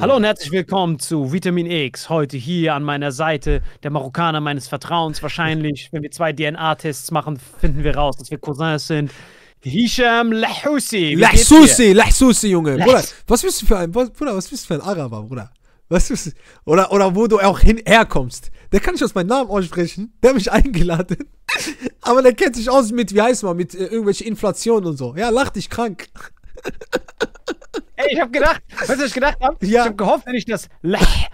Hallo und herzlich willkommen zu Vitamin X. Heute hier an meiner Seite der Marokkaner meines Vertrauens. Wahrscheinlich, wenn wir 2 DNA-Tests machen, finden wir raus, dass wir Cousins sind. Hicham Lahsoussi. Lahsoussi, Junge. Bruder, was bist du für ein, Araber, Bruder? Was bist du, oder wo du auch herkommst. Der kann nicht aus meinem Namen aussprechen. Der hat mich eingeladen. Aber der kennt sich aus mit, wie heißt man, mit irgendwelchen Inflationen und so. Ja, lach dich krank. Ey, ich hab gedacht, weißt du, was ich gedacht habe? Ja. Ich hab gehofft, wenn ich das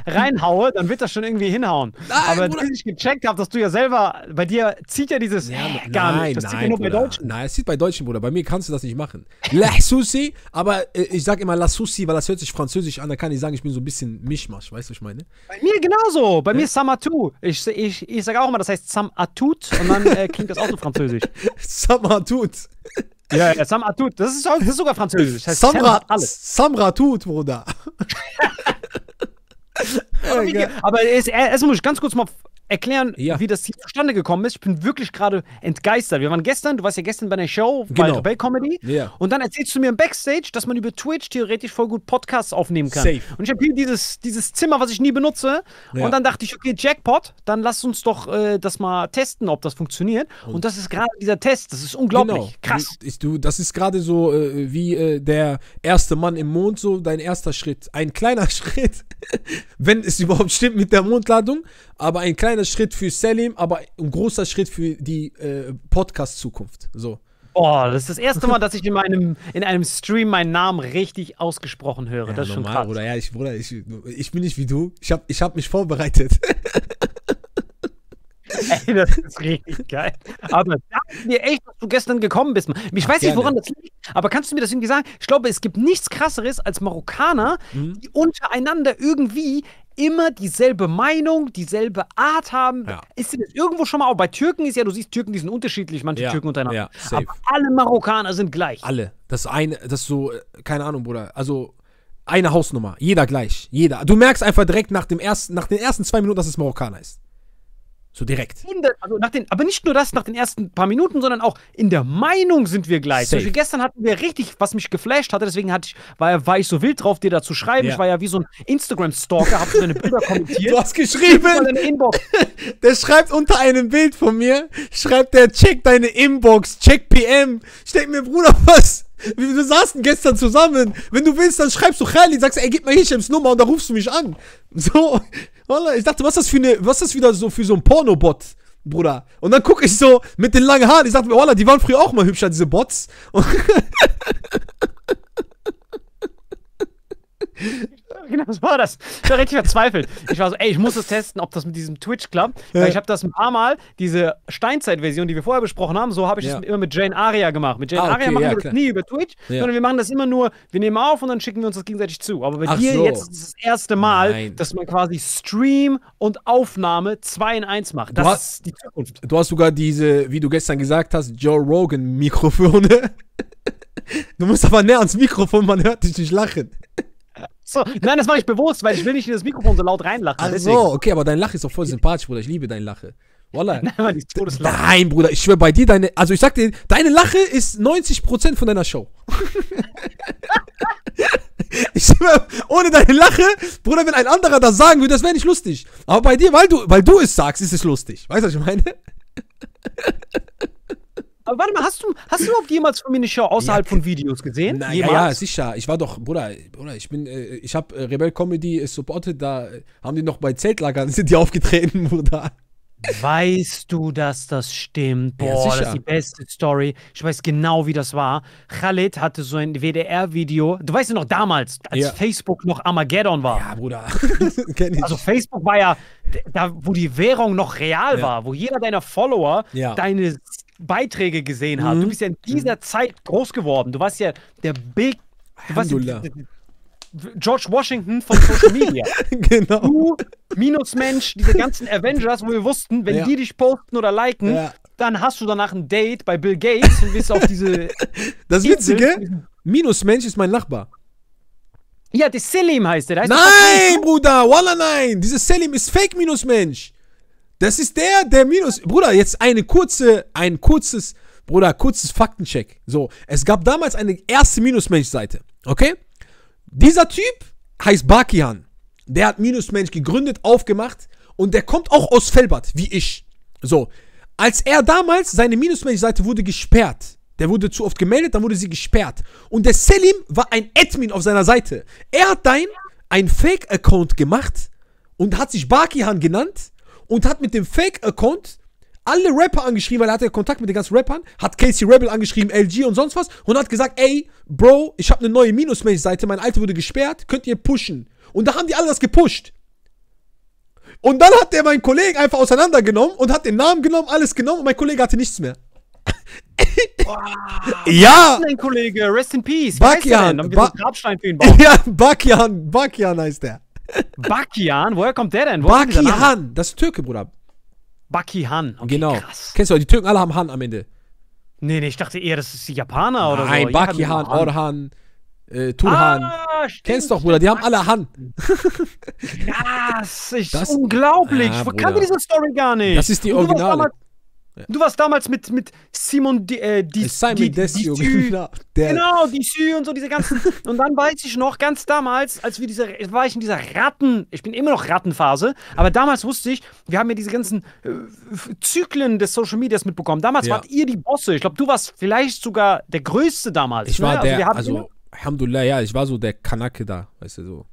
reinhaue, dann wird das schon irgendwie hinhauen. Nein, aber Bruder, als ich gecheckt habe, dass du ja selber, bei dir zieht ja dieses gar nicht. Das zieht ja nur bei Deutschen. Nein, es zieht bei Deutschen, Bruder. Bei mir kannst du das nicht machen. Lahsoussi, aber ich sag immer Lahsoussi, weil das hört sich französisch an. Da kann ich sagen, ich bin so ein bisschen Mischmasch. Weißt du, was ich meine? Bei mir genauso. Bei mir Samatou. Ich sag auch immer, das heißt Samatut und dann klingt das auch so französisch. Samatut. Ja, ja, Samratut, das ist sogar französisch. Das heißt Samratut, Bruder. Aber erst muss ich ganz kurz mal erklären, wie das hier zustande gekommen ist. Ich bin wirklich gerade entgeistert. Wir waren gestern, du warst ja gestern bei einer Show, bei Rebel Comedy. Yeah. Und dann erzählst du mir im Backstage, dass man über Twitch theoretisch voll gut Podcasts aufnehmen kann. Safe. Und ich habe hier dieses Zimmer, was ich nie benutze. Ja. Und dann dachte ich, okay, Jackpot, dann lass uns doch das mal testen, ob das funktioniert. Und das ist gerade dieser Test. Das ist unglaublich. Genau. Krass. Das ist gerade so wie der erste Mann im Mond, so dein erster Schritt. Ein kleiner Schritt, wenn es überhaupt stimmt mit der Mondladung, aber ein kleiner Schritt für Salim, aber ein großer Schritt für die Podcast-Zukunft. So. Oh, das ist das erste Mal, dass ich in einem Stream meinen Namen richtig ausgesprochen höre. Ja, das ist normal, schon krass. Bruder, ja, ich bin nicht wie du. Ich hab mich vorbereitet. Ey, das ist richtig geil. Aber danke dir echt, dass du gestern gekommen bist. Ich weiß nicht, woran das liegt, aber kannst du mir das irgendwie sagen? Ich glaube, es gibt nichts Krasseres als Marokkaner, die untereinander irgendwie immer dieselbe Meinung, dieselbe Art haben. Ja. Ist dir das irgendwo schon mal auch bei Türken? Ist ja, du siehst, Türken, die sind unterschiedlich, manche Türken untereinander. Ja, aber alle Marokkaner sind gleich. Alle. Das ist so, keine Ahnung, Bruder. Also eine Hausnummer. Jeder gleich. Jeder. Du merkst einfach direkt nach den ersten 2 Minuten, dass es Marokkaner ist. So direkt. Also aber nicht nur das nach den ersten paar Minuten, sondern auch in der Meinung sind wir gleich. Zum Beispiel gestern hatten wir richtig, was mich geflasht hatte, deswegen war ich so wild drauf, dir da zu schreiben. Ja. Ich war ja wie so ein Instagram-Stalker, hab so deine Bilder kommentiert. Du hast geschrieben, der schreibt unter einem Bild von mir, schreibt der, check deine Inbox, check PM. Ich denke mir, Bruder, was? Wir saßen gestern zusammen. Wenn du willst, dann schreibst du Khalid, sagst, ey, gib mal Hichams Nummer und da rufst du mich an. So, ich dachte, was ist das wieder so für so ein Pornobot, Bruder? Und dann gucke ich so mit den langen Haaren. Ich dachte, Walla, die waren früher auch mal hübscher, diese Bots. Genau, was war das? Ich war richtig verzweifelt. Ich war so, ey, ich muss das testen, ob das mit diesem Twitch klappt. Ja. Weil ich habe das ein paar Mal, diese Steinzeit-Version, die wir vorher besprochen haben, so habe ich das immer mit Jane Aria gemacht. Mit Jane Aria machen wir das nie über Twitch, sondern wir machen das immer nur, wir nehmen auf und dann schicken wir uns das gegenseitig zu. Aber bei dir jetzt ist das erste Mal, dass man quasi Stream und Aufnahme 2 in 1 macht. Das ist die Zukunft. Du hast sogar diese, wie du gestern gesagt hast, Joe Rogan-Mikrofone. Du musst aber näher ans Mikrofon, man hört dich nicht lachen. So, nein, das mache ich bewusst, weil ich will nicht in das Mikrofon so laut reinlachen. Ach so, okay, aber dein Lachen ist doch voll sympathisch, Bruder. Ich liebe dein Lachen. Wallah. Nein, nein, Bruder, ich schwöre bei dir, also ich sag dir, deine Lache ist 90% von deiner Show. Ich schwöre, ohne deine Lache, Bruder, wenn ein anderer das sagen würde, das wäre nicht lustig. Aber bei dir, weil du es sagst, ist es lustig. Weißt du, was ich meine? Aber warte mal, hast du überhaupt jemals von mir eine Show außerhalb von Videos gesehen? Na, ja, sicher. Ich war doch, Bruder, ich hab Rebel Comedy supported, da haben die noch bei Zeltlagern, sind die aufgetreten, Bruder. Weißt du, dass das stimmt? Boah, ja, das ist die beste Story. Ich weiß genau, wie das war. Khalid hatte so ein WDR-Video. Du weißt ja noch damals, als Facebook noch Armageddon war. Ja, Bruder. Kenn ich. Also Facebook war ja da, wo die Währung noch real war, wo jeder deiner Follower deine Beiträge gesehen hat. Du bist ja in dieser Zeit groß geworden. Du warst ja der Big... Du warst George Washington von Social Media. Genau. Du, Minus-Mensch, diese ganzen Avengers, wo wir wussten, wenn die dich posten oder liken, dann hast du danach ein Date bei Bill Gates und bist auf diese... Das Witzige, Minus-Mensch ist mein Nachbar. Ja, der Selim heißt der. Nein, Bruder, Wallah, nein. Dieser Selim ist Fake-Minus-Mensch. Das ist der Minus... Bruder, jetzt ein kurzes Faktencheck. So, es gab damals eine erste Minus-Mensch-Seite, okay? Dieser Typ heißt Bakihan. Der hat Minus-Mensch gegründet, aufgemacht und der kommt auch aus Fellbad, wie ich. So, als er damals, seine Minus-Mensch-Seite wurde gesperrt. Der wurde zu oft gemeldet, dann wurde sie gesperrt. Und der Selim war ein Admin auf seiner Seite. Er hat einen Fake-Account gemacht und hat sich Bakihan genannt und hat mit dem Fake-Account alle Rapper angeschrieben, weil er hatte Kontakt mit den ganzen Rappern, hat Casey Rebel angeschrieben, LG und sonst was und hat gesagt, ey, Bro, ich habe eine neue Minus-Mensch-Seite, meine alte wurde gesperrt, könnt ihr pushen. Und da haben die alle das gepusht. Und dann hat der meinen Kollegen einfach auseinandergenommen und hat den Namen genommen, alles genommen und mein Kollege hatte nichts mehr. Wow. Ja! Mein Kollege, rest in peace. Bakihan. Dann wird ein Grabstein für ihn bauen. Ja, Bakihan. Bakihan heißt der. Bakihan? Woher kommt der denn? Bakihan. Das ist Türke, Bruder. Bakihan. Okay, genau. Krass. Kennst du, die Türken alle haben Han am Ende. Nee, nee, ich dachte eher, das ist Japaner oder so. Nein, Bakihan, Orhan, Turhan. Ah, stimmt, kennst doch, Bruder, die haben alle Han. Krass, das ist unglaublich. Ja, ich kannte diese Story gar nicht. Das ist die Originale. Du warst damals mit Simon Simon Desio, genau, die Sü und so diese ganzen. Und dann weiß ich noch, ganz damals, als wir war ich in dieser ich bin immer noch Rattenphase, aber damals wusste ich, wir haben ja diese ganzen Zyklen des Social Medias mitbekommen. Damals wart ihr die Bosse. Ich glaube, du warst vielleicht sogar der Größte damals. Ich war der, also Alhamdulillah, ja, ich war so der Kanake da, weißt du, so.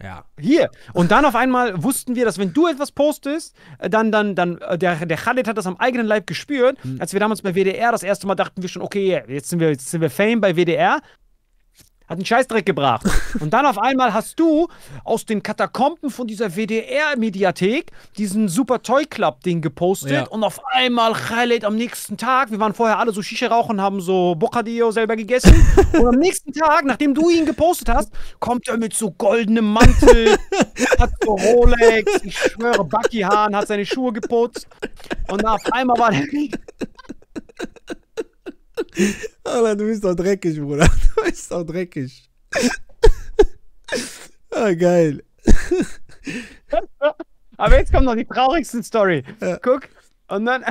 Ja. Hier. Und dann auf einmal wussten wir, dass wenn du etwas postest, dann der Khalid hat das am eigenen Leib gespürt. Als wir damals bei WDR das erste Mal dachten wir schon, okay, jetzt sind wir Fame bei WDR. Hat einen Scheißdreck gebracht. Und dann auf einmal hast du aus den Katakomben von dieser WDR-Mediathek diesen super Toy Club-Ding gepostet. Ja. Und auf einmal Khaled am nächsten Tag, wir waren vorher alle so Shisha rauchen, haben so Bocadillo selber gegessen. Und am nächsten Tag, nachdem du ihn gepostet hast, kommt er mit so goldenem Mantel, hat so Rolex, ich schwöre, Bakihan hat seine Schuhe geputzt. Und auf einmal war der... Alter, du bist doch dreckig, Bruder. Du bist doch dreckig. Ah, geil. Aber jetzt kommt noch die traurigsten Story. Ja. Guck, und dann...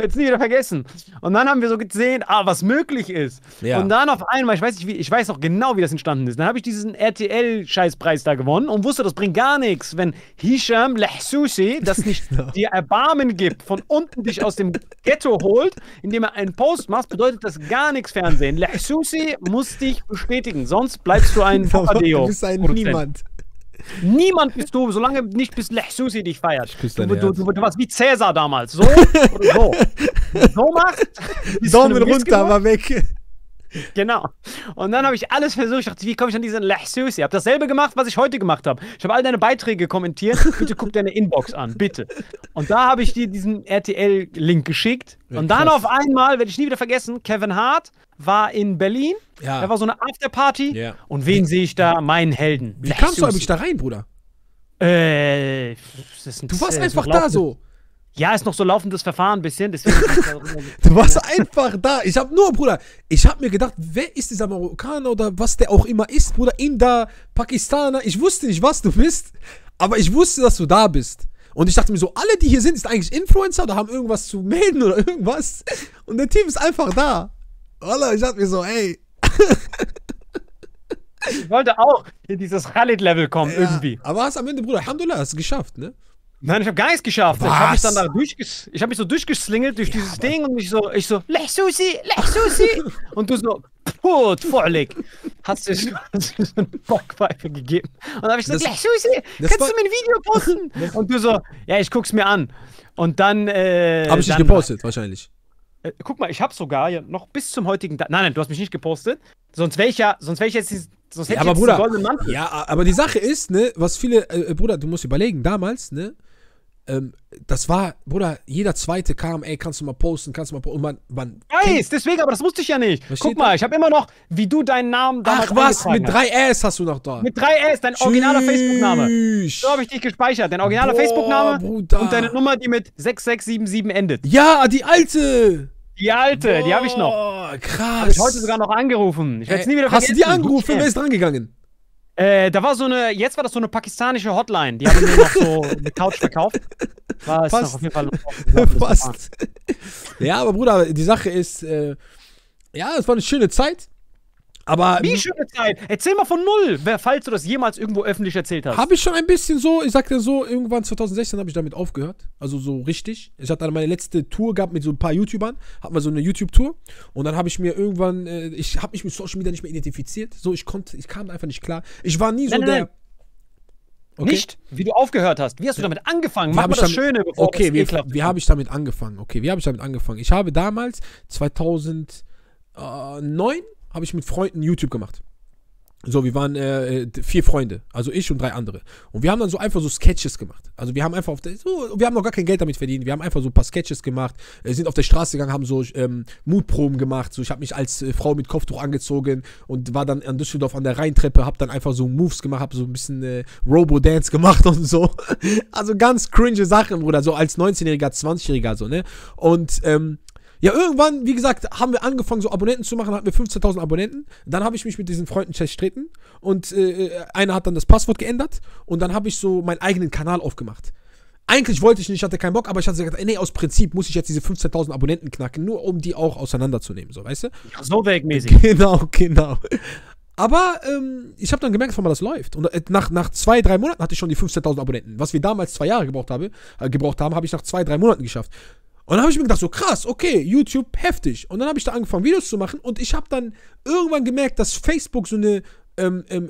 Jetzt nie wieder vergessen. Und dann haben wir so gesehen, ah, was möglich ist. Ja. Und dann auf einmal, ich weiß noch genau, wie das entstanden ist. Dann habe ich diesen RTL-Scheißpreis da gewonnen und wusste, das bringt gar nichts, wenn Hicham Lahsoussi das nicht dir Erbarmen gibt, von unten dich aus dem Ghetto holt, indem er einen Post macht, bedeutet das gar nichts Fernsehen. Lahsoussi muss dich bestätigen, sonst bleibst du ein Bocadillo. Du bist ein Niemand. Niemand bist du, solange nicht bis Lahsoussi dich feiert. Du warst wie Cäsar damals. So oder so. So macht. Daumen runter, war weg. Genau. Und dann habe ich alles versucht. Ich dachte, wie komme ich an diesen Lahsoussi? Ich habe dasselbe gemacht, was ich heute gemacht habe. Ich habe all deine Beiträge kommentiert. Bitte guck deine Inbox an, bitte. Und da habe ich dir diesen RTL-Link geschickt. Und dann auf einmal, werde ich nie wieder vergessen, Kevin Hart war in Berlin. Ja. Da war so eine Afterparty. Yeah. Und wen sehe ich da? Meinen Helden. Wie kamst du eigentlich da rein, Bruder? Du warst einfach da so. Ja, ist noch so laufendes Verfahren ein bisschen. Deswegen du warst einfach da. Ich hab nur, Bruder, ich hab mir gedacht, wer ist dieser Marokkaner oder was der auch immer ist, Bruder, Inder, Pakistaner. Ich wusste nicht, was du bist, aber ich wusste, dass du da bist. Und ich dachte mir so, alle, die hier sind, sind eigentlich Influencer oder haben irgendwas zu melden oder irgendwas. Und der Team ist einfach da. Wallah, ich dachte mir so, ey. Ich wollte auch in dieses Khalid-Level kommen, ja, irgendwie. Aber hast am Ende, Bruder, Alhamdulillah, hast du geschafft, ne? Nein, ich habe gar nichts geschafft. Was? Ich habe mich dann da ich hab mich so durchgeslingelt durch dieses Ding und ich so, Lahsoussi, Lahsoussi. Und du so, put, vorleg. Hast du so eine Bockpfeife gegeben. Und dann habe ich gesagt, Lahsoussi, kannst du mir ein Video posten? Und du so, ja, ich guck's mir an. Und dann, habe ich nicht gepostet, wahrscheinlich. Guck mal, ich habe sogar ja noch bis zum heutigen Tag. Nein, nein, du hast mich nicht gepostet. Sonst wär ich jetzt dieses. Sonst hätte ich jetzt den goldenen Mantel. Ja, aber die Sache ist, ne, was viele, Bruder, du musst überlegen, damals, ne, das war, Bruder, jeder Zweite kam, ey, kannst du mal posten, Und man weiß, deswegen, aber das wusste ich ja nicht. Guck mal, ich habe immer noch, wie du deinen Namen damals mit 3S hast du noch da. Mit 3S, dein originaler Facebook-Name. So habe ich dich gespeichert, dein originaler Facebook-Name und deine Nummer, die mit 6677 endet. Ja, die alte. Die habe ich noch. Krass. Habe ich heute sogar noch angerufen. Ich werde es nie wieder vergessen. Hast du die angerufen? Wer ist dran gegangen? Da war so eine, jetzt war das so eine pakistanische Hotline. Die haben mir noch so eine Couch verkauft. War es noch auf jeden Fall noch fast. Ja, aber Bruder, die Sache ist, ja, es war eine schöne Zeit. Aber wie schöne Zeit. Erzähl mal von null, falls du das jemals irgendwo öffentlich erzählt hast. Habe ich schon ein bisschen so, ich sag dir so, irgendwann 2016 habe ich damit aufgehört. Also so richtig. Ich hatte dann meine letzte Tour gehabt mit so ein paar YouTubern. Hatten wir so eine YouTube-Tour. Und dann habe ich mir irgendwann, ich habe mich mit Social Media nicht mehr identifiziert. So, ich kam einfach nicht klar. Ich war nie so der... Okay. Nicht, wie du aufgehört hast. Wie hast du damit angefangen? Mach mal das Schöne, bevor es geklappt hat. Wie habe ich damit angefangen? Okay, wie habe ich damit angefangen? Ich habe damals 2009 habe ich mit Freunden YouTube gemacht. So, wir waren 4 Freunde, also ich und 3 andere. Und wir haben dann so einfach so Sketches gemacht. Also wir haben einfach, wir haben noch gar kein Geld damit verdient. Wir haben einfach so ein paar Sketches gemacht, sind auf der Straße gegangen, haben so Mutproben gemacht. So, ich habe mich als Frau mit Kopftuch angezogen und war dann in Düsseldorf an der Rheintreppe, habe dann einfach so Moves gemacht, habe so ein bisschen Robo-Dance gemacht und so. Also ganz cringe Sachen, Bruder, so als 19-Jähriger, 20-Jähriger so, ne? Und, ja, irgendwann, wie gesagt, haben wir angefangen, so Abonnenten zu machen, hatten wir 15.000 Abonnenten. Dann habe ich mich mit diesen Freunden zerstritten und einer hat dann das Passwort geändert und dann habe ich so meinen eigenen Kanal aufgemacht. Eigentlich wollte ich nicht, ich hatte keinen Bock, aber ich hatte gesagt, ey, nee, aus Prinzip muss ich jetzt diese 15.000 Abonnenten knacken, nur um die auch auseinanderzunehmen, so, weißt du? Ja, so wegmäßig. Genau, genau. Aber ich habe dann gemerkt, dass das läuft. Und nach 2, 3 Monaten hatte ich schon die 15.000 Abonnenten. Was wir damals 2 Jahre gebraucht haben, habe ich nach 2, 3 Monaten geschafft. Und dann habe ich mir gedacht, so krass, okay, YouTube, heftig. Und dann habe ich da angefangen, Videos zu machen. Und ich habe dann irgendwann gemerkt, dass Facebook so eine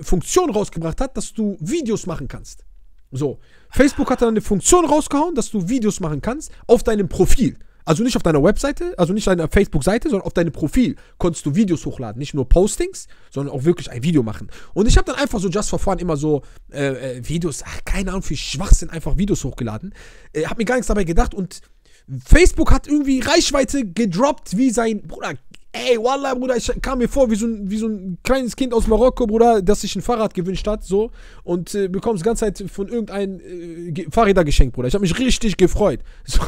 Funktion rausgebracht hat, dass du Videos machen kannst. So, Facebook hat dann eine Funktion rausgehauen, dass du Videos machen kannst auf deinem Profil. Also nicht auf deiner Webseite, also nicht auf deiner Facebook-Seite, sondern auf deinem Profil konntest du Videos hochladen. Nicht nur Postings, sondern auch wirklich ein Video machen. Und ich habe dann einfach so just for fun immer so Videos, ach, keine Ahnung, viel Schwachsinn, einfach Videos hochgeladen. Habe mir gar nichts dabei gedacht und Facebook hat irgendwie Reichweite gedroppt wie sein, Bruder, ey, wallah, Bruder, ich kam mir vor wie so ein kleines Kind aus Marokko, Bruder, das sich ein Fahrrad gewünscht hat, so, und bekomme es die ganze Zeit von irgendeinem Fahrräder geschenkt, Bruder. Ich habe mich richtig gefreut. So,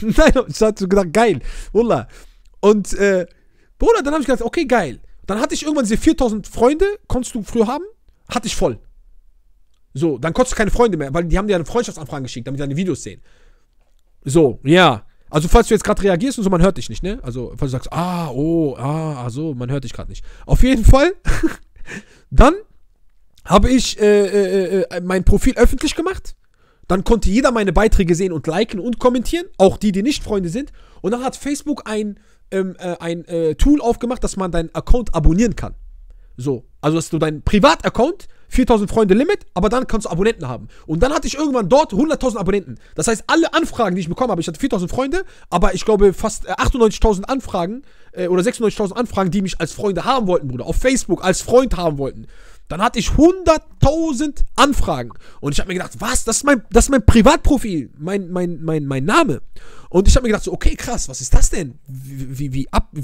nein, ich hatte so gedacht, geil, wallah. Und, Bruder, dann habe ich gedacht, okay, geil. Dann hatte ich irgendwann diese 4000 Freunde, konntest du früher haben, hatte ich voll. So, dann konntest du keine Freunde mehr, weil die haben dir eine Freundschaftsanfrage geschickt, damit die deine Videos sehen. So, ja. Also, falls du jetzt gerade reagierst und so, man hört dich nicht, ne? Also, falls du sagst, ah, oh, ah, so, man hört dich gerade nicht. Auf jeden Fall, dann habe ich mein Profil öffentlich gemacht. Dann konnte jeder meine Beiträge sehen und liken und kommentieren. Auch die, die nicht Freunde sind. Und dann hat Facebook ein Tool aufgemacht, dass man deinen Account abonnieren kann. So, also, dass du deinen Privataccount... 4000 Freunde Limit, aber dann kannst du Abonnenten haben. Und dann hatte ich irgendwann dort 100.000 Abonnenten. Das heißt, alle Anfragen, die ich bekommen habe, ich hatte 4000 Freunde, aber ich glaube fast 98.000 Anfragen oder 96.000 Anfragen, die mich als Freunde haben wollten, Bruder, auf Facebook als Freund haben wollten. Dann hatte ich 100.000 Anfragen. Und ich habe mir gedacht, was? Das ist mein Privatprofil, mein Name. Und ich habe mir gedacht, so, okay, krass, was ist das denn? Wie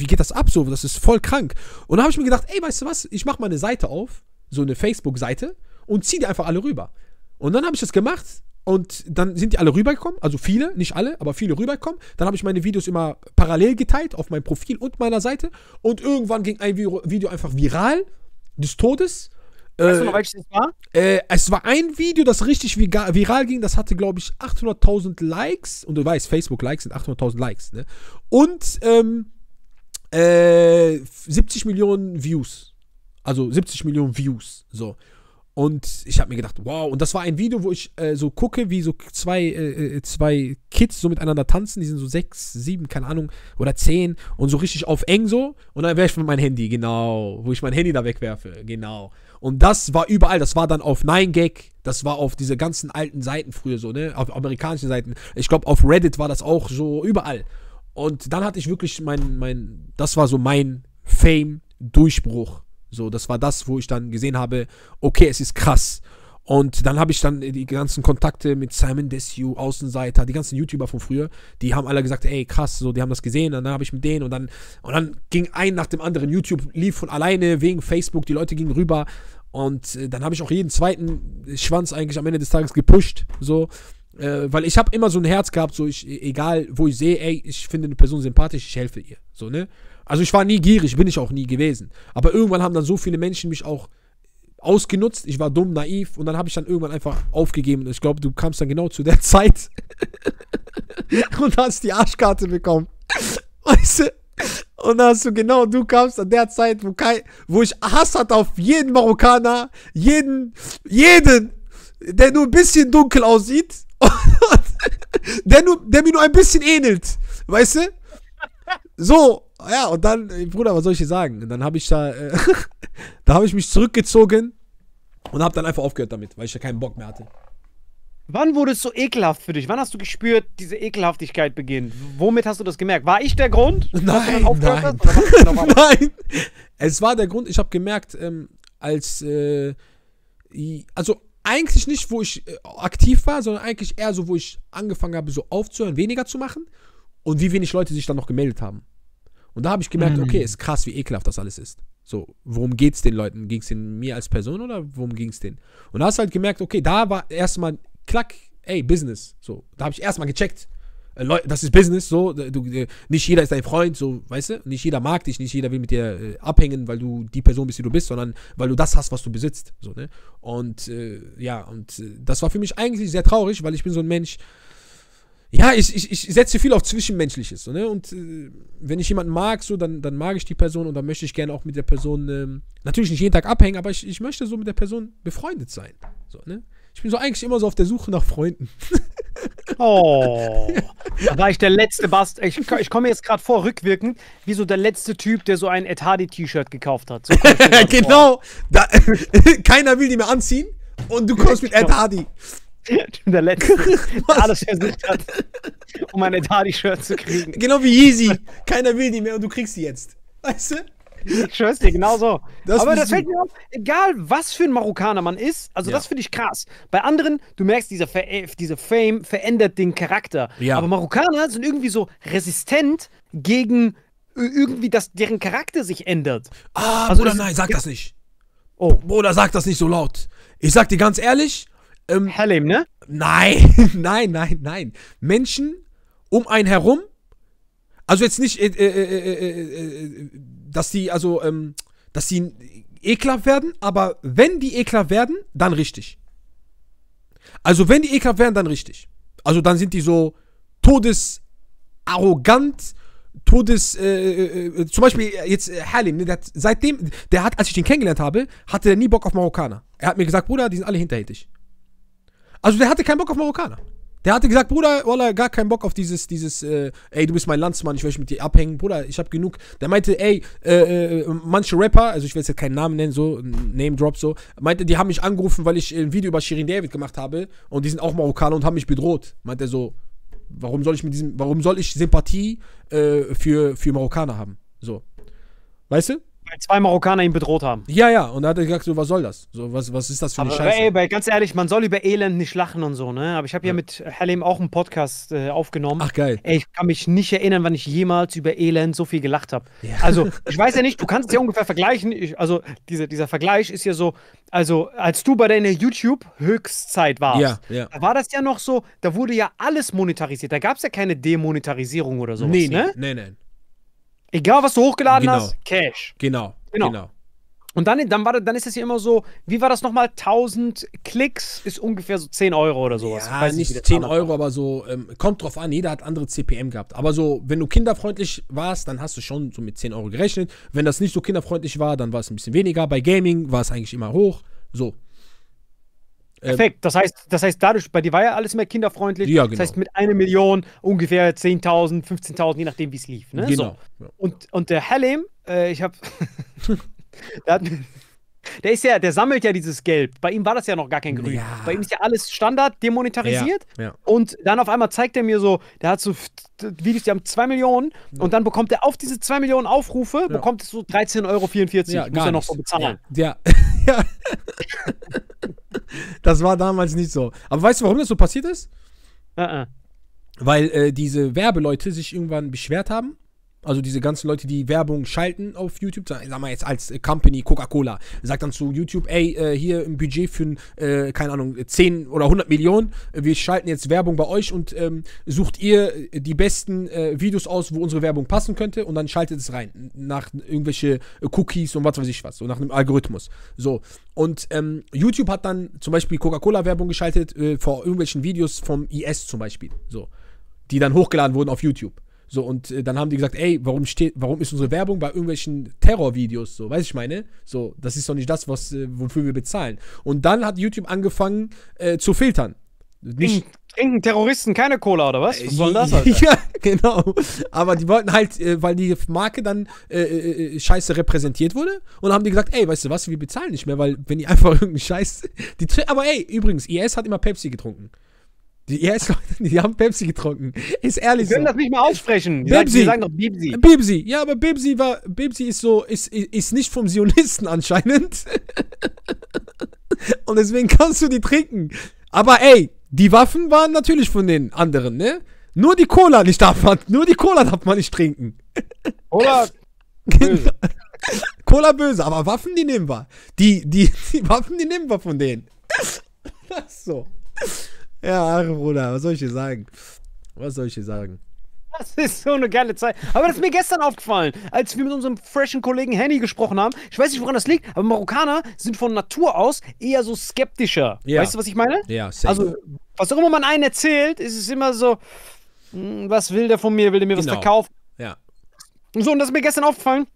geht das ab so? Das ist voll krank. Und dann habe ich mir gedacht, ey, weißt du was? Ich mache mal eine Seite auf. So eine Facebook-Seite und zieh die einfach alle rüber. Und dann habe ich das gemacht und dann sind die alle rübergekommen, also viele, nicht alle, aber viele rübergekommen. Dann habe ich meine Videos immer parallel geteilt auf meinem Profil und meiner Seite und irgendwann ging ein Video einfach viral des Todes. Weißt du noch, welches das war? Es war ein Video, das richtig viral ging, das hatte, glaube ich, 800.000 Likes und du weißt, Facebook-Likes sind 800.000 Likes, ne? Und 70 Millionen Views. Also 70 Millionen Views, so. Und ich habe mir gedacht, wow. Und das war ein Video, wo ich so gucke, wie so zwei Kids so miteinander tanzen. Die sind so 6, 7, keine Ahnung, oder 10. Und so richtig auf eng so. Und dann werfe ich mein Handy, genau. Wo ich mein Handy da wegwerfe, genau. Und das war überall. Das war dann auf 9gag. Das war auf diese ganzen alten Seiten früher so, ne? Auf amerikanischen Seiten. Ich glaube, auf Reddit war das auch so überall. Und dann hatte ich wirklich das war so mein Fame-Durchbruch. So, das war das, wo ich dann gesehen habe, okay, es ist krass. Und dann habe ich dann die ganzen Kontakte mit Simon Desue, Außenseiter, die ganzen YouTuber von früher, die haben alle gesagt, ey, krass, so, die haben das gesehen, und dann habe ich mit denen und dann ging ein nach dem anderen, YouTube lief von alleine wegen Facebook, die Leute gingen rüber und dann habe ich auch jeden zweiten Schwanz eigentlich am Ende des Tages gepusht, so. Weil ich habe immer so ein Herz gehabt, so egal wo ich sehe, ey, ich finde eine Person sympathisch, ich helfe ihr, so, ne? Also ich war nie gierig, bin ich auch nie gewesen. Aber irgendwann haben dann so viele Menschen mich auch ausgenutzt, ich war dumm, naiv und dann habe ich dann irgendwann einfach aufgegeben. Ich glaube, du kamst dann genau zu der Zeit und hast die Arschkarte bekommen. Weißt du? Und da hast du genau, du kamst an der Zeit, wo ich Hass hatte auf jeden Marokkaner, jeden, der nur ein bisschen dunkel aussieht, und der mir nur ein bisschen ähnelt, weißt du? So, ja, und dann, Bruder, was soll ich dir sagen? Und dann habe ich da habe ich mich zurückgezogen und habe dann einfach aufgehört damit, weil ich ja keinen Bock mehr hatte. Wann wurde es so ekelhaft für dich? Wann hast du gespürt, diese Ekelhaftigkeit beginnt? Womit hast du das gemerkt? War ich der Grund? Nein. Nein. Es war der Grund, ich habe gemerkt, also eigentlich nicht, wo ich aktiv war, sondern eigentlich eher so, wo ich angefangen habe, so aufzuhören, weniger zu machen und wie wenig Leute sich dann noch gemeldet haben. Und da habe ich gemerkt, okay, ist krass, wie ekelhaft das alles ist. So, worum geht's den Leuten? Ging's denen mir als Person oder worum ging's denen? Und da hast du halt gemerkt, okay, da war erstmal klack, ey, Business. So, da habe ich erstmal gecheckt. Leute, das ist Business, so, nicht jeder ist dein Freund, so, weißt du? Nicht jeder mag dich, nicht jeder will mit dir abhängen, weil du die Person bist, die du bist, sondern weil du das hast, was du besitzt, so, ne? Und, ja, und das war für mich eigentlich sehr traurig, weil ich bin so ein Mensch, ja, ich setze viel auf Zwischenmenschliches, so, ne? Und wenn ich jemanden mag, so, dann mag ich die Person und dann möchte ich gerne auch mit der Person, natürlich nicht jeden Tag abhängen, aber ich möchte so mit der Person befreundet sein, so, ne? Ich bin so eigentlich immer so auf der Suche nach Freunden. Oh, da war ich der letzte Bastard. Ich komme mir jetzt gerade vor, rückwirkend, wie so der letzte Typ, der so ein Ed Hardy-T-Shirt gekauft hat. So genau. Da, keiner will die mehr anziehen und du kommst mit Ed Hardy. Der letzte, der alles versucht hat, um ein Ed Hardy-Shirt zu kriegen. Genau wie Yeezy. Keiner will die mehr und du kriegst die jetzt. Weißt du? Ich schwör's dir, genau so. Aber das fällt mir auf, egal was für ein Marokkaner man ist, also ja, das finde ich krass. Bei anderen, du merkst, diese Fame verändert den Charakter. Ja. Aber Marokkaner sind irgendwie so resistent gegen irgendwie, dass deren Charakter sich ändert. Ah, also, Bruder, nein, sag das nicht. Oh. Bruder, sag das nicht so laut. Ich sag dir ganz ehrlich. Halim, ne? Nein, nein. Menschen um einen herum, also jetzt nicht, dass die, also, dass die ekelhaft werden, aber wenn die ekelhaft werden, dann richtig. Also, wenn die ekelhaft werden, dann richtig. Also, dann sind die so todesarrogant, zum Beispiel jetzt Halim, ne, als ich den kennengelernt habe, hatte der nie Bock auf Marokkaner. Er hat mir gesagt, Bruder, die sind alle hinterhältig. Also, der hatte keinen Bock auf Marokkaner. Der hatte gesagt, Bruder, Wallah, gar keinen Bock auf dieses, ey, du bist mein Landsmann, ich will mich mit dir abhängen, Bruder, ich hab genug. Der meinte, ey, manche Rapper, also ich will jetzt ja keinen Namen nennen, so, Name-Drop, so, meinte, die haben mich angerufen, weil ich ein Video über Shirin David gemacht habe und die sind auch Marokkaner und haben mich bedroht. Meinte er so, warum soll ich Sympathie für Marokkaner haben? So. Weißt du? Weil zwei Marokkaner ihn bedroht haben. Ja, und da hat er gesagt, so, was soll das? So, was ist das für eine Scheiße? Ey, ganz ehrlich, man soll über Elend nicht lachen und so, ne? Aber ich habe ja mit Halim auch einen Podcast aufgenommen. Ach, geil. Ey, ich kann mich nicht erinnern, wann ich jemals über Elend so viel gelacht habe. Ja. Also, ich weiß ja nicht, du kannst es ja ungefähr vergleichen. Dieser Vergleich ist ja so, also, als du bei deiner YouTube-Höchstzeit warst, ja. Da war das ja noch so, da wurde ja alles monetarisiert. Da gab es ja keine Demonetarisierung oder sowas, ne? Nein. Egal, was du hochgeladen hast, Cash. Genau. Und dann ist es ja immer so, wie war das nochmal? 1000 Klicks ist ungefähr so 10 Euro oder sowas. Ja, nicht 10 Euro, aber so, kommt drauf an, jeder hat andere CPM gehabt. Aber so, wenn du kinderfreundlich warst, dann hast du schon so mit 10 Euro gerechnet. Wenn das nicht so kinderfreundlich war, dann war es ein bisschen weniger. Bei Gaming war es eigentlich immer hoch. So. Perfekt, das heißt dadurch, bei dir war ja alles mehr kinderfreundlich, ja, genau. Das heißt mit 1 Million ungefähr 10.000, 15.000, je nachdem wie es lief. Ne? Genau. So. Und der Halim, der sammelt ja dieses Geld, bei ihm war das ja noch gar kein Grün, ja. Bei ihm ist ja alles Standard, demonetarisiert ja. Und dann auf einmal zeigt er mir so, der hat so Videos, die haben 2 Millionen ja. Und dann bekommt er auf diese 2 Millionen Aufrufe, ja. Bekommt so 13,44 Euro, ja, muss er noch so bezahlen. Ja. Das war damals nicht so. Aber weißt du, warum das so passiert ist? Weil diese Werbeleute sich irgendwann beschwert haben. Also diese ganzen Leute, die Werbung schalten auf YouTube. Sagen wir jetzt als Company Coca-Cola. Sagt dann zu YouTube, ey, hier im Budget für, keine Ahnung, 10 oder 100 Millionen. Wir schalten jetzt Werbung bei euch und sucht ihr die besten Videos aus, wo unsere Werbung passen könnte. Und dann schaltet es rein. Nach irgendwelche Cookies und was weiß ich was. So nach einem Algorithmus. So. Und YouTube hat dann zum Beispiel Coca-Cola-Werbung geschaltet vor irgendwelchen Videos vom IS zum Beispiel. So. Die dann hochgeladen wurden auf YouTube. So, und dann haben die gesagt, ey, warum ist unsere Werbung bei irgendwelchen Terrorvideos so, weiß ich meine? So, das ist doch nicht das, wofür wir bezahlen. Und dann hat YouTube angefangen zu filtern. Nicht trinken Terroristen keine Cola oder was? Was soll das? Alter? Ja, genau. Aber die wollten halt, weil die Marke dann scheiße repräsentiert wurde und haben die gesagt, ey, weißt du was, wir bezahlen nicht mehr, weil wenn die einfach irgendeinen Scheiß... Aber ey, übrigens, IS hat immer Pepsi getrunken. Die IS-Leute, die haben Pepsi getrunken. Ist ehrlich so. Die können das nicht mal aussprechen. Die sagen doch Bibsi. Bibsi, ja, aber Bibsi war... Bibsi ist so... Ist nicht vom Zionisten anscheinend. Und deswegen kannst du die trinken. Aber ey... Die Waffen waren natürlich von den anderen, ne? Nur die Cola nicht darf man. Nur die Cola darf man nicht trinken. Cola böse. Cola böse, aber Waffen, die nehmen wir. Die Waffen, die nehmen wir von denen. Ach so. Ja, ach, Bruder, was soll ich dir sagen? Was soll ich dir sagen? Das ist so eine geile Zeit. Aber das ist mir gestern aufgefallen, als wir mit unserem freshen Kollegen Henny gesprochen haben. Ich weiß nicht, woran das liegt, aber Marokkaner sind von Natur aus eher so skeptischer. Ja. Weißt du, was ich meine? Ja, safe. Also, was auch immer man einen erzählt, ist es immer so, was will der von mir? Will der mir was verkaufen? Ja. So, und das ist mir gestern aufgefallen.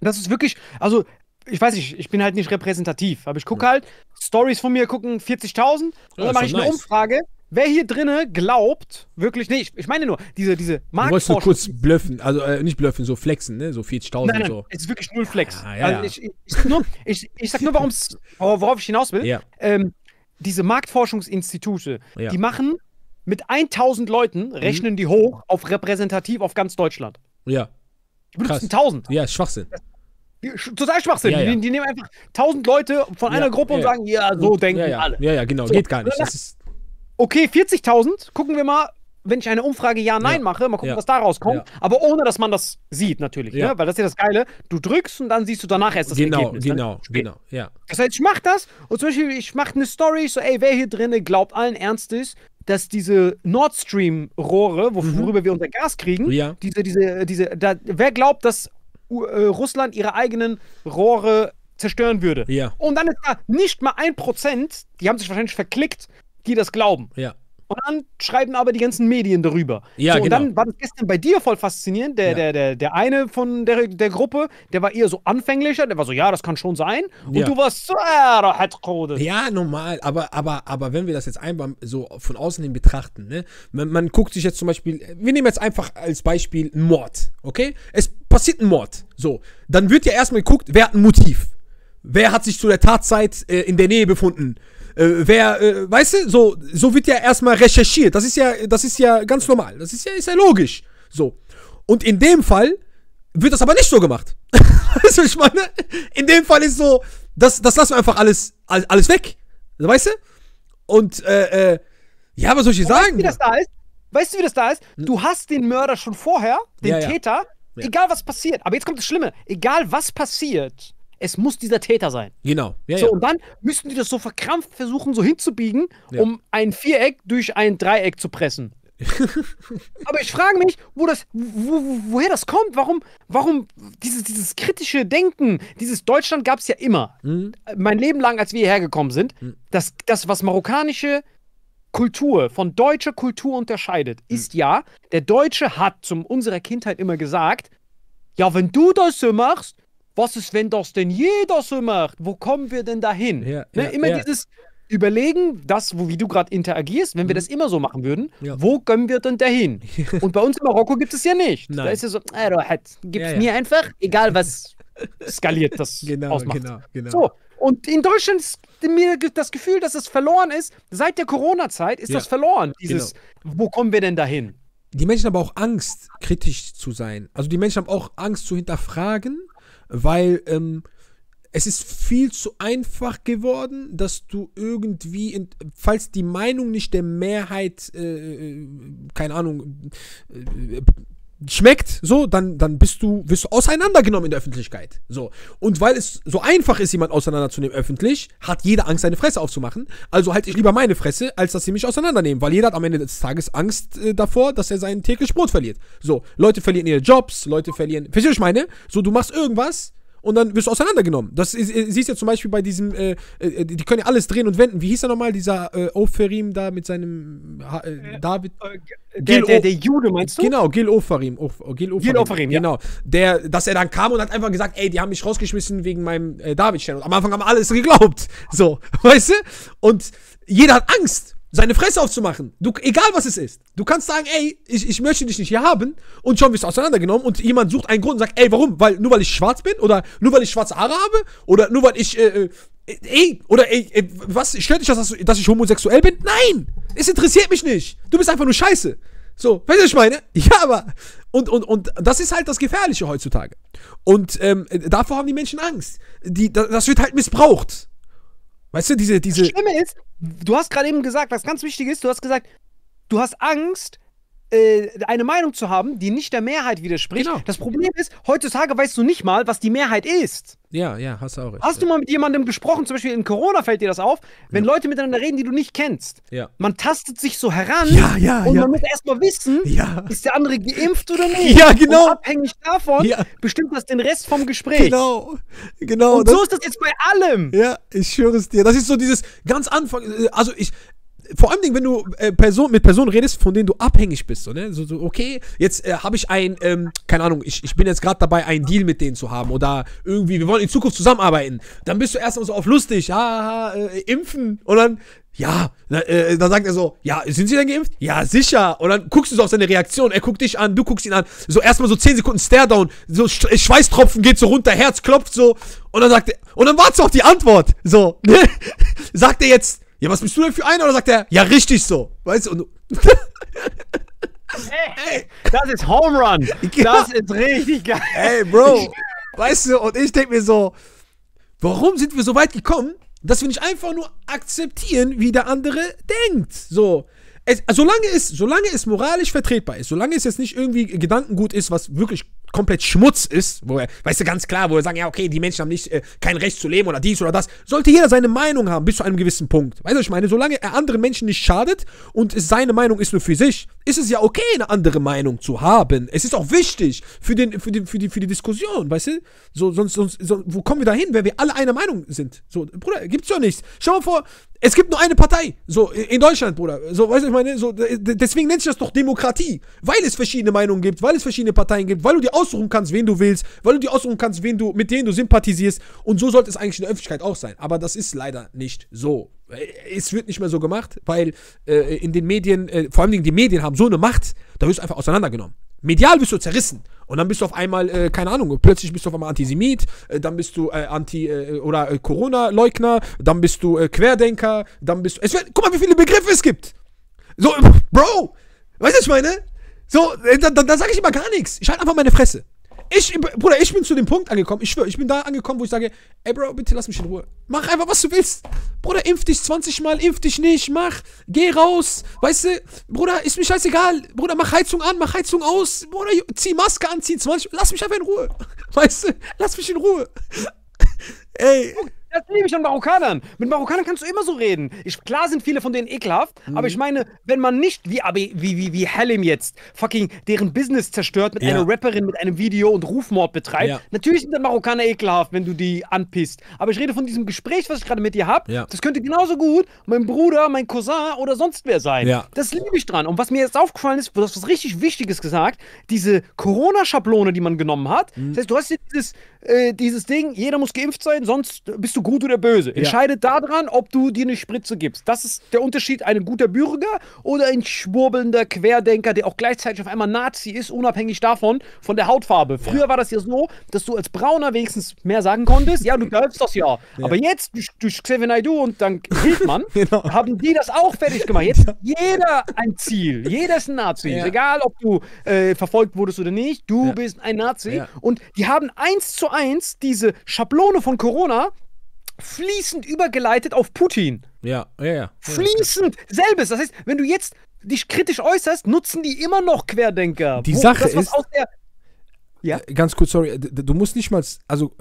Das ist wirklich, also, ich weiß nicht, ich bin halt nicht repräsentativ, aber ich gucke halt, Stories von mir gucken 40.000 und dann mache ich eine Umfrage. Wer hier drinne glaubt, wirklich nicht, ich meine nur, diese Marktforschung... Du wolltest nur kurz blöffen, also nicht blöffen, so flexen, ne? So 40.000 und so. Es ist wirklich null Flex. Ja, ja, also ich sag nur, worauf ich hinaus will. Ja. Diese Marktforschungsinstitute, ja, die machen mit 1.000 Leuten, rechnen die hoch auf repräsentativ auf ganz Deutschland. Ja. Die benutzen 1.000. Ja, Schwachsinn. Total Schwachsinn. Ja, ja. Die nehmen einfach 1.000 Leute von einer Gruppe und sagen, ja, so denken alle. Ja, ja, genau, so, geht gar nicht. Das ist... Okay, 40.000, gucken wir mal, wenn ich eine Umfrage Ja-Nein mache, mal gucken, was da rauskommt. Ja. Aber ohne, dass man das sieht natürlich, ne? Weil das ist ja das Geile. Du drückst und dann siehst du danach erst das Ergebnis. Genau, ja. Das heißt, ich mach das und zum Beispiel, ich mache eine Story, so ey, wer hier drin glaubt allen Ernstes, dass diese Nord Stream Rohre, worüber wir unser Gas kriegen, wer glaubt, dass Russland ihre eigenen Rohre zerstören würde. Ja. Und dann ist da nicht mal 1%, die haben sich wahrscheinlich verklickt, die das glauben. Ja. Und dann schreiben aber die ganzen Medien darüber. Ja, so, und dann war das gestern bei dir voll faszinierend. Der eine von der Gruppe, der war eher so anfänglicher, der war so, ja, das kann schon sein. Und du warst so, da hat Code. Ja, normal. Aber wenn wir das jetzt einfach so von außen hin betrachten, ne? Man guckt sich jetzt zum Beispiel, wir nehmen jetzt einfach als Beispiel einen Mord, okay? Es passiert ein Mord. So, dann wird ja erstmal geguckt, wer hat ein Motiv? Wer hat sich zu der Tatzeit in der Nähe befunden? Weißt du, so wird ja erstmal recherchiert. Das ist ja ganz normal. Das ist ja logisch. So. Und in dem Fall wird das aber nicht so gemacht. Weißt du, was ich meine? In dem Fall ist so, das lassen wir einfach alles weg. Weißt du? Und, ja, was soll ich dir sagen? Weißt du, wie das da ist? Du hast den Mörder schon vorher, den Täter, egal was passiert. Aber jetzt kommt das Schlimme. Egal was passiert, es muss dieser Täter sein. Genau. Ja, so, und dann müssten die das so verkrampft versuchen, so hinzubiegen, um ein Viereck durch ein Dreieck zu pressen. Aber ich frage mich, woher das kommt, warum dieses kritische Denken, dieses Deutschland gab es ja immer. Mein Leben lang, als wir hierher gekommen sind, das, was marokkanische Kultur von deutscher Kultur unterscheidet, ist der Deutsche hat zu unserer Kindheit immer gesagt, ja, wenn du das so machst, was ist, wenn das denn jeder so macht? Wo kommen wir denn dahin? Ja, ne? Immer dieses Überlegen, wie du gerade interagierst, wenn wir das immer so machen würden, wo kommen wir denn dahin? Und bei uns in Marokko gibt es ja nicht. Nein. Da ist ja so, gib's mir einfach, egal was skaliert das ausmacht. Genau. So, und in Deutschland ist mir das Gefühl, dass es verloren ist. Seit der Corona-Zeit ist das verloren, dieses, wo kommen wir denn dahin? Die Menschen haben auch Angst, kritisch zu sein. Also die Menschen haben auch Angst zu hinterfragen, weil es ist viel zu einfach geworden, dass du irgendwie, falls die Meinung nicht der Mehrheit, keine Ahnung, schmeckt, so, dann wirst du auseinandergenommen in der Öffentlichkeit. So. Und weil es so einfach ist, jemand auseinanderzunehmen öffentlich, hat jeder Angst, seine Fresse aufzumachen. Also halte ich lieber meine Fresse, als dass sie mich auseinandernehmen. Weil jeder hat am Ende des Tages Angst davor, dass er sein tägliches Brot verliert. So, Leute verlieren ihre Jobs, Leute verlieren... Verstehst du, was ich meine? So, du machst irgendwas... und dann wirst du auseinandergenommen. Das siehst du ja zum Beispiel bei diesem, die können ja alles drehen und wenden. Wie hieß er nochmal, dieser Ofarim da mit seinem David? Der Jude, meinst du? Genau, Gil Ofarim. Gil Ofarim, genau. Ja. Dass er dann kam und hat einfach gesagt, ey, die haben mich rausgeschmissen wegen meinem David-Stern. Und am Anfang haben alle es geglaubt. So, weißt du? Und jeder hat Angst, seine Fresse aufzumachen. Du, egal was es ist. Du kannst sagen, ey, ich möchte dich nicht hier haben. Und schon wirst du auseinandergenommen. Und jemand sucht einen Grund und sagt, ey, warum? Weil, nur weil ich schwarz bin? Oder nur weil ich schwarze Haare habe? Oder nur weil ich, was? Stört dich das, dass ich homosexuell bin? Nein! Es interessiert mich nicht. Du bist einfach nur scheiße. So, weißt du, was ich meine? Ja, aber... Und das ist halt das Gefährliche heutzutage. Und davor haben die Menschen Angst. Das wird halt missbraucht. Weißt du, diese... Das Schlimme ist, du hast gerade eben gesagt, was ganz wichtig ist, du hast gesagt, du hast Angst, eine Meinung zu haben, die nicht der Mehrheit widerspricht. Genau. Das Problem ist, heutzutage weißt du nicht mal, was die Mehrheit ist. Ja, ja, hast du auch recht. Hast du mal mit jemandem gesprochen, zum Beispiel in Corona fällt dir das auf, wenn Leute miteinander reden, die du nicht kennst. Ja. Man tastet sich so heran und man muss erstmal wissen, ist der andere geimpft oder nicht. Ja, genau. Und abhängig davon bestimmt das den Rest vom Gespräch. Genau, genau. Und so ist das jetzt bei allem. Ja, ich schwöre es dir. Das ist so dieses ganz Anfang, also ich... Vor allem, wenn du mit Personen redest, von denen du abhängig bist. So, ne? so, okay, jetzt habe ich ein, keine Ahnung, ich bin jetzt gerade dabei, einen Deal mit denen zu haben. Oder irgendwie, wir wollen in Zukunft zusammenarbeiten. Dann bist du erstmal so auf lustig, impfen. Und dann, dann sagt er so, ja, sind sie denn geimpft? Ja, sicher. Und dann guckst du so auf seine Reaktion. Er guckt dich an, du guckst ihn an. So erstmal so 10 Sekunden Staredown. So Schweißtropfen geht so runter, Herz klopft so. Und dann sagt er, und dann wartest du auf die Antwort. So, ne? Sagt er jetzt, ja, was bist du denn für einer? Oder sagt er, ja, richtig so. Weißt du? Und du ey, das ist Home Run. Das ist richtig geil. Ey, Bro. Weißt du, und ich denke mir so, warum sind wir so weit gekommen, dass wir nicht einfach nur akzeptieren, wie der andere denkt? So. Solange es moralisch vertretbar ist, solange es jetzt nicht irgendwie Gedankengut ist, was wirklich komplett Schmutz ist, wo er, weißt du, ganz klar, wo er sagen, ja, okay, die Menschen haben nicht kein Recht zu leben oder dies oder das, sollte jeder seine Meinung haben bis zu einem gewissen Punkt. Weißt du, ich meine, solange er anderen Menschen nicht schadet und seine Meinung ist nur für sich, ist es ja okay, eine andere Meinung zu haben. Es ist auch wichtig für die Diskussion, weißt du? So, sonst, wo kommen wir da hin, wenn wir alle einer Meinung sind? So, Bruder, gibt's doch nichts. Schau mal vor, es gibt nur eine Partei, so in Deutschland, Bruder. So, weißt du, ich meine, so, deswegen nennt sich das doch Demokratie, weil es verschiedene Meinungen gibt, weil es verschiedene Parteien gibt, weil du dir aussuchen kannst, wen du willst, weil du dir aussuchen kannst, mit denen du sympathisierst. Und so sollte es eigentlich in der Öffentlichkeit auch sein. Aber das ist leider nicht so. Es wird nicht mehr so gemacht, weil in den Medien, vor allem die Medien haben so eine Macht, da wirst du einfach auseinandergenommen. Medial wirst du zerrissen. Und dann bist du auf einmal, keine Ahnung, plötzlich bist du auf einmal Antisemit, dann bist du Corona-Leugner, dann bist du Querdenker, dann bist du... guck mal, wie viele Begriffe es gibt. So, Bro, weißt du, was ich meine? So, da sage ich immer gar nichts. Ich halte einfach meine Fresse. Bruder, ich bin zu dem Punkt angekommen, ich schwöre, ich bin da angekommen, wo ich sage, ey Bro, bitte lass mich in Ruhe. Mach einfach, was du willst. Bruder, impf dich 20 Mal, impf dich nicht, mach, geh raus, weißt du, Bruder, ist mir scheißegal. Bruder, mach Heizung an, mach Heizung aus, Bruder, zieh Maske an, zieh 20, lass mich einfach in Ruhe. Weißt du, lass mich in Ruhe. Ey. Das liebe ich an Marokkanern. Mit Marokkanern kannst du immer so reden. Klar sind viele von denen ekelhaft, aber ich meine, wenn man nicht wie Halim jetzt fucking deren Business zerstört mit einer Rapperin, mit einem Video und Rufmord betreibt, natürlich sind dann Marokkaner ekelhaft, wenn du die anpisst. Aber ich rede von diesem Gespräch, was ich gerade mit dir habe. Ja. Das könnte genauso gut mein Bruder, mein Cousin oder sonst wer sein. Ja. Das liebe ich dran. Und was mir jetzt aufgefallen ist, du hast was richtig Wichtiges gesagt, diese Corona-Schablone, die man genommen hat. Das heißt, du hast jetzt dieses Ding, jeder muss geimpft sein, sonst bist du gut oder böse. Entscheidet daran, ob du dir eine Spritze gibst. Das ist der Unterschied, ein guter Bürger oder ein schwurbelnder Querdenker, der auch gleichzeitig auf einmal Nazi ist, unabhängig davon, von der Hautfarbe. Früher war das ja so, dass du als Brauner wenigstens mehr sagen konntest, ja, du glaubst das ja. Aber jetzt, durch Xavier Naidoo und dank Hildmann, haben die das auch fertig gemacht. Jetzt hat jeder ein Ziel. Jeder ist ein Nazi. Ja. Egal, ob du verfolgt wurdest oder nicht, du bist ein Nazi. Ja. Und die haben 1:1 diese Schablone von Corona fließend übergeleitet auf Putin. Ja. Fließend. Selbes. Das heißt, wenn du jetzt dich kritisch äußerst, nutzen die immer noch Querdenker. Die Sache das, was ist... Ganz kurz, sorry, du musst nicht mal... Also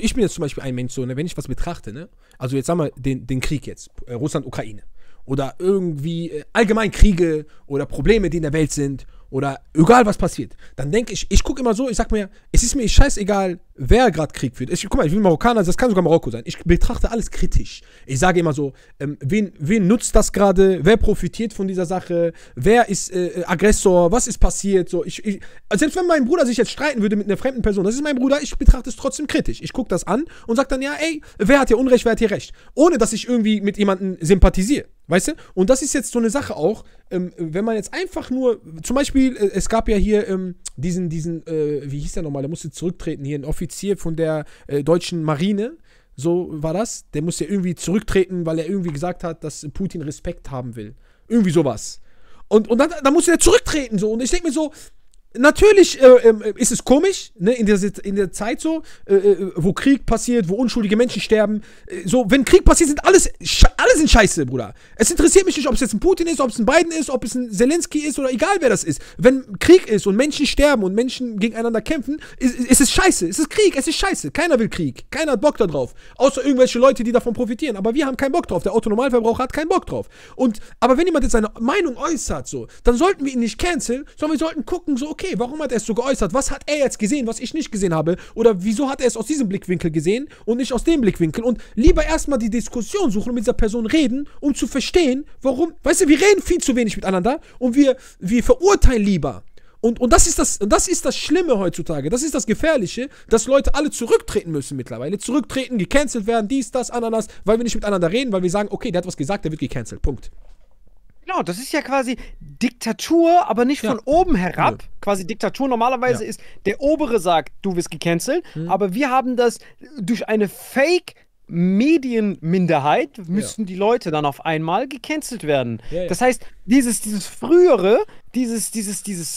ich bin jetzt zum Beispiel ein Mensch, so, ne, wenn ich was betrachte, ne, also jetzt sagen wir den Krieg jetzt, Russland, Ukraine, oder irgendwie allgemein Kriege oder Probleme, die in der Welt sind oder egal was passiert, dann denke ich, ich gucke immer so, ich sag mir, es ist mir scheißegal, wer gerade Krieg führt. Guck mal, ich bin Marokkaner, das kann sogar Marokko sein. Ich betrachte alles kritisch. Ich sage immer so, wen nutzt das gerade, wer profitiert von dieser Sache, wer ist Aggressor, was ist passiert, so. Selbst wenn mein Bruder sich jetzt streiten würde mit einer fremden Person, das ist mein Bruder, ich betrachte es trotzdem kritisch. Ich gucke das an und sage dann, ja, ey, wer hat hier Unrecht, wer hat hier Recht? Ohne, dass ich irgendwie mit jemandem sympathisiere. Weißt du? Und das ist jetzt so eine Sache auch, wenn man jetzt einfach nur, zum Beispiel, es gab ja hier diesen, wie hieß der nochmal, der musste zurücktreten, hier ein Offizier von der deutschen Marine, so war das, der musste irgendwie zurücktreten, weil er irgendwie gesagt hat, dass Putin Respekt haben will. Irgendwie sowas. Und dann musste er zurücktreten, so. Und ich denke mir so, natürlich ist es komisch, ne, in der Zeit so, wo Krieg passiert, wo unschuldige Menschen sterben. So, wenn Krieg passiert, sind alles Scheiße, Bruder. Es interessiert mich nicht, ob es jetzt ein Putin ist, ob es ein Biden ist, ob es ein Zelensky ist oder egal wer das ist. Wenn Krieg ist und Menschen sterben und Menschen gegeneinander kämpfen, ist es Scheiße. Es ist Krieg, es ist Scheiße. Keiner will Krieg. Keiner hat Bock da drauf. Außer irgendwelche Leute, die davon profitieren. Aber wir haben keinen Bock drauf. Der Autonormalverbraucher hat keinen Bock drauf. Aber wenn jemand jetzt seine Meinung äußert, so, dann sollten wir ihn nicht canceln, sondern wir sollten gucken, so, okay, warum hat er es so geäußert? Was hat er jetzt gesehen, was ich nicht gesehen habe? Oder wieso hat er es aus diesem Blickwinkel gesehen und nicht aus dem Blickwinkel? Und lieber erstmal die Diskussion suchen und mit dieser Person reden, um zu verstehen, warum. Weißt du, wir reden viel zu wenig miteinander und wir verurteilen lieber. Und das ist das Schlimme heutzutage. Das ist das Gefährliche, dass Leute alle zurücktreten müssen mittlerweile. Zurücktreten, gecancelt werden, dies, das, Ananas, weil wir nicht miteinander reden, weil wir sagen, okay, der hat was gesagt, der wird gecancelt. Punkt. Genau, das ist ja quasi Diktatur, aber nicht von oben herab. Ja. Quasi Diktatur normalerweise ist, der Obere sagt, du wirst gecancelt, aber wir haben das durch eine Fake-Medienminderheit müssen die Leute dann auf einmal gecancelt werden. Ja. Das heißt, dieses frühere, dieses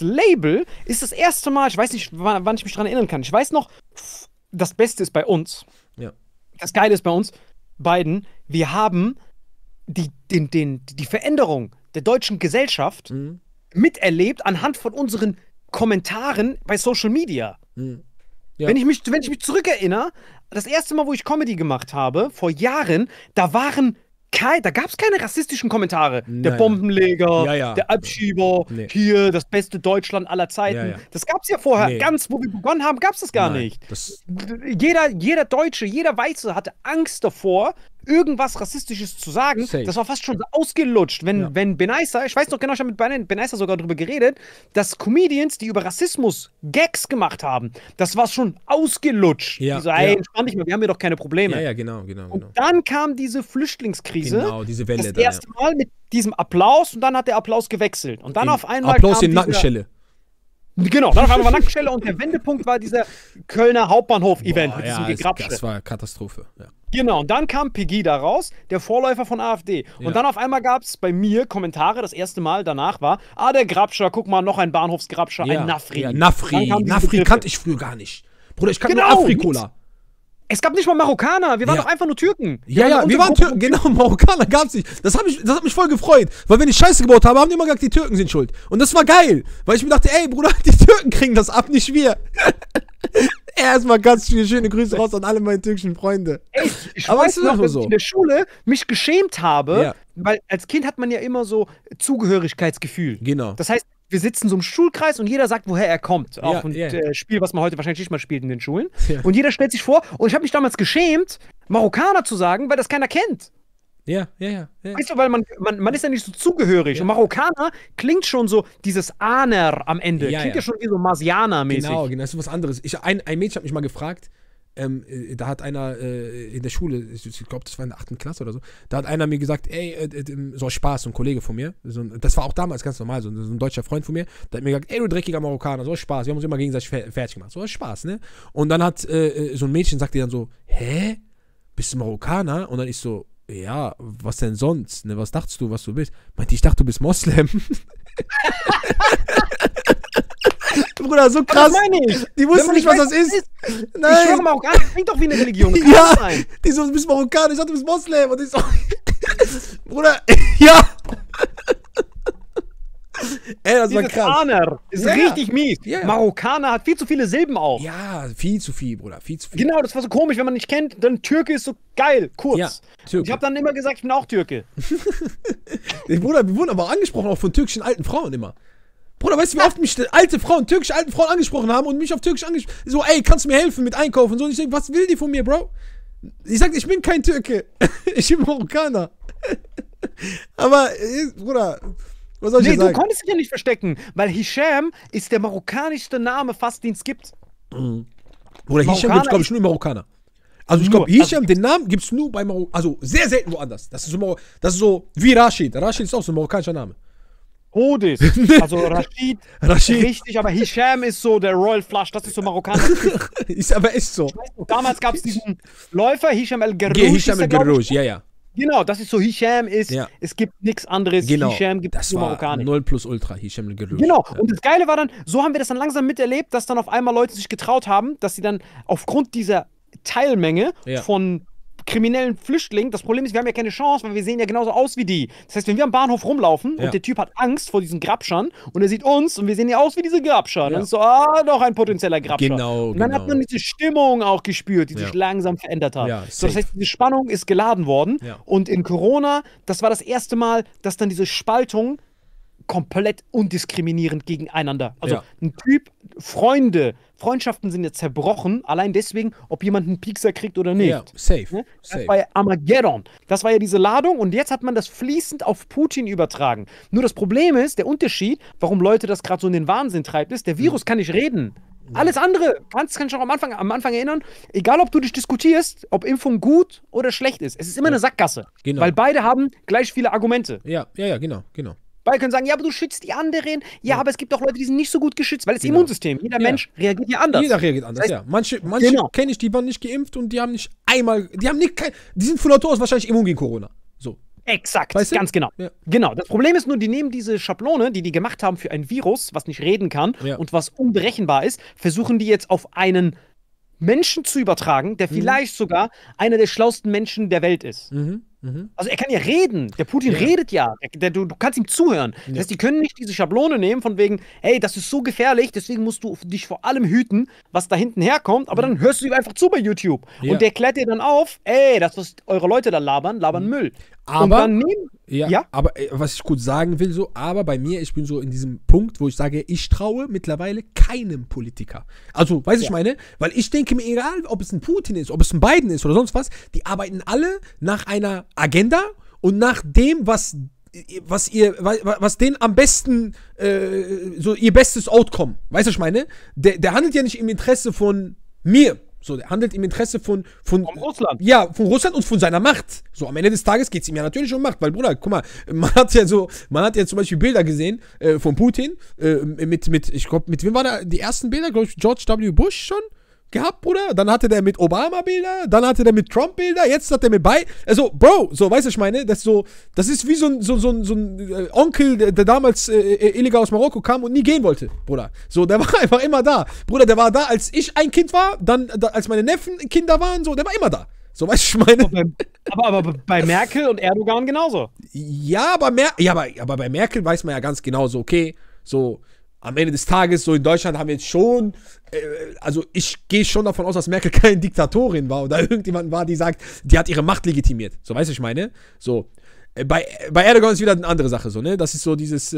Label ist das erste Mal, ich weiß nicht, wann ich mich daran erinnern kann. Ich weiß noch, das Beste ist bei uns, das Geile ist bei uns beiden, wir haben die Veränderung der deutschen Gesellschaft miterlebt anhand von unseren Kommentaren bei Social Media. Mhm. Ja. Wenn ich mich zurückerinnere, das erste Mal, wo ich Comedy gemacht habe, vor Jahren, da gab es keine rassistischen Kommentare. Nein, der Bombenleger, der Abschieber, hier, das beste Deutschland aller Zeiten. Ja, ja. Das gab es ja vorher, wo wir begonnen haben, gab es das gar nicht. Jeder Deutsche, jeder Weiße hatte Angst davor, irgendwas Rassistisches zu sagen. Safe. Das war fast schon ausgelutscht. Wenn Benaisa, ich weiß noch genau, ich habe mit Benaisa sogar darüber geredet, dass Comedians, die über Rassismus Gags gemacht haben, das war schon ausgelutscht. Ja. Die so, ey, entspann dich mal, wir haben hier doch keine Probleme. Ja, ja, genau. Und dann kam diese Flüchtlingskrise. Genau, diese Welle. Das erste Mal mit diesem Applaus und dann hat der Applaus gewechselt. Und dann auf einmal Applaus in Nackenschelle. Genau, dann auf einmal war Nackenschelle und der Wendepunkt war dieser Kölner Hauptbahnhof-Event mit diesem Gegrapsche. Das war Katastrophe, Genau, und dann kam Pegida raus, der Vorläufer von AfD. Und dann auf einmal gab es bei mir Kommentare, das erste Mal danach war, der Grabscher, guck mal, noch ein Bahnhofsgrabscher, ein Nafri. Ja, Nafri kannte ich früher gar nicht. Bruder, ich kannte nur Afrikola. Es gab nicht mal Marokkaner, wir waren doch einfach nur Türken. Wir waren Türken, genau, Marokkaner gab's nicht. Das hat mich voll gefreut, weil wenn ich Scheiße gebaut habe, haben die immer gesagt, die Türken sind schuld. Und das war geil, weil ich mir dachte, ey Bruder, die Türken kriegen das ab, nicht wir. Erstmal ganz viele schöne Grüße raus an alle meine türkischen Freunde. Ey, ich weiß noch, dass ich in der Schule mich geschämt habe, weil als Kind hat man ja immer so Zugehörigkeitsgefühl. Genau. Das heißt, wir sitzen so im Schulkreis und jeder sagt, woher er kommt. Auch ein Spiel, was man heute wahrscheinlich nicht mal spielt in den Schulen. Ja. Und jeder stellt sich vor, und ich habe mich damals geschämt, Marokkaner zu sagen, weil das keiner kennt. Ja. Weißt du, weil man ist ja nicht so zugehörig. Und Marokkaner klingt schon so, dieses Aner am Ende. Klingt ja schon wie so Marsianer-mäßig. Genau, das ist was anderes. Ein Mädchen hat mich mal gefragt, da hat einer in der Schule, ich glaube, das war in der 8. Klasse oder so, da hat einer mir gesagt, ey, so Spaß, so ein Kollege von mir, das war auch damals ganz normal, so ein deutscher Freund von mir, der hat mir gesagt, ey, du dreckiger Marokkaner, so Spaß, wir haben uns immer gegenseitig fertig gemacht, so Spaß, ne? Und dann hat so ein Mädchen, sagt ihr dann so, hä? Bist du Marokkaner? Und dann ich so, ja, was denn sonst, ne? Was dachtest du, was du bist? Meinte, ich dachte, du bist Moslem. Bruder, so krass. Das meine ich. Die wussten nicht, was das ist. Nein. Ich schwöre, Marokkaner klingt doch wie eine Religion. Das kann sein. Die so, du bist Marokkaner, ich dachte, du bist Moslem. Und ich so, Bruder, Ey, das war krass. Aner ist richtig mies. Yeah. Marokkaner hat viel zu viele Silben auch. Ja, viel zu viel, Bruder, viel zu viel. Genau, das war so komisch, wenn man nicht kennt, dann Türke ist so geil, kurz. Ja, ich habe dann immer gesagt, ich bin auch Türke. Bruder, wir wurden aber angesprochen, auch von türkischen alten Frauen immer. Bruder, weißt du, wie oft mich alte Frauen, türkische alte Frauen angesprochen haben und mich auf türkisch angesprochen haben? So, ey, kannst du mir helfen mit Einkaufen? Und so, und ich denke, was will die von mir, Bro? Ich sag, ich bin kein Türke. Ich bin Marokkaner. Aber, Bruder, was soll ich sagen? Du konntest dich ja nicht verstecken, weil Hicham ist der marokkanischste Name, fast den es gibt. Mhm. Bruder, Hicham gibt es, glaube ich, nur in Marokkaner. Also ich glaube, Hicham, den Namen gibt es nur bei Marokko. Also sehr selten woanders. Das ist so wie Rashid. Rashid ist auch so ein marokkanischer Name. Odis. Also Rashid, Rashid. Richtig, aber Hicham ist so der Royal Flush. Das ist so marokkanisch. Ist aber echt so. Damals gab es diesen Läufer, Hicham El-Gerrouj. Hicham El-Gerrouj, ja, ja. Genau, das ist so, Hicham ist, ja. Es gibt nichts anderes, genau. Hicham gibt es nur Marokkanisch. 0 plus Ultra, Hicham El-Gerrouj. Genau, und das Geile war dann, so haben wir das dann langsam miterlebt, dass dann auf einmal Leute sich getraut haben, dass sie dann aufgrund dieser Teilmenge von kriminellen Flüchtlingen, das Problem ist, wir haben ja keine Chance, weil wir sehen ja genauso aus wie die. Das heißt, wenn wir am Bahnhof rumlaufen und der Typ hat Angst vor diesen Grabschern und er sieht uns und wir sehen ja aus wie diese Grabscher, dann ist so, ah, doch ein potenzieller Grabscher. Genau, und dann hat man diese Stimmung auch gespürt, die sich langsam verändert hat. Ja, so, das heißt, diese Spannung ist geladen worden und in Corona, das war das erste Mal, dass dann diese Spaltung komplett undiskriminierend gegeneinander. Also ein Typ, Freundschaften sind jetzt zerbrochen, allein deswegen, ob jemand einen Piekser kriegt oder nicht. Ja, safe. Ne? Das war ja Armageddon. Das war ja diese Ladung und jetzt hat man das fließend auf Putin übertragen. Nur das Problem ist, der Unterschied, warum Leute das gerade so in den Wahnsinn treibt, ist, der Virus kann nicht reden. Alles andere, kannst du auch am Anfang erinnern, egal ob du dich diskutierst, ob Impfung gut oder schlecht ist, es ist immer eine Sackgasse. Genau. Weil beide haben gleich viele Argumente. Ja, genau. Weil können sagen, ja, aber du schützt die anderen. Ja, aber es gibt auch Leute, die sind nicht so gut geschützt, weil das Immunsystem, jeder Mensch reagiert ja anders. Jeder reagiert anders, das heißt, Manche kenne ich, die waren nicht geimpft und die haben nicht einmal, die sind von Natur aus wahrscheinlich immun gegen Corona. So. Exakt, weißt du? Ganz genau. Ja. Genau, das Problem ist nur, die nehmen diese Schablone, die die gemacht haben für ein Virus, was nicht reden kann und was unberechenbar ist, versuchen die jetzt auf einen Menschen zu übertragen, der vielleicht sogar einer der schlauesten Menschen der Welt ist. Also er kann ja reden, der Putin redet ja, du kannst ihm zuhören. Das heißt, die können nicht diese Schablone nehmen von wegen, hey, das ist so gefährlich, deswegen musst du dich vor allem hüten, was da hinten herkommt, aber dann hörst du ihm einfach zu bei YouTube. Und der klärt dir dann auf, ey, das, was eure Leute da labern Müll. Aber, und dann aber was ich kurz sagen will, so, aber bei mir, ich bin so in diesem Punkt, wo ich sage, ich traue mittlerweile keinem Politiker. Also, weiß ich meine, weil ich denke mir, egal, ob es ein Putin ist, ob es ein Biden ist oder sonst was, die arbeiten alle nach einer Agenda und nach dem, was denen am besten, so ihr bestes Outcome, weißt du, was ich meine? Der handelt ja nicht im Interesse von mir. So, der handelt im Interesse von Russland. Ja, von Russland und von seiner Macht. So, am Ende des Tages geht es ihm ja natürlich um Macht, weil, Bruder, guck mal, man hat ja zum Beispiel Bilder gesehen von Putin, ich glaube, mit wem war da die ersten Bilder? Glaube ich, George W. Bush schon gehabt, Bruder. Dann hatte der mit Obama Bilder, dann hatte der mit Trump Bilder, jetzt hat der mit Biden. Also, Bro, so, weißt du, ich meine, das ist wie so ein Onkel, der damals illegal aus Marokko kam und nie gehen wollte, Bruder. So, der war einfach immer da. Bruder, der war da, als ich ein Kind war, dann, als meine Neffen Kinder waren, so, der war immer da. So, weißt du, ich meine. Aber bei Merkel und Erdogan genauso. Ja, aber bei Merkel weiß man ja ganz genau so, okay, so, am Ende des Tages, so in Deutschland haben wir jetzt schon, also ich gehe schon davon aus, dass Merkel keine Diktatorin war oder irgendjemand war, die sagt, die hat ihre Macht legitimiert. So, weißt du, ich meine? So, bei Erdogan ist wieder eine andere Sache, so, ne? Das ist so dieses,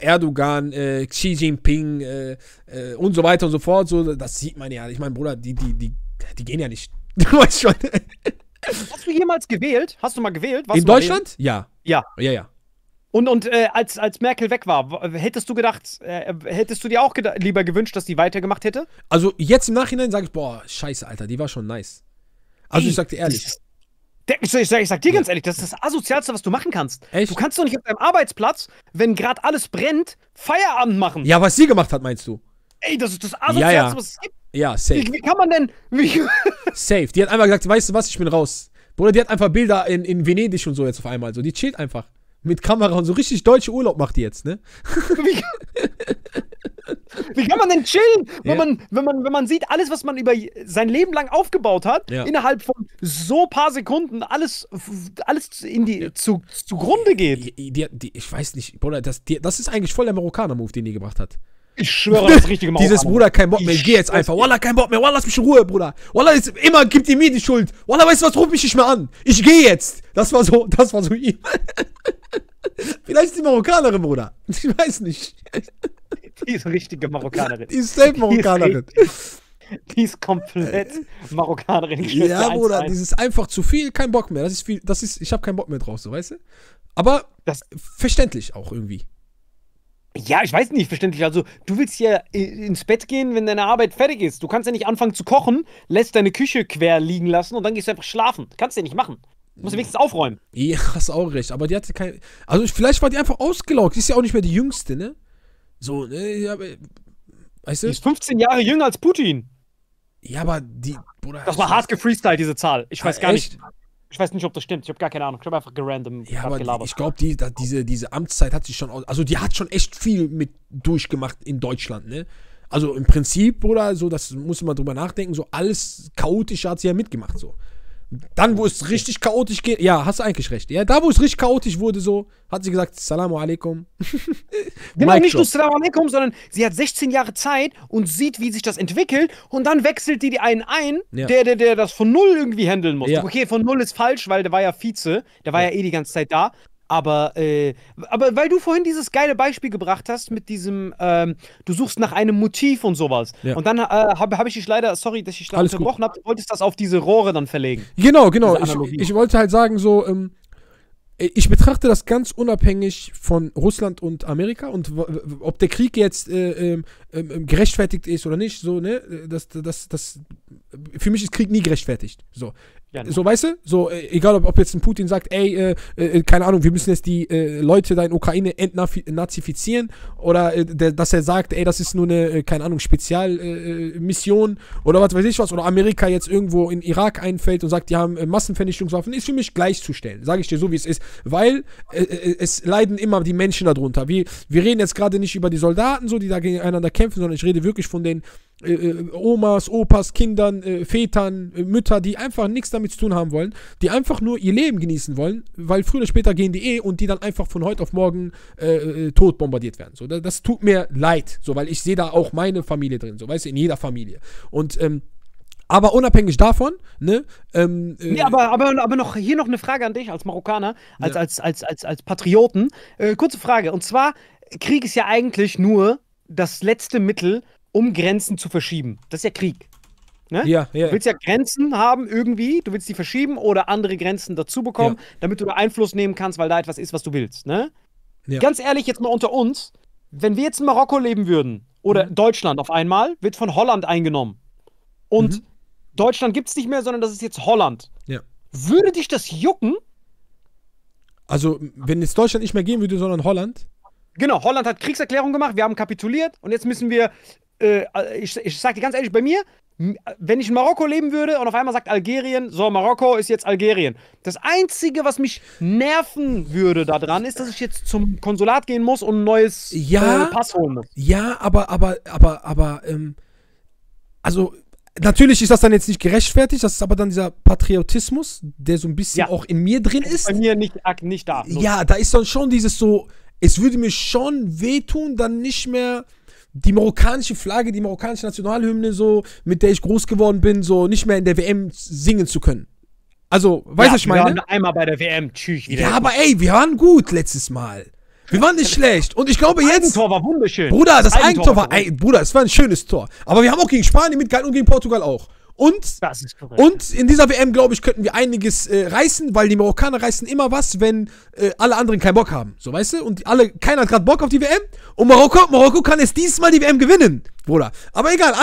Erdogan, Xi Jinping und so weiter und so fort, so, das sieht man ja. Ich meine, Bruder, die gehen ja nicht. Du weißt schon. Hast du jemals gewählt? Hast du mal gewählt? In Deutschland? Ja. Und als Merkel weg war, hättest du dir auch lieber gewünscht, dass die weitergemacht hätte? Also jetzt im Nachhinein sage ich, boah, scheiße, Alter, die war schon nice. Also ich sag dir ehrlich. Ich sag dir ganz ehrlich, das ist das Asozialste, was du machen kannst. Echt? Du kannst doch nicht auf deinem Arbeitsplatz, wenn gerade alles brennt, Feierabend machen. Ja, was sie gemacht hat, meinst du? Ey, das ist das Asozialste, was es gibt. Ja, safe. Wie kann man denn... Safe. Die hat einmal gesagt, weißt du was, ich bin raus. Bruder, die hat einfach Bilder in Venedig und so jetzt auf einmal. So, die chillt einfach. Mit Kamera und so richtig deutsche Urlaub macht die jetzt, ne? Wie kann man denn chillen, wenn man sieht, alles, was man über sein Leben lang aufgebaut hat, innerhalb von so paar Sekunden alles in die zugrunde geht? Ich weiß nicht, Bruder, das ist eigentlich voll der Marokkaner-Move, den die gebracht hat. Ich schwöre, das ist richtig gemacht. Dieses Bruder, kein Bock mehr, ich geh jetzt einfach. Wallah, kein Bock mehr, Wallah, lass mich in Ruhe, Bruder. Wallah, immer gibt ihr mir die Schuld. Wallah, weißt du was, ruf mich nicht mehr an. Ich geh jetzt. Das war so ihm. Vielleicht ist die Marokkanerin, Bruder. Ich weiß nicht. Die ist richtige Marokkanerin. Die ist selbst Marokkanerin. Die ist komplett Marokkanerin. Ja, Bruder, das ist einfach zu viel, kein Bock mehr. Das ist viel, das ist, ich habe keinen Bock mehr drauf, so, weißt du? Aber das verständlich auch irgendwie. Ja, ich weiß nicht, verständlich. Also, du willst ja ins Bett gehen, wenn deine Arbeit fertig ist. Du kannst ja nicht anfangen zu kochen, lässt deine Küche quer liegen lassen und dann gehst du einfach schlafen. Kannst du ja nicht machen. Du musst ja wenigstens aufräumen. Ja, hast auch recht. Aber die hatte kein... Also, vielleicht war die einfach ausgelaugt. Die ist ja auch nicht mehr die Jüngste, ne? So, ne? Aber, weißt du? Die ist 15 Jahre jünger als Putin. Ja, aber die... Bruder, das war hart gefreestylt, diese Zahl. Ich weiß gar nicht... Ich weiß nicht, ob das stimmt. Ich habe gar keine Ahnung. Ich habe einfach gerandom gelabert. Ich glaube, diese Amtszeit hat sich schon... Also die hat schon echt viel mit durchgemacht in Deutschland, ne? Also im Prinzip, Bruder, so, das muss man drüber nachdenken, so alles Chaotische hat sie ja mitgemacht, so. Dann, wo es richtig chaotisch geht... Ja, hast du eigentlich recht. Ja, da, wo es richtig chaotisch wurde, so, hat sie gesagt, Salamu alaikum. Genau, nicht nur Salamu alaikum, sondern sie hat 16 Jahre Zeit und sieht, wie sich das entwickelt und dann wechselt die einen ein, ja, der das von null irgendwie handeln muss. Ja. Okay, von null ist falsch, weil der war ja Vize, der war ja eh die ganze Zeit da. Aber weil du vorhin dieses geile Beispiel gebracht hast mit diesem, du suchst nach einem Motiv und sowas. Ja. Und dann hab ich dich leider, sorry, dass ich dich leider unterbrochen habe, du wolltest das auf diese Rohre dann verlegen. Genau, genau. Ich wollte halt sagen, so, ich betrachte das ganz unabhängig von Russland und Amerika und ob der Krieg jetzt gerechtfertigt ist oder nicht, so, ne, für mich ist Krieg nie gerechtfertigt, so. Ja, so, weißt du? So, egal, ob jetzt ein Putin sagt, ey, keine Ahnung, wir müssen jetzt die Leute da in Ukraine entnazifizieren oder dass er sagt, ey, das ist nur eine, keine Ahnung, Spezialmission oder was weiß ich was, oder Amerika jetzt irgendwo in Irak einfällt und sagt, die haben Massenvernichtungswaffen, ist für mich gleichzustellen, sage ich dir so, wie es ist, weil es leiden immer die Menschen darunter. Wir reden jetzt gerade nicht über die Soldaten, so, die da gegeneinander kämpfen, sondern ich rede wirklich von den Omas, Opas, Kindern, Vätern, Mütter, die einfach nichts damit zu tun haben wollen, die einfach nur ihr Leben genießen wollen, weil früher oder später gehen die und die dann einfach von heute auf morgen tot bombardiert werden. So, das tut mir leid, so, weil ich sehe da auch meine Familie drin, so, weißt du, in jeder Familie. Und aber unabhängig davon, ne? Nee, aber noch hier noch eine Frage an dich als Marokkaner, als Patrioten. Kurze Frage. Und zwar, Krieg ist ja eigentlich nur das letzte Mittel, um Grenzen zu verschieben. Das ist ja Krieg. Ne? Ja. Du willst ja Grenzen haben irgendwie, du willst die verschieben oder andere Grenzen dazu bekommen, damit du da Einfluss nehmen kannst, weil da etwas ist, was du willst. Ne? Ja. Ganz ehrlich, jetzt mal unter uns, wenn wir jetzt in Marokko leben würden oder Deutschland auf einmal, wird von Holland eingenommen. Und Deutschland gibt es nicht mehr, sondern das ist jetzt Holland. Ja. Würde dich das jucken? Also, wenn jetzt Deutschland nicht mehr gehen würde, sondern Holland? Genau, Holland hat Kriegserklärung gemacht, wir haben kapituliert und jetzt müssen wir, ich sag dir ganz ehrlich, bei mir, wenn ich in Marokko leben würde und auf einmal sagt Algerien, so, Marokko ist jetzt Algerien. Das Einzige, was mich nerven würde daran, ist, dass ich jetzt zum Konsulat gehen muss und ein neues Pass holen muss. Ja, also... Natürlich ist das dann jetzt nicht gerechtfertigt, das ist aber dann dieser Patriotismus, der so ein bisschen auch in mir drin ist. Bei mir nicht da. Los. Ja, da ist dann schon dieses so, es würde mir schon wehtun, dann nicht mehr die marokkanische Flagge, die marokkanische Nationalhymne, so, mit der ich groß geworden bin, so nicht mehr in der WM singen zu können. Also, weißt du, was ich meine? Wir waren einmal bei der WM, tschüss. Wieder. Ja, aber ey, wir waren gut letztes Mal. Wir waren nicht schlecht. Und ich glaube jetzt... Das Eigentor war wunderschön. Bruder, das Eigentor war... Ey, Bruder, es war ein schönes Tor. Aber wir haben auch gegen Spanien mitgehalten und gegen Portugal auch. Und, das ist korrekt. Und in dieser WM, glaube ich, könnten wir einiges reißen, weil die Marokkaner reißen immer was, wenn alle anderen keinen Bock haben. So, weißt du? Und keiner hat gerade Bock auf die WM. Und Marokko kann jetzt diesmal die WM gewinnen, Bruder. Aber egal,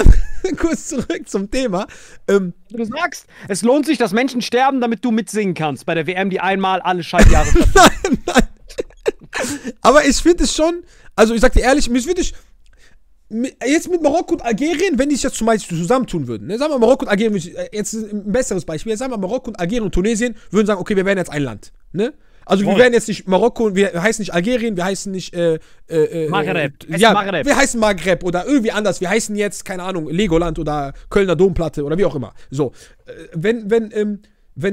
kurz zurück zum Thema. Du sagst, es lohnt sich, dass Menschen sterben, damit du mitsingen kannst. Bei der WM, die einmal alle Scheißjahre... Nein. Aber ich finde es schon, also ich sag dir ehrlich, jetzt mit Marokko und Algerien, wenn die sich jetzt zum Beispiel zusammentun würden, ne, sagen wir Marokko und Algerien, jetzt ein besseres Beispiel, jetzt sagen wir Marokko und Algerien und Tunesien würden sagen, okay, wir werden jetzt ein Land, ne? Also wir werden jetzt nicht Marokko, wir heißen nicht Algerien, wir heißen nicht Maghreb. Wir heißen Maghreb oder irgendwie anders. Wir heißen jetzt, keine Ahnung, Legoland oder Kölner Domplatte oder wie auch immer. So, wenn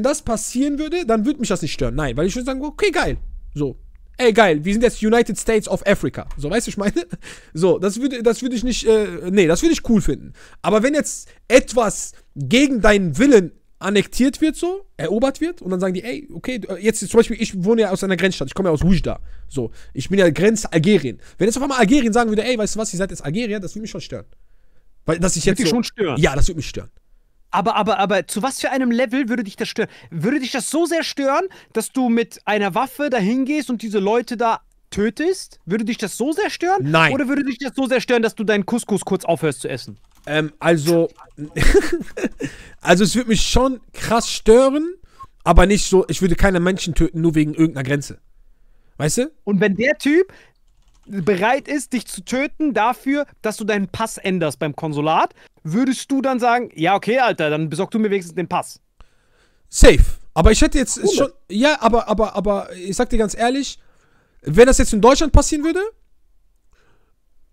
das passieren würde, dann würde mich das nicht stören. Nein, weil ich würde sagen, okay, geil. So. Ey, geil, wir sind jetzt United States of Africa. So, weißt du, ich meine? So, das würde ich nicht, nee, das würde ich cool finden. Aber wenn jetzt etwas gegen deinen Willen annektiert wird so, erobert wird und dann sagen die, ey, okay, jetzt zum Beispiel, ich wohne ja aus einer Grenzstadt, ich komme ja aus Wujda, so, ich bin ja Grenz Algerien. Wenn jetzt auf einmal Algerien sagen würde, ey, weißt du was, ihr seid jetzt Algerier, das würde mich schon stören. Weil, dass ich jetzt so, schon stören? Ja, das würde mich stören. Aber zu was für einem Level würde dich das stören? Würde dich das so sehr stören, dass du mit einer Waffe dahin gehst und diese Leute da tötest? Würde dich das so sehr stören? Nein. Oder würde dich das so sehr stören, dass du deinen Couscous kurz aufhörst zu essen? Also es würde mich schon krass stören, aber nicht so, ich würde keine Menschen töten, nur wegen irgendeiner Grenze. Weißt du? Und wenn der Typ bereit ist, dich zu töten dafür, dass du deinen Pass änderst beim Konsulat, würdest du dann sagen, ja, okay, Alter, dann besorg du mir wenigstens den Pass. Safe. Aber ich hätte jetzt schon, ja, aber ich sag dir ganz ehrlich, wenn das jetzt in Deutschland passieren würde,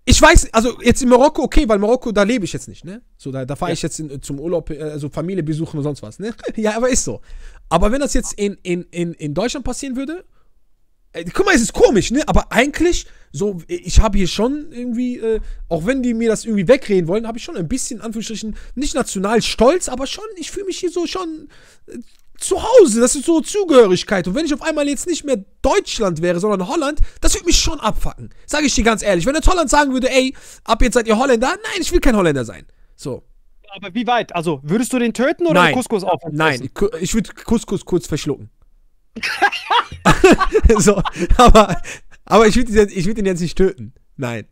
ich weiß, also jetzt in Marokko, okay, weil Marokko, da lebe ich jetzt nicht, ne? So, da fahre ich jetzt zum Urlaub, also Familie besuchen und sonst was, ne? Ja, aber ist so. Aber wenn das jetzt in Deutschland passieren würde, guck mal, es ist komisch, ne? Aber eigentlich, so, ich habe hier schon irgendwie, auch wenn die mir das irgendwie wegreden wollen, habe ich schon ein bisschen, in Anführungsstrichen, nicht national stolz, aber schon, ich fühle mich hier so schon zu Hause, das ist so Zugehörigkeit. Und wenn ich auf einmal jetzt nicht mehr Deutschland wäre, sondern Holland, das würde mich schon abfacken. Sage ich dir ganz ehrlich. Wenn jetzt Holland sagen würde, ey, ab jetzt seid ihr Holländer, nein, ich will kein Holländer sein. So. Aber wie weit? Also, würdest du den töten oder den Couscous aufessen? Nein, ich würde Couscous kurz verschlucken. So, aber ich würde ihn jetzt nicht töten. Nein.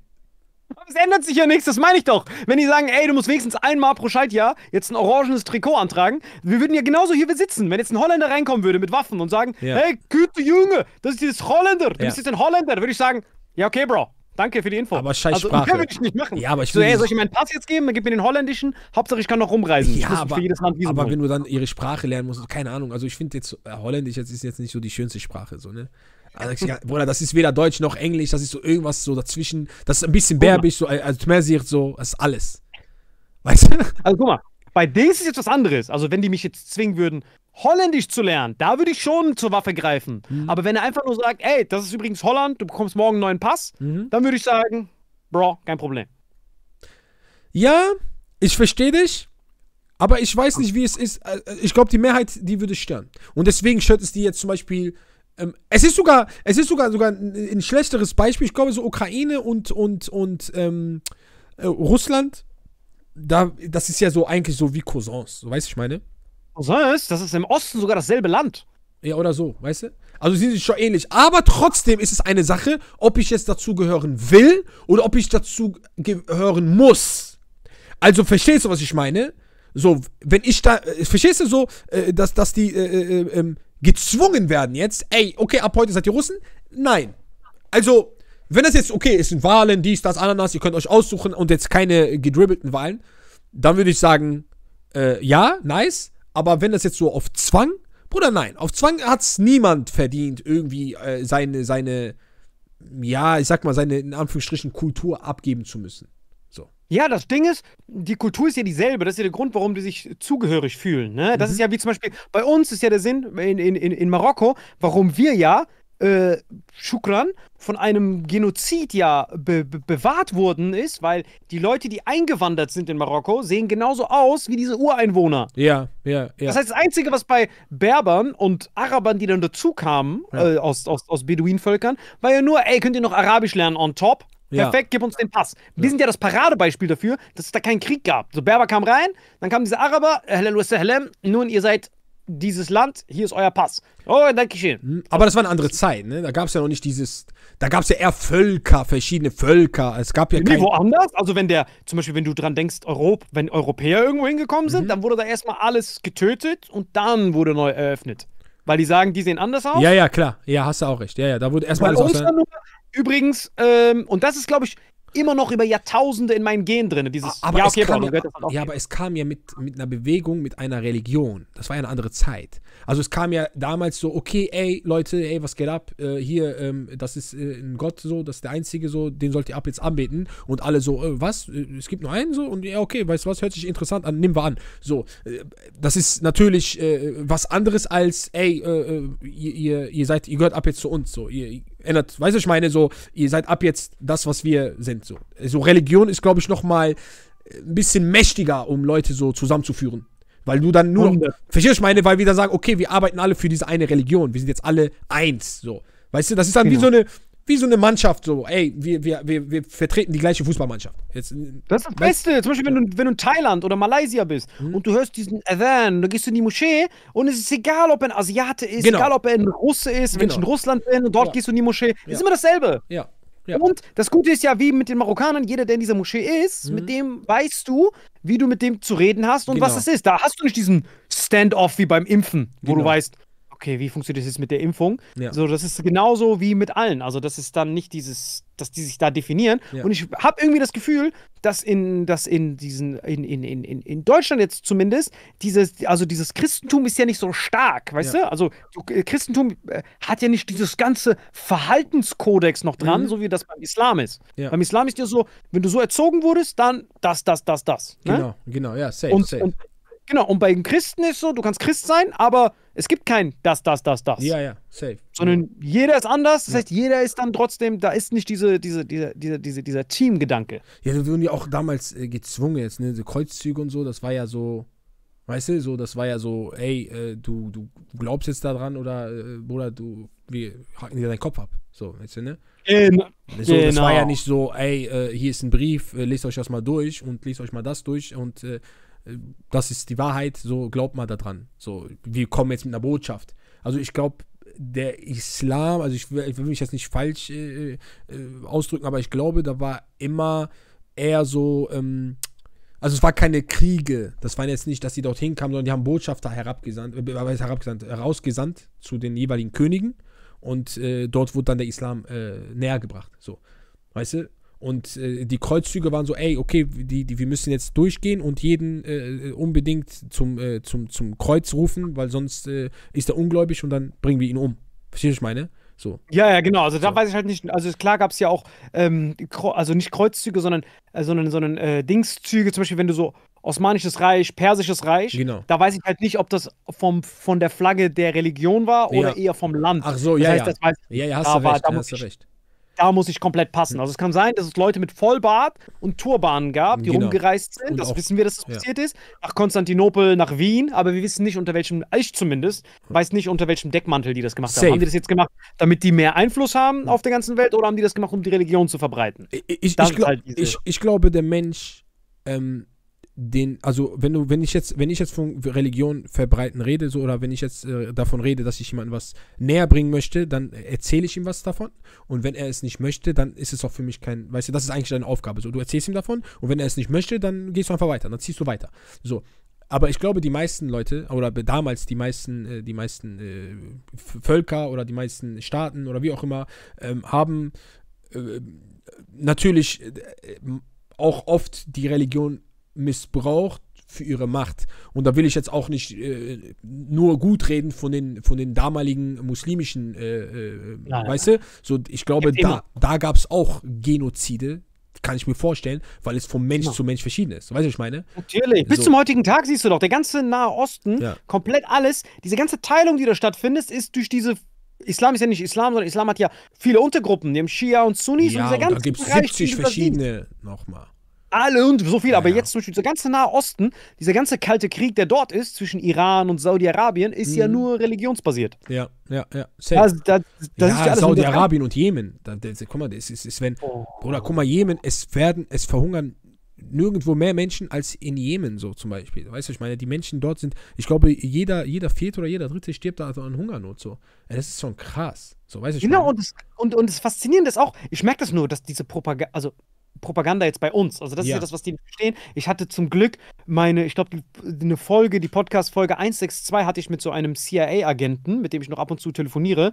Aber es ändert sich ja nichts, das meine ich doch. Wenn die sagen, ey, du musst wenigstens einmal pro Schaltjahr jetzt ein orangenes Trikot antragen, wir würden ja genauso hier sitzen, wenn jetzt ein Holländer reinkommen würde mit Waffen und sagen, ja, hey, gute Junge, das ist dieses Holländer, du bist jetzt ein Holländer, da würde ich sagen, ja, okay, Bro, danke für die Info. Aber scheiß Sprache. Also, das würde ich nicht machen. Ja, aber ich so, ey, soll ich meinen Pass jetzt geben, dann gib mir den holländischen, Hauptsache ich kann noch rumreisen. Ja, aber, für jedes Land aber wenn du dann ihre Sprache lernen musst, keine Ahnung, also ich finde jetzt, Holländisch ist jetzt nicht so die schönste Sprache, so, ne? Also, Bruder, das ist weder Deutsch noch Englisch, das ist so irgendwas so dazwischen, das ist ein bisschen berbisch, so, also Tmersiert, so, das ist alles. Weißt du? Also guck mal, bei Dings ist jetzt was anderes, also wenn die mich jetzt zwingen würden, Holländisch zu lernen, da würde ich schon zur Waffe greifen, aber wenn er einfach nur sagt, ey, das ist übrigens Holland, du bekommst morgen einen neuen Pass, dann würde ich sagen, Bro, kein Problem. Ja, ich verstehe dich. Aber ich weiß nicht, wie es ist, ich glaube, die Mehrheit, die würde stören. Und deswegen stört es die jetzt zum Beispiel. Es ist sogar ein schlechteres Beispiel. Ich glaube, so Ukraine und Russland, das ist ja so eigentlich so wie Cousins, so, weißt du, ich meine? Cousins? Das ist im Osten sogar dasselbe Land. Ja, oder so, weißt du? Also sie sind schon ähnlich. Aber trotzdem ist es eine Sache, ob ich jetzt dazu gehören will oder ob ich dazu gehören muss. Also verstehst du, was ich meine? So, wenn ich da, verstehst du so, dass die gezwungen werden jetzt, ey, okay, ab heute seid ihr Russen? Nein. Also, wenn das jetzt, okay, es sind Wahlen, dies, das, Ananas, ihr könnt euch aussuchen und jetzt keine gedribbelten Wahlen, dann würde ich sagen, ja, nice, aber wenn das jetzt so auf Zwang, Bruder, nein, auf Zwang hat's niemand verdient, irgendwie seine, in Anführungsstrichen, Kultur abgeben zu müssen. Ja, das Ding ist, die Kultur ist ja dieselbe. Das ist ja der Grund, warum die sich zugehörig fühlen. Ne? Das ist ja wie zum Beispiel, bei uns ist ja der Sinn in Marokko, warum wir ja, Schukran, von einem Genozid ja bewahrt worden ist, weil die Leute, die eingewandert sind in Marokko, sehen genauso aus wie diese Ureinwohner. Ja. Das heißt, das Einzige, was bei Berbern und Arabern, die dann dazu kamen, aus Beduinenvölkern, war ja nur, ey, könnt ihr noch Arabisch lernen on top? Perfekt, gib uns den Pass. Wir sind ja das Paradebeispiel dafür, dass es da keinen Krieg gab. So, Berber kamen rein, dann kamen diese Araber, nun, ihr seid dieses Land, hier ist euer Pass. Oh, danke schön. Aber das war eine andere Zeit, ne? Da gab es ja noch nicht dieses, da gab es ja eher Völker, verschiedene Völker. Es gab ja kein... woanders? Also wenn zum Beispiel, wenn du dran denkst, wenn Europäer irgendwo hingekommen sind, dann wurde da erstmal alles getötet und dann wurde neu eröffnet. Weil die sagen, die sehen anders aus? Ja, klar. Ja, hast du auch recht. Ja, da wurde erstmal alles auseinander... Übrigens, und das ist, glaube ich, immer noch über Jahrtausende in meinen Genen drin. Dieses, aber ja, okay, aber es kam ja mit einer Bewegung, mit einer Religion. Das war ja eine andere Zeit. Also es kam ja damals so, okay, ey, Leute, ey, was geht ab? Hier, das ist ein Gott so, das ist der Einzige so, den sollt ihr ab jetzt anbeten. Und alle so, was? Es gibt nur einen so? Und ja, okay, weißt du was, hört sich interessant an, nehmen wir an. So, das ist natürlich was anderes als, ey, ihr gehört ab jetzt zu uns. So, ihr ändert, weißt du, ich meine, so, ihr seid ab jetzt das, was wir sind. So, Religion ist, glaube ich, nochmal ein bisschen mächtiger, um Leute so zusammenzuführen. Weil du dann nur noch, verstehst du, meine, weil wir dann sagen, okay, wir arbeiten alle für diese eine Religion, wir sind jetzt alle eins, so. Weißt du, das ist dann genau wie so eine Mannschaft, so, ey, wir vertreten die gleiche Fußballmannschaft. Jetzt, das ist das Beste. Zum Beispiel, wenn du in Thailand oder Malaysia bist und du hörst diesen Adhan, dann gehst du in die Moschee und es ist egal, ob er ein Asiate ist, egal, ob er ein Russe ist, wenn ich in Russland bin und dort gehst du in die Moschee, ist immer dasselbe. Ja. Ja. Und das Gute ist ja, wie mit den Marokkanern, jeder, der in dieser Moschee ist, mit dem weißt du, wie du mit dem zu reden hast und was das ist. Da hast du nicht diesen Stand-off wie beim Impfen, wo du weißt, okay, wie funktioniert das jetzt mit der Impfung? Ja. So, das ist genauso wie mit allen. Also das ist dann nicht dieses, dass die sich da definieren. Ja. Und ich habe irgendwie das Gefühl, dass in Deutschland jetzt zumindest, dieses Christentum ist ja nicht so stark, weißt du? Also Christentum hat ja nicht dieses ganze Verhaltenskodex noch dran, so wie das beim Islam ist. Ja. Beim Islam ist ja so, wenn du so erzogen wurdest, dann das. Ne? Genau, ja, safe, safe. Und bei den Christen ist so, du kannst Christ sein, aber es gibt kein das. Ja, safe. Sondern jeder ist anders, das heißt, jeder ist dann trotzdem, da ist nicht dieser Teamgedanke. Ja, da wurden ja auch damals gezwungen jetzt, ne, so Kreuzzüge und so, das war ja so, weißt du, so, das war ja so, ey, du glaubst jetzt daran oder, Bruder, wir hacken dir deinen Kopf ab, so, weißt du, ne? So, das war ja nicht so, ey, hier ist ein Brief, lest euch das mal durch und lest euch mal das durch und, das ist die Wahrheit, so glaubt mal daran. So, wir kommen jetzt mit einer Botschaft. Also ich glaube, der Islam, also ich will mich jetzt nicht falsch ausdrücken, aber ich glaube, da war immer eher so, also es war keine Kriege. Das waren jetzt nicht, dass die dorthin kamen, sondern die haben Botschafter herausgesandt zu den jeweiligen Königen und dort wurde dann der Islam näher gebracht. So, weißt du? Und die Kreuzzüge waren so, ey, okay, wir müssen jetzt durchgehen und jeden unbedingt zum Kreuz rufen, weil sonst ist er ungläubig und dann bringen wir ihn um. Verstehst du, was ich meine? So. Ja, genau. Also da weiß ich halt nicht, also klar gab es ja auch, also nicht Kreuzzüge, sondern Dingszüge, zum Beispiel, wenn du so Osmanisches Reich, Persisches Reich, da weiß ich halt nicht, ob das von der Flagge der Religion war oder eher vom Land. Ach so, hast du recht. Da muss ich komplett passen. Also es kann sein, dass es Leute mit Vollbart und Turbanen gab, die rumgereist sind. Und das auch, wissen wir, dass das passiert ist. Nach Konstantinopel, nach Wien. Aber wir wissen nicht, unter welchem, ich zumindest, weiß nicht, unter welchem Deckmantel die das gemacht haben. Haben die das jetzt gemacht, damit die mehr Einfluss haben auf der ganzen Welt? Oder haben die das gemacht, um die Religion zu verbreiten? Ich glaube, der Mensch, also wenn ich jetzt von Religion verbreiten rede, so, oder wenn ich jetzt davon rede, dass ich jemandem was näher bringen möchte, dann erzähle ich ihm was davon, und wenn er es nicht möchte, dann ist es auch für mich kein, weißt du, das ist eigentlich deine Aufgabe, so, du erzählst ihm davon, und wenn er es nicht möchte, dann gehst du einfach weiter, dann ziehst du weiter, so. Aber ich glaube, die meisten Leute, oder damals die meisten Völker oder die meisten Staaten oder wie auch immer, haben natürlich auch oft die Religion missbraucht für ihre Macht. Und da will ich jetzt auch nicht nur gut reden von den damaligen muslimischen, weißt du? So, ich glaube, da gab es auch Genozide, kann ich mir vorstellen, weil es von Mensch zu Mensch verschieden ist. Weißt du, was ich meine? Natürlich. So. Bis zum heutigen Tag siehst du doch, der ganze Nahe Osten, komplett alles, diese ganze Teilung, die da stattfindet, ist durch diese, Islam ist ja nicht Islam, sondern Islam hat ja viele Untergruppen, neben Schia und Sunnis und dieser ganze Bereich. Da gibt es 70 verschiedene nochmal. Alle und so viel, aber jetzt zum Beispiel dieser ganze Nahe Osten, dieser ganze kalte Krieg, der dort ist, zwischen Iran und Saudi-Arabien, ist ja nur religionsbasiert. Ja. Saudi-Arabien und Jemen, guck mal, Jemen, es verhungern nirgendwo mehr Menschen als in Jemen, so zum Beispiel. Weißt du, ich meine, die Menschen dort sind, ich glaube, jeder vierte oder jeder dritte stirbt da also an Hungernot, so. Das ist schon krass, so, weißt du. Genau, und das Faszinierende ist auch, ich merke das nur, dass diese Propaganda jetzt bei uns. Also das ist ja das, was die nicht verstehen. Ich hatte zum Glück ich glaube, eine Folge, die Podcast-Folge 162 hatte ich mit so einem CIA-Agenten, mit dem ich noch ab und zu telefoniere.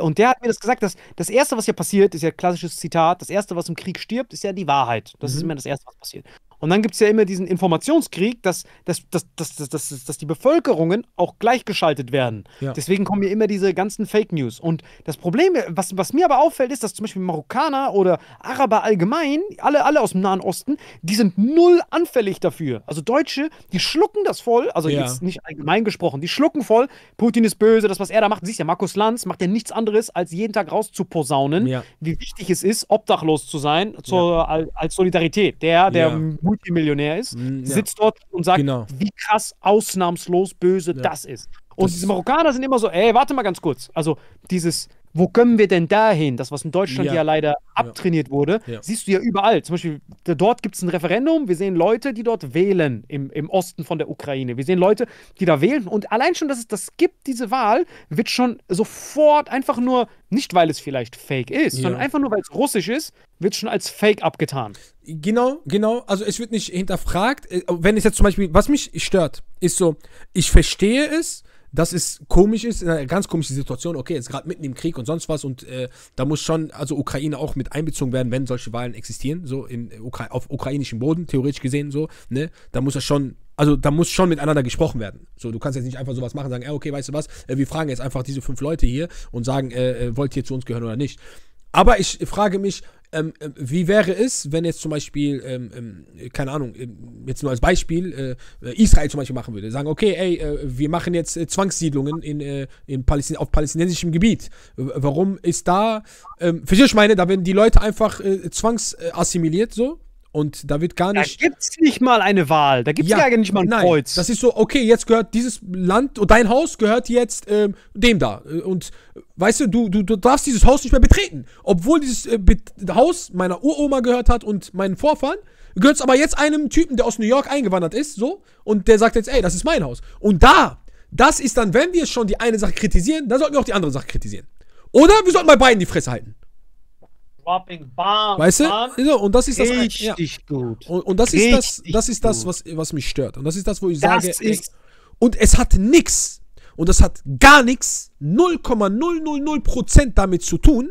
Und der hat mir das gesagt, dass das Erste, was hier passiert, ist ja ein klassisches Zitat, das Erste, was im Krieg stirbt, ist ja die Wahrheit. Das ist immer das Erste, was passiert. Und dann gibt es ja immer diesen Informationskrieg, dass die Bevölkerungen auch gleichgeschaltet werden. Ja. Deswegen kommen ja immer diese ganzen Fake News. Und das Problem, was mir aber auffällt, ist, dass zum Beispiel Marokkaner oder Araber allgemein, alle aus dem Nahen Osten, die sind null anfällig dafür. Also Deutsche, die schlucken das voll, also jetzt nicht allgemein gesprochen, die schlucken voll, Putin ist böse, das, was er da macht. Siehst ja, Markus Lanz macht ja nichts anderes, als jeden Tag rauszuposaunen, wie wichtig es ist, obdachlos zu sein, als Solidarität. Der Multimillionär ist, sitzt dort und sagt, wie krass ausnahmslos böse das ist. Und diese Marokkaner sind immer so, ey, warte mal ganz kurz. Also dieses, wo können wir denn dahin? Das, was in Deutschland ja leider abtrainiert wurde, siehst du ja überall. Zum Beispiel, dort gibt es ein Referendum. Wir sehen Leute, die dort wählen im Osten von der Ukraine. Wir sehen Leute, die da wählen. Und allein schon, dass es das gibt, diese Wahl, wird schon sofort einfach nur, nicht weil es vielleicht fake ist, sondern einfach nur, weil es russisch ist, wird schon als fake abgetan. Genau, genau. Also es wird nicht hinterfragt. Wenn es jetzt zum Beispiel, was mich stört, ist so, ich verstehe es, dass es komisch ist, in einer ganz komischen Situation, okay, jetzt gerade mitten im Krieg und sonst was und da muss schon, also Ukraine auch mit einbezogen werden, wenn solche Wahlen existieren, so auf ukrainischem Boden, theoretisch gesehen, so, ne, da muss das schon, also da muss schon miteinander gesprochen werden. So, du kannst jetzt nicht einfach sowas machen, sagen, okay, weißt du was, wir fragen jetzt einfach diese 5 Leute hier und sagen, wollt ihr zu uns gehören oder nicht. Aber ich frage mich, wie wäre es, wenn jetzt zum Beispiel, keine Ahnung, jetzt nur als Beispiel, Israel zum Beispiel machen würde. Sagen, okay, ey, wir machen jetzt Zwangssiedlungen auf palästinensischem Gebiet. Warum ist da, verstehe ich meine, da werden die Leute einfach zwangsassimiliert so. Und da wird gar nicht... Da gibt es nicht mal eine Wahl. Da gibt es gar nicht mal ein Kreuz. Das ist so, okay, jetzt gehört dieses Land, und dein Haus gehört jetzt dem da. Und weißt du darfst dieses Haus nicht mehr betreten. Obwohl dieses Haus meiner Uroma gehört hat und meinen Vorfahren, gehört es aber jetzt einem Typen, der aus New York eingewandert ist, so. Und der sagt jetzt, ey, das ist mein Haus. Und das ist dann, wenn wir schon die eine Sache kritisieren, dann sollten wir auch die andere Sache kritisieren. Oder wir sollten bei beiden die Fresse halten. Weißt du? Und das ist das richtig gut. Und das ist das, was mich stört. Und das ist das, wo ich sage, und es hat nichts, und das hat gar nichts, 0,000% damit zu tun,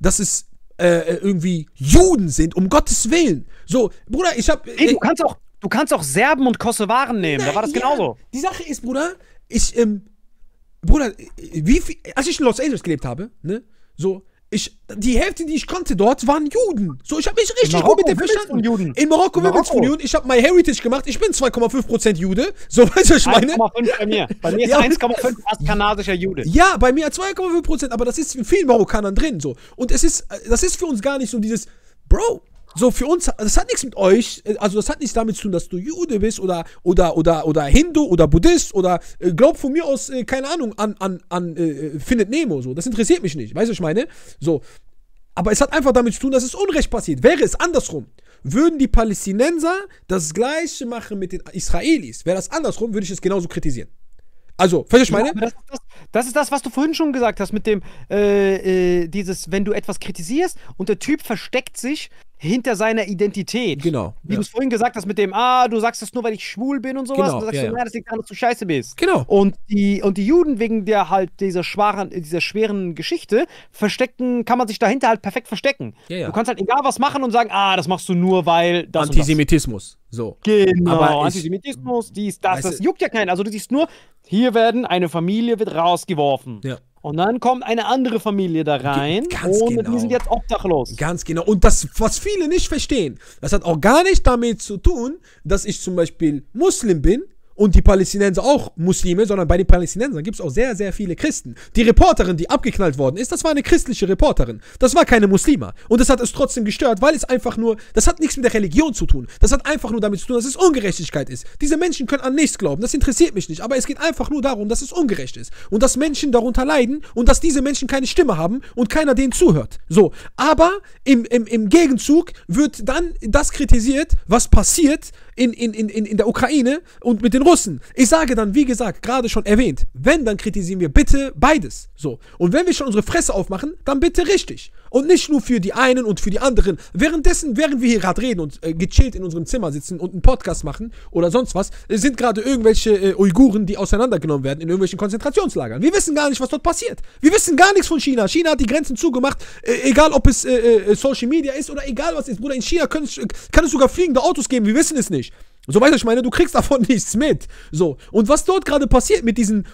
dass es irgendwie Juden sind, um Gottes Willen. So, Bruder, ich hab... Ey, du kannst auch Serben und Kosovaren nehmen, da war das genauso. Die Sache ist, Bruder, Bruder, wie viel... Als ich in Los Angeles gelebt habe, ne, so... Die Hälfte, die ich kannte dort, waren Juden. So, ich habe mich richtig gut mit dem verstanden. In Marokko wird es von Juden. Ich habe My Heritage gemacht. Ich bin 2,5% Jude. So, weißt du, was ich meine? 1,5 bei mir. Bei mir ist 1,5 fast kanadischer Jude. Ja, bei mir 2,5%. Aber das ist in vielen Marokkanern drin. So. Und das ist für uns gar nicht so dieses, Bro, so für uns, das hat nichts mit euch, also das hat nichts damit zu tun, dass du Jude bist oder Hindu oder Buddhist oder glaub von mir aus, keine Ahnung, an Findet Nemo, so. Das interessiert mich nicht, weißt du, was ich meine? So, aber es hat einfach damit zu tun, dass es Unrecht passiert. Wäre es andersrum, würden die Palästinenser das Gleiche machen mit den Israelis, wäre das andersrum, würde ich es genauso kritisieren. Also, verstehst du, was ich meine? Das ist das, was du vorhin schon gesagt hast, mit dem, dieses, wenn du etwas kritisierst und der Typ versteckt sich hinter seiner Identität. Genau. Wie du es vorhin gesagt hast, mit dem, du sagst das nur, weil ich schwul bin und sowas. Genau, und du sagst nein, das liegt daran, dass du scheiße bist. Genau. Und die Juden wegen der halt dieser schweren Geschichte verstecken, kann man sich dahinter halt perfekt verstecken. Ja, ja. Du kannst halt egal was machen und sagen, das machst du nur, weil das Antisemitismus. So. Genau, aber Antisemitismus, dies, das, das juckt ja keinen. Also du siehst nur, hier eine Familie wird rausgeworfen. Ja. Und dann kommt eine andere Familie da rein und die sind jetzt obdachlos. Ganz genau. Und das, was viele nicht verstehen, das hat auch gar nicht damit zu tun, dass ich zum Beispiel Muslim bin und die Palästinenser auch Muslime, sondern bei den Palästinensern gibt es auch sehr, sehr viele Christen. Die Reporterin, die abgeknallt worden ist, das war eine christliche Reporterin. Das war keine Muslima. Und das hat es trotzdem gestört, weil es einfach nur, das hat nichts mit der Religion zu tun. Das hat einfach nur damit zu tun, dass es Ungerechtigkeit ist. Diese Menschen können an nichts glauben, das interessiert mich nicht. Aber es geht einfach nur darum, dass es ungerecht ist. Und dass Menschen darunter leiden und dass diese Menschen keine Stimme haben und keiner denen zuhört. So, aber im Gegenzug wird dann das kritisiert, was passiert in der Ukraine und mit den Russen. Ich sage dann, wie gesagt, gerade schon erwähnt, wenn, dann kritisieren wir bitte beides. So. Und wenn wir schon unsere Fresse aufmachen, dann bitte richtig. Und nicht nur für die einen und für die anderen. Währenddessen, während wir hier gerade reden und gechillt in unserem Zimmer sitzen und einen Podcast machen oder sonst was, sind gerade irgendwelche Uiguren, die auseinandergenommen werden in irgendwelchen Konzentrationslagern. Wir wissen gar nicht, was dort passiert. Wir wissen gar nichts von China. China hat die Grenzen zugemacht, egal ob es Social Media ist oder egal was ist. Bruder, in China kann es sogar fliegende Autos geben. Wir wissen es nicht. So, weißt du, ich meine, du kriegst davon nichts mit. So, und was dort gerade passiert mit diesem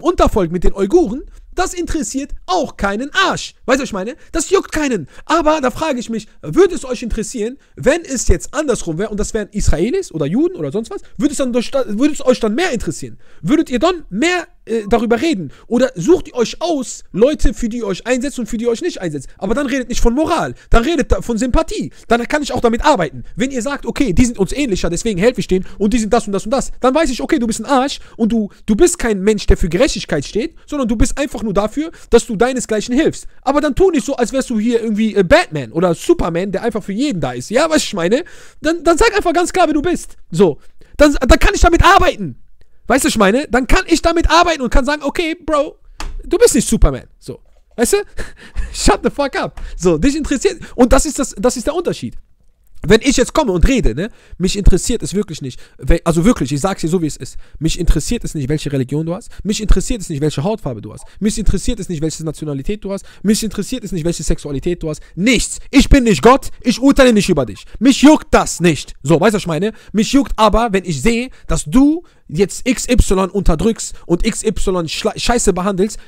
Untervolk, mit den Uiguren, Das interessiert auch keinen Arsch. Weißt du, was ich meine? Das juckt keinen. Aber da frage ich mich, würde es euch interessieren, wenn es jetzt andersrum wäre, und das wären Israelis oder Juden oder sonst was, würde es euch dann mehr interessieren? Würdet ihr dann mehr darüber reden? Oder sucht ihr euch aus, Leute, für die ihr euch einsetzt und für die ihr euch nicht einsetzt? Aber dann redet nicht von Moral, dann redet von Sympathie. Dann kann ich auch damit arbeiten. Wenn ihr sagt, okay, die sind uns ähnlicher, deswegen helfe ich denen und die sind das und das und das, dann weiß ich, okay, du bist ein Arsch und du bist kein Mensch, der für Gerechtigkeit steht, sondern du bist einfach nur dafür, dass du deinesgleichen hilfst. Aber dann tu nicht so, als wärst du hier irgendwie Batman oder Superman, der einfach für jeden da ist. Ja, was ich meine? Dann sag einfach ganz klar, wer du bist. So. Dann kann ich damit arbeiten. Weißt du, was ich meine? Dann kann ich damit arbeiten und kann sagen, okay, Bro, du bist nicht Superman. So. Weißt du? Shut the fuck up. So, dich interessiert. Und das ist der Unterschied. Wenn ich jetzt komme und rede, ne, mich interessiert es wirklich nicht, also wirklich, ich sag's dir so, wie es ist, mich interessiert es nicht, welche Religion du hast, mich interessiert es nicht, welche Hautfarbe du hast, mich interessiert es nicht, welche Nationalität du hast, mich interessiert es nicht, welche Sexualität du hast, nichts, ich bin nicht Gott, ich urteile nicht über dich, mich juckt das nicht, so, weißt du, was ich meine, mich juckt aber, wenn ich sehe, dass du jetzt XY unterdrückst und XY scheiße behandelst,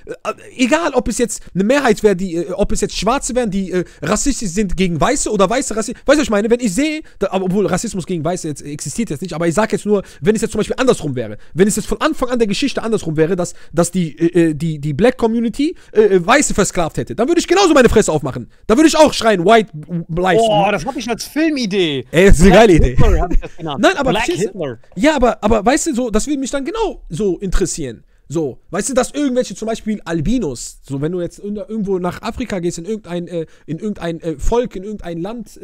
egal, ob es jetzt eine Mehrheit wäre, ob es jetzt Schwarze wären, die rassistisch sind gegen Weiße oder Weiße rassistisch, weißt du, was ich meine, wenn ich sehe, obwohl Rassismus gegen Weiße jetzt existiert jetzt nicht, aber ich sage jetzt nur, wenn es jetzt zum Beispiel andersrum wäre, wenn es jetzt von Anfang an der Geschichte andersrum wäre, dass die Black Community Weiße versklavt hätte, dann würde ich genauso meine Fresse aufmachen. Da würde ich auch schreien, White Lives. Boah, das habe ich als Filmidee. Ey, das ist eine geile Idee. Nein, aber Black Hitler. Ja, aber weißt du, so, das würde mich dann genau so interessieren. So, weißt du, dass irgendwelche zum Beispiel Albinos, so wenn du jetzt irgendwo nach Afrika gehst, in irgendein Volk, in irgendein Land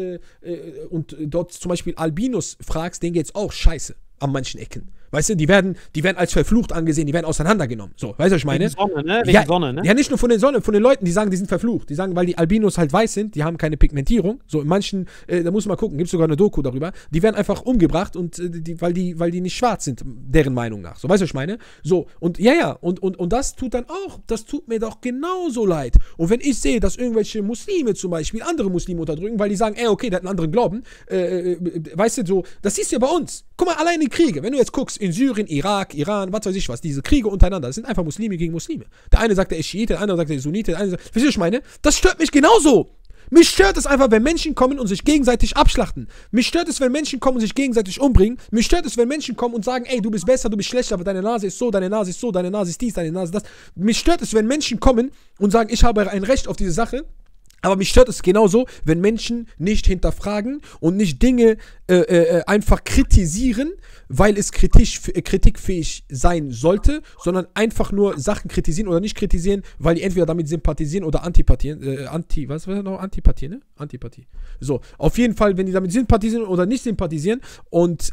und dort zum Beispiel Albinos fragst, denen geht's auch scheiße an manchen Ecken. Weißt du, die werden als verflucht angesehen, die werden auseinandergenommen. So, weißt du, was ich meine? Wegen Sonne, ne? Wegen Sonne, ne? Ja, nicht nur von der Sonne, von den Leuten, die sagen, die sind verflucht. Die sagen, weil die Albinos halt weiß sind, die haben keine Pigmentierung. So, in manchen, da muss man gucken, gibt es sogar eine Doku darüber. Die werden einfach umgebracht, und weil die nicht schwarz sind, deren Meinung nach. So, weißt du, was ich meine? So, und ja, und das tut dann auch, das tut mir doch genauso leid. Und wenn ich sehe, dass irgendwelche Muslime zum Beispiel andere Muslime unterdrücken, weil die sagen, ey, okay, der hat einen anderen Glauben, weißt du, so, das siehst du ja bei uns. Guck mal, allein die Kriege, wenn du jetzt guckst, in Syrien, Irak, Iran, was weiß ich was, diese Kriege untereinander, das sind einfach Muslime gegen Muslime. Der eine sagt, er ist Schiite, der andere sagt, er ist Sunnite, der eine sagt, wisst ihr, was ich meine? Das stört mich genauso. Mich stört es einfach, wenn Menschen kommen und sich gegenseitig abschlachten. Mich stört es, wenn Menschen kommen und sich gegenseitig umbringen. Mich stört es, wenn Menschen kommen und sagen, ey, du bist besser, du bist schlechter, aber deine Nase ist so, deine Nase ist so, deine Nase ist dies, deine Nase ist das. Mich stört es, wenn Menschen kommen und sagen, ich habe ein Recht auf diese Sache. Aber mich stört es genauso, wenn Menschen nicht hinterfragen und nicht Dinge einfach kritisieren, weil es kritikfähig sein sollte, sondern einfach nur Sachen kritisieren oder nicht kritisieren, weil die entweder damit sympathisieren oder antipathien. Was war das noch? Antipathie, ne? Antipathie. So, auf jeden Fall, wenn die damit sympathisieren oder nicht sympathisieren. Und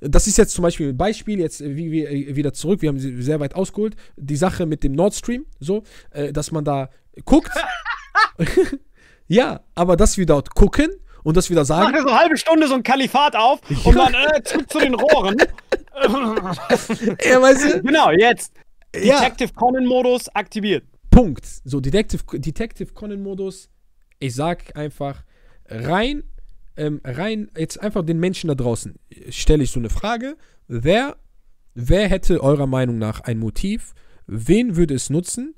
das ist jetzt zum Beispiel ein Beispiel, jetzt wie wir wieder zurück, wir haben sie sehr weit ausgeholt, die Sache mit dem Nord Stream, so, dass man da guckt. Ja, aber dass wir dort gucken und dass wir da sagen... Mach so eine halbe Stunde so ein Kalifat auf und dann zu den Rohren. Ja, weißt du? Genau, jetzt. Ja. Detective Conan-Modus aktiviert. Punkt. So, Detective Conan-Modus, ich sag einfach rein, jetzt einfach den Menschen da draußen stelle ich so eine Frage. Wer hätte eurer Meinung nach ein Motiv? Wen würde es nutzen,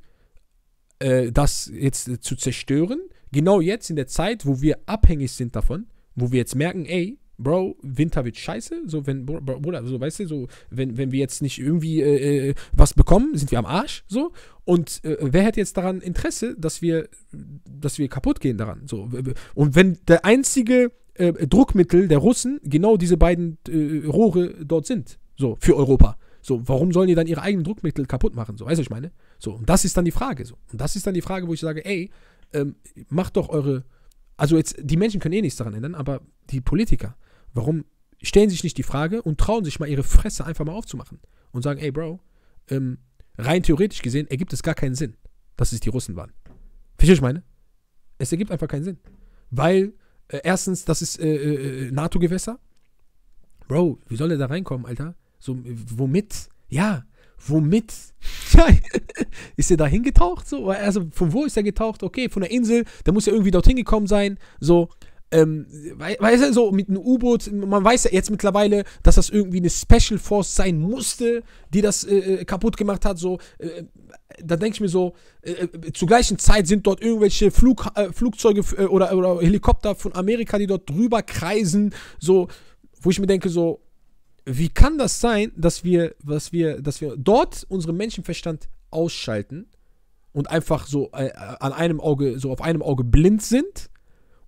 das jetzt zu zerstören, genau jetzt in der Zeit, wo wir abhängig sind davon, wo wir jetzt merken, ey, Bro, Winter wird scheiße, so wenn, Bruder, so weißt du, so wenn wir jetzt nicht irgendwie was bekommen, sind wir am Arsch, so. Und wer hätte jetzt daran Interesse, dass wir kaputt gehen daran, so. Und wenn der einzige Druckmittel der Russen genau diese beiden Rohre dort sind, so für Europa. So, warum sollen die dann ihre eigenen Druckmittel kaputt machen? So, weißt du, was ich meine? So, und das ist dann die Frage. So. Und das ist dann die Frage, wo ich sage, ey, macht doch eure... Also jetzt, die Menschen können eh nichts daran ändern, aber die Politiker, warum stellen sich nicht die Frage und trauen sich mal ihre Fresse einfach mal aufzumachen? Und sagen, ey, Bro, rein theoretisch gesehen ergibt es gar keinen Sinn, dass es die Russen waren. Verstehst du, was ich meine? Es ergibt einfach keinen Sinn. Weil, erstens, das ist NATO-Gewässer. Bro, wie soll der da reinkommen, Alter? So, womit? Ja, womit? Ja, ist er da hingetaucht? So? Also, von wo ist er getaucht? Okay, von der Insel, der muss ja irgendwie dorthin gekommen sein. So, weißt du, so mit einem U-Boot, man weiß ja jetzt mittlerweile, dass das irgendwie eine Special Force sein musste, die das kaputt gemacht hat, so, da denke ich mir so, zur gleichen Zeit sind dort irgendwelche Flugzeuge oder Helikopter von Amerika, die dort drüber kreisen, so, wo ich mir denke so, wie kann das sein, dass wir dort unseren Menschenverstand ausschalten und einfach so an einem Auge, so auf einem Auge blind sind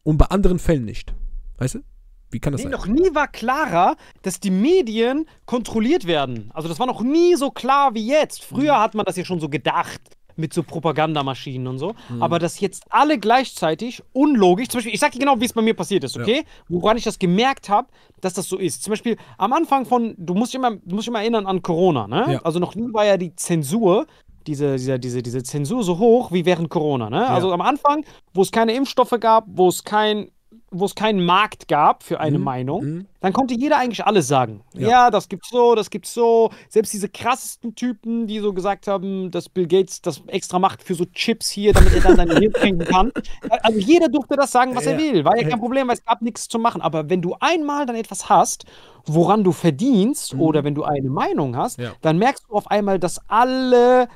und bei anderen Fällen nicht? Weißt du? Wie kann das sein? Noch nie war klarer, dass die Medien kontrolliert werden. Also das war noch nie so klar wie jetzt. Früher hat man das ja schon so gedacht. Mit so Propagandamaschinen und so. Aber dass jetzt alle gleichzeitig unlogisch, zum Beispiel, ich sag dir genau, wie es bei mir passiert ist, okay? Ja. Woran ich das gemerkt habe, dass das so ist. Zum Beispiel am Anfang von, du musst dich immer erinnern an Corona, ne? Ja. Also noch nie war ja die Zensur, diese Zensur so hoch wie während Corona, ne? Ja. Also am Anfang, wo es keine Impfstoffe gab, wo es keinen Markt gab für eine Meinung, dann konnte jeder eigentlich alles sagen. Ja. Ja, das gibt's so, das gibt's so. Selbst diese krassesten Typen, die so gesagt haben, dass Bill Gates das extra macht für so Chips hier, damit er dann seine Hirn trinken kann. Also jeder durfte das sagen, was er will. War ja kein Problem, weil es gab nichts zu machen. Aber wenn du einmal dann etwas hast, woran du verdienst oder wenn du eine Meinung hast, dann merkst du auf einmal, dass alle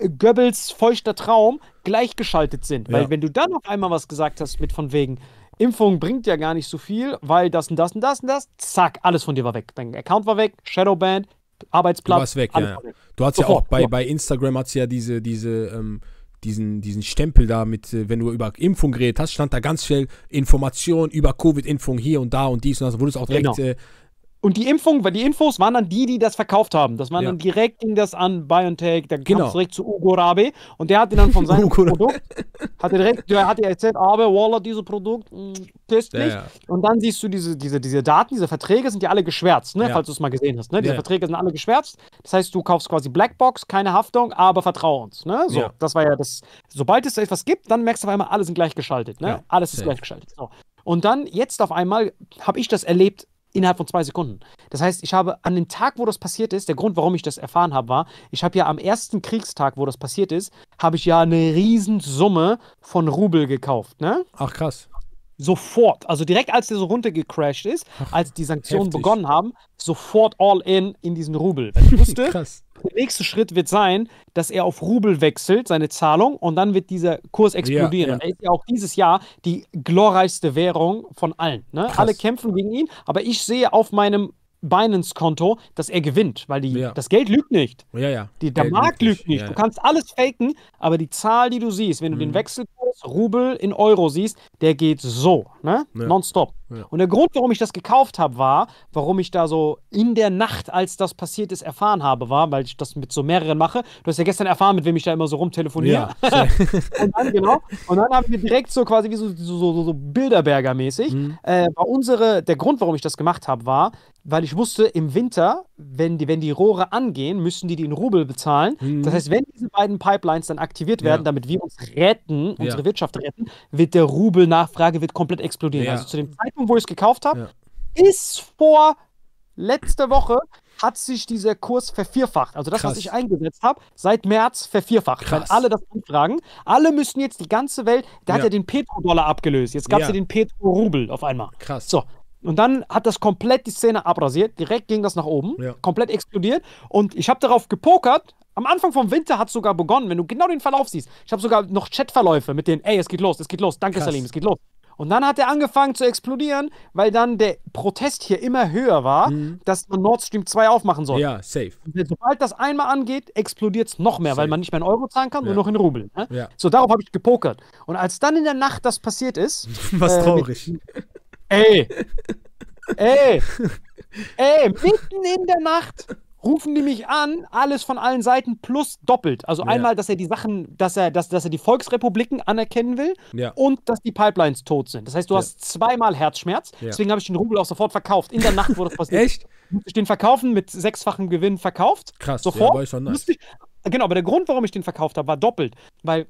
Goebbels feuchter Traum gleichgeschaltet sind. Weil wenn du dann auf einmal was gesagt hast mit von wegen Impfung bringt ja gar nicht so viel, weil das und das und das und das, zack, alles von dir war weg. Dein Account war weg, Shadowband, Arbeitsplatz. Du warst weg, ja. Du hast ja auch bei Instagram hat's ja diesen Stempel da mit, wenn du über Impfung geredet hast, stand da ganz viel Information über Covid-Impfung hier und da und dies und das, wurde es auch direkt. Genau. Und die Impfung, weil die Infos waren dann die das verkauft haben. Das waren dann direkt, ging das an BioNTech, dann kam es direkt zu Ugo Rabe und der hat ihn dann von seinem Produkt, der hat erzählt, aber Waller, dieses Produkt, test nicht. Ja. Und dann siehst du diese Daten, diese Verträge sind ja alle geschwärzt, ne? Falls du es mal gesehen hast. Ne? Diese Verträge sind alle geschwärzt, das heißt, du kaufst quasi Blackbox, keine Haftung, aber vertrau uns. Ne? So, das war ja das, sobald es etwas gibt, dann merkst du auf einmal, alle sind gleichgeschaltet. Ne? Ja. Alles ist gleichgeschaltet. So. Und dann, jetzt auf einmal, habe ich das erlebt, innerhalb von 2 Sekunden. Das heißt, ich habe an dem Tag, wo das passiert ist, der Grund, warum ich das erfahren habe, war, ich habe ja am ersten Kriegstag, wo das passiert ist, habe ich ja eine Riesensumme von Rubel gekauft, ne? Ach, krass. Sofort, also direkt als der so runtergecrashed ist, als die Sanktionen begonnen haben, sofort all in diesen Rubel. Weil ich wusste, krass. Der nächste Schritt wird sein, dass er auf Rubel wechselt, seine Zahlung, und dann wird dieser Kurs explodieren. Ja, ja. Und er ist ja auch dieses Jahr die glorreichste Währung von allen. Ne? Alle kämpfen gegen ihn, aber ich sehe auf meinem Binance-Konto, dass er gewinnt, weil das Geld lügt nicht. Ja, ja. Der Markt lügt nicht. Ja, ja. Du kannst alles faken, aber die Zahl, die du siehst, wenn du den Wechselkurs Rubel in Euro siehst, der geht so, ne? Ja. Nonstop. Ja. Und der Grund, warum ich das gekauft habe, war, warum ich da so in der Nacht, als das passiert ist, erfahren habe, war, weil ich das mit so mehreren mache. Du hast ja gestern erfahren, mit wem ich da immer so rumtelefoniere. Ja. Und dann haben wir direkt so quasi wie so Bilderberger-mäßig. Der Grund, warum ich das gemacht habe, war, weil ich wusste, im Winter, wenn die Rohre angehen, müssen die in Rubel bezahlen. Das heißt, wenn diese beiden Pipelines dann aktiviert werden, damit wir uns retten, unsere Wirtschaft retten, wird der Rubel-Nachfrage komplett explodieren. Ja. Also zu dem Zeitpunkt, wo ich es gekauft habe, ist vor letzter Woche hat sich dieser Kurs vervierfacht. Also das, was ich eingesetzt habe, seit März vervierfacht. Krass. Weil alle das anfragen. Alle müssen jetzt die ganze Welt, der hat ja den Petrodollar abgelöst. Jetzt gab es ja den Petro-Rubel auf einmal. Krass. So. Und dann hat das komplett die Szene abrasiert. Direkt ging das nach oben. Ja. Komplett explodiert. Und ich habe darauf gepokert. Am Anfang vom Winter hat es sogar begonnen, wenn du genau den Verlauf siehst. Ich habe sogar noch Chatverläufe mit denen, ey, es geht los, danke Salim, es geht los. Und dann hat er angefangen zu explodieren, weil dann der Protest hier immer höher war, dass man Nord Stream 2 aufmachen soll. Ja, safe. Und sobald das einmal angeht, explodiert es noch mehr, weil man nicht mehr in Euro zahlen kann, nur noch in Rubel. Ne? Ja. So, darauf habe ich gepokert. Und als dann in der Nacht das passiert ist... Was traurig. Mitten in der Nacht rufen die mich an, alles von allen Seiten plus doppelt. Also einmal, dass er die Sachen, dass er die Volksrepubliken anerkennen will und dass die Pipelines tot sind. Das heißt, du hast zweimal Herzschmerz. Ja. Deswegen habe ich den Rubel auch sofort verkauft. In der Nacht, wo das passiert. Echt? Musste ich den verkaufen, mit 6-fachem Gewinn verkauft. Krass, sofort. Ja, war schon nice. Genau, aber der Grund, warum ich den verkauft habe, war doppelt. Weil,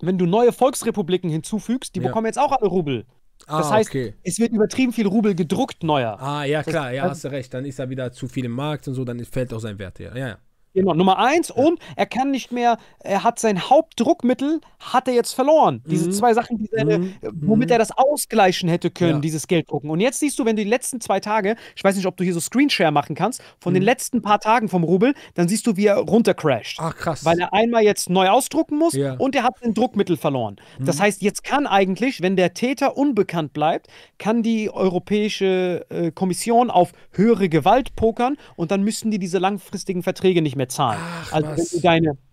wenn du neue Volksrepubliken hinzufügst, die bekommen jetzt auch alle Rubel. Das heißt, es wird übertrieben viel Rubel gedruckt neuer. Ah, ja, klar, ja, hast du recht. Dann ist er wieder zu viel im Markt und so, dann fällt auch sein Wert her. Ja, ja. Genau, Nummer 1 und er kann nicht mehr, er hat sein Hauptdruckmittel, hat er jetzt verloren. Diese zwei Sachen, die seine, womit er das ausgleichen hätte können, dieses Gelddrucken. Und jetzt siehst du, wenn du die letzten 2 Tage, ich weiß nicht, ob du hier so Screenshare machen kannst, von den letzten paar Tagen vom Rubel, dann siehst du, wie er runtercrasht. Ach, krass. Weil er einmal jetzt neu ausdrucken muss und er hat sein Druckmittel verloren. Das heißt, jetzt kann eigentlich, wenn der Täter unbekannt bleibt, kann die Europäische Kommission auf höhere Gewalt pokern und dann müssen die diese langfristigen Verträge nicht mehr zahlen. Ach, also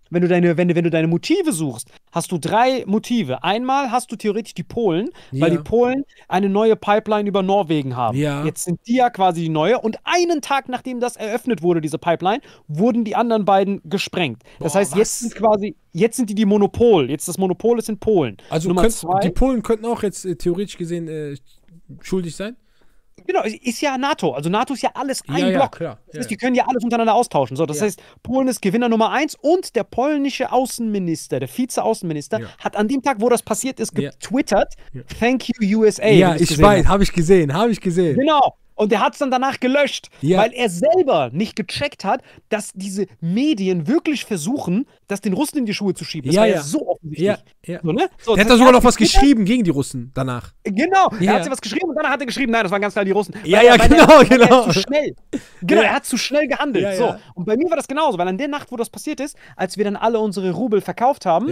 wenn du deine Motive suchst, hast du 3 Motive. Einmal hast du theoretisch die Polen, weil die Polen eine neue Pipeline über Norwegen haben. Jetzt sind die ja quasi die neue und einen Tag nachdem das eröffnet wurde, diese Pipeline, wurden die anderen beiden gesprengt. Das heißt, jetzt sind quasi, jetzt sind die Monopol. Jetzt das Monopol ist in Polen. Also die Polen könnten auch jetzt theoretisch gesehen schuldig sein? Genau, ist ja NATO. Also NATO ist ja alles ein Block. Ja, das heißt, die können ja alles untereinander austauschen. So, das heißt, Polen ist Gewinner Nummer 1 und der polnische Außenminister, der Vize-Außenminister, hat an dem Tag, wo das passiert ist, getwittert, Thank you USA. Ja, ich weiß, habe ich gesehen, Genau. Und er hat es dann danach gelöscht, weil er selber nicht gecheckt hat, dass diese Medien wirklich versuchen, das den Russen in die Schuhe zu schieben. Das war ja so offensichtlich. So, ne? So, der hat da sogar noch was geschrieben gegen die Russen danach. Genau, er hat ja was geschrieben und danach hat er geschrieben, nein, das waren ganz klar die Russen. Weil er zu schnell. Genau, er hat zu schnell gehandelt. So. Und bei mir war das genauso, weil an der Nacht, wo das passiert ist, als wir dann alle unsere Rubel verkauft haben,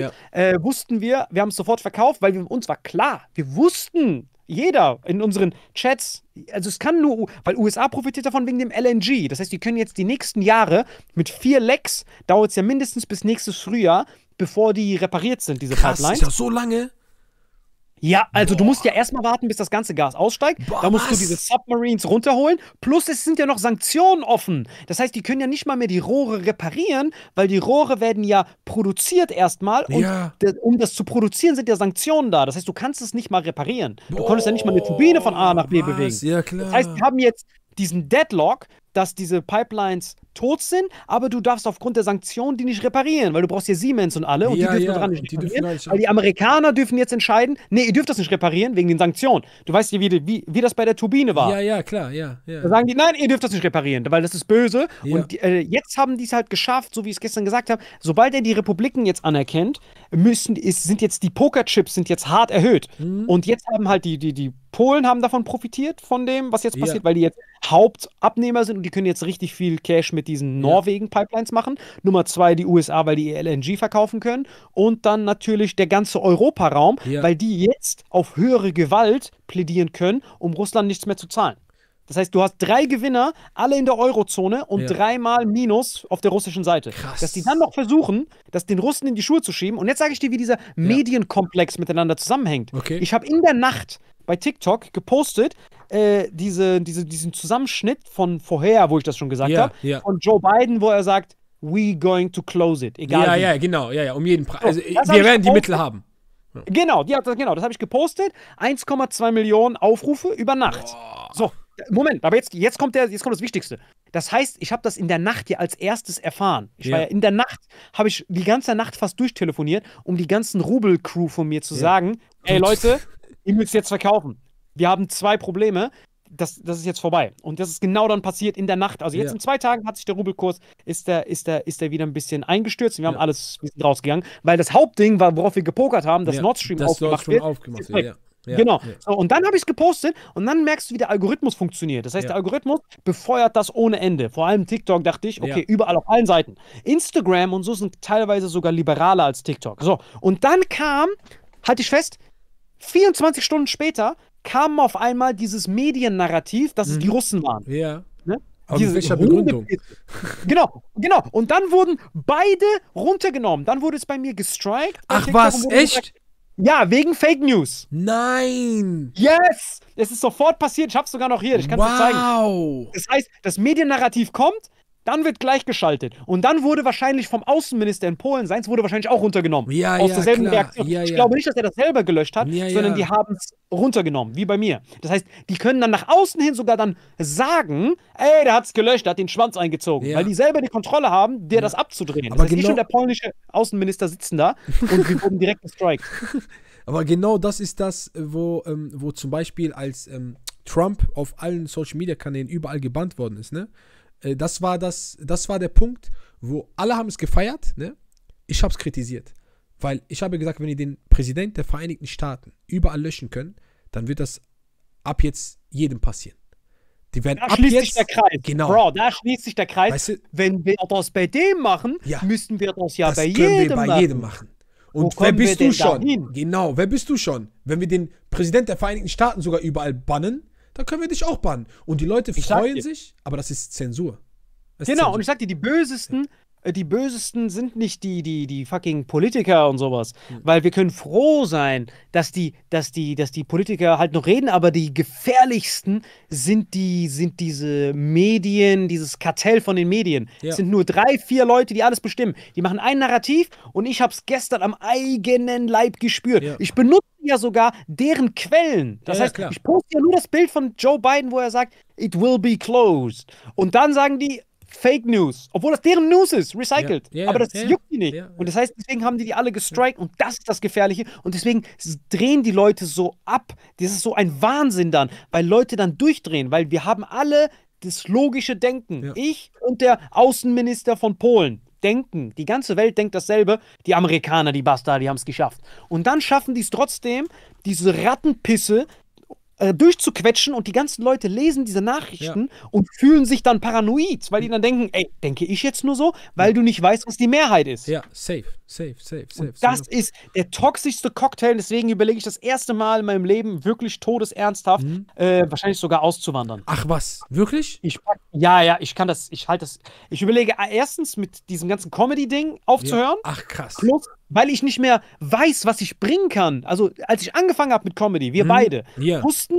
wussten wir, wir haben es sofort verkauft, weil uns war klar, wir wussten, jeder in unseren Chats, also es kann nur, weil USA profitiert davon wegen dem LNG. Das heißt, die können jetzt die nächsten Jahre mit 4 Lecks, dauert es ja mindestens bis nächstes Frühjahr, bevor die repariert sind, diese Pipeline. Ist ja so lange. Ja, also du musst ja erstmal warten, bis das ganze Gas aussteigt. Da musst du diese Submarines runterholen. Plus es sind ja noch Sanktionen offen. Das heißt, die können ja nicht mal mehr die Rohre reparieren, weil die Rohre werden ja produziert erstmal. Und um das zu produzieren, sind ja Sanktionen da. Das heißt, du kannst es nicht mal reparieren. Du konntest ja nicht mal eine Turbine von A nach B bewegen. Ja, klar. Das heißt, wir haben jetzt diesen Deadlock, dass diese Pipelines tot sind, aber du darfst aufgrund der Sanktionen die nicht reparieren, weil du brauchst hier Siemens und alle und die dürfen dran nicht reparieren, weil die Amerikaner dürfen jetzt entscheiden, nee, ihr dürft das nicht reparieren wegen den Sanktionen. Du weißt ja, wie das bei der Turbine war. Ja, klar. Da sagen die, nein, ihr dürft das nicht reparieren, weil das ist böse und die, jetzt haben die es halt geschafft, so wie ich es gestern gesagt habe, sobald er die Republiken jetzt anerkennt, sind jetzt die Pokerchips hart erhöht und jetzt haben halt die Polen haben davon profitiert, von dem, was jetzt passiert, weil die jetzt Hauptabnehmer sind und die können jetzt richtig viel Cash mit diesen Norwegen-Pipelines machen. Nummer 2 die USA, weil die ihr LNG verkaufen können. Und dann natürlich der ganze Europaraum, weil die jetzt auf höhere Gewalt plädieren können, um Russland nichts mehr zu zahlen. Das heißt, du hast 3 Gewinner, alle in der Eurozone und 3-mal Minus auf der russischen Seite. Krass. Dass die dann noch versuchen, das den Russen in die Schuhe zu schieben. Und jetzt sage ich dir, wie dieser Medienkomplex miteinander zusammenhängt. Okay. Ich habe in der Nacht bei TikTok gepostet, diesen Zusammenschnitt von vorher, wo ich das schon gesagt habe, von Joe Biden, wo er sagt, we going to close it. Egal wie. Um jeden Preis. Also, wir werden die Mittel haben. Ja. Genau, das habe ich gepostet. 1,2 Millionen Aufrufe über Nacht. So, Moment, aber jetzt kommt das Wichtigste. Das heißt, ich habe das in der Nacht ja als erstes erfahren. Ich war ja in der Nacht, habe ich die ganze Nacht fast durchtelefoniert, um die ganzen Rubel-Crew von mir zu sagen, ey Leute, ihr müsst jetzt verkaufen. Wir haben 2 Probleme. Das ist jetzt vorbei. Und das ist genau dann passiert in der Nacht. Also jetzt in 2 Tagen hat sich der Rubelkurs, ist der wieder ein bisschen eingestürzt. Wir haben alles rausgegangen. Weil das Hauptding war, worauf wir gepokert haben, dass Nord Stream aufgemacht wird. Genau. So, und dann habe ich es gepostet und dann merkst du, wie der Algorithmus funktioniert. Das heißt, der Algorithmus befeuert das ohne Ende. Vor allem TikTok dachte ich, okay, überall auf allen Seiten. Instagram und so sind teilweise sogar liberaler als TikTok. So, und dann kam, halte ich fest, 24 Stunden später kam auf einmal dieses Mediennarrativ, dass es die Russen waren. Ja. Ne? Diese Begründung. Genau. Und dann wurden beide runtergenommen. Dann wurde es bei mir gestrikt. Ach was, echt? Ja, wegen Fake News. Nein! Yes! Es ist sofort passiert. Ich hab's sogar noch hier. Ich kann's dir zeigen. Wow! Das heißt, das Mediennarrativ kommt, dann wird gleichgeschaltet. Und dann wurde wahrscheinlich vom Außenminister in Polen, seins wurde wahrscheinlich auch runtergenommen. Aus derselben Reaktion. Ich glaube nicht, dass er das selber gelöscht hat, sondern die haben es runtergenommen, wie bei mir. Das heißt, die können dann nach außen hin sogar dann sagen, ey, der hat es gelöscht, der hat den Schwanz eingezogen. Weil die selber die Kontrolle haben, dir das abzudrehen. Aber das heißt, ich und der polnische Außenminister sitzen da und wir wurden direkt gestrikt. Aber genau das ist das, wo zum Beispiel als Trump auf allen Social-Media-Kanälen überall gebannt worden ist, ne? Das war der Punkt, wo alle haben es gefeiert, ne? Ich habe es kritisiert, weil ich habe gesagt, wenn ihr den Präsidenten der Vereinigten Staaten überall löschen könnt, dann wird das ab jetzt jedem passieren. Die werden da ab schließt jetzt, sich der Kreis. Genau. Bro, da schließt sich der Kreis. Weißt du, wenn wir das bei dem machen, ja, müssen wir das ja das bei jedem wir bei machen. Jedem machen. Und wer bist du schon? Dahin? Genau, wer bist du schon? Wenn wir den Präsidenten der Vereinigten Staaten sogar überall bannen, dann können wir dich auch bannen. Und die Leute freuen sich, aber das ist Zensur. Das genau, ist Zensur. Und ich sag dir, die Bösesten sind nicht die fucking Politiker und sowas. Mhm. Weil wir können froh sein, dass die Politiker halt noch reden, aber die gefährlichsten sind diese Medien, dieses Kartell von den Medien. Ja. Es sind nur 3, 4 Leute, die alles bestimmen. Die machen ein Narrativ und ich habe es gestern am eigenen Leib gespürt. Ja. Ich benutze ja sogar deren Quellen. Das heißt, klar. Ich poste ja nur das Bild von Joe Biden, wo er sagt, it will be closed. Und dann sagen die, Fake News, obwohl das deren News ist, recycelt. Yeah, yeah, aber das juckt die nicht. Yeah, yeah. Und das heißt, deswegen haben die alle gestrikt und das ist das Gefährliche. Und deswegen drehen die Leute so ab. Das ist so ein Wahnsinn dann, weil Leute dann durchdrehen, weil wir haben alle das logische Denken. Ja. Ich und der Außenminister von Polen denken, die ganze Welt denkt dasselbe, die Amerikaner, die Bastarde, die haben es geschafft. Und dann schaffen die es trotzdem, diese Rattenpisse durchzuquetschen und die ganzen Leute lesen diese Nachrichten und fühlen sich dann paranoid, weil die dann denken, ey, denke ich jetzt nur so, weil du nicht weißt, was die Mehrheit ist. Ja, safe. Und das ist der toxischste Cocktail, deswegen überlege ich das erste Mal in meinem Leben wirklich todesernsthaft, wahrscheinlich sogar auszuwandern. Ach was, wirklich? Ich überlege erstens mit diesem ganzen Comedy-Ding aufzuhören. Ja. Ach krass. Plus, weil ich nicht mehr weiß, was ich bringen kann. Also, als ich angefangen habe mit Comedy, wir beide wussten,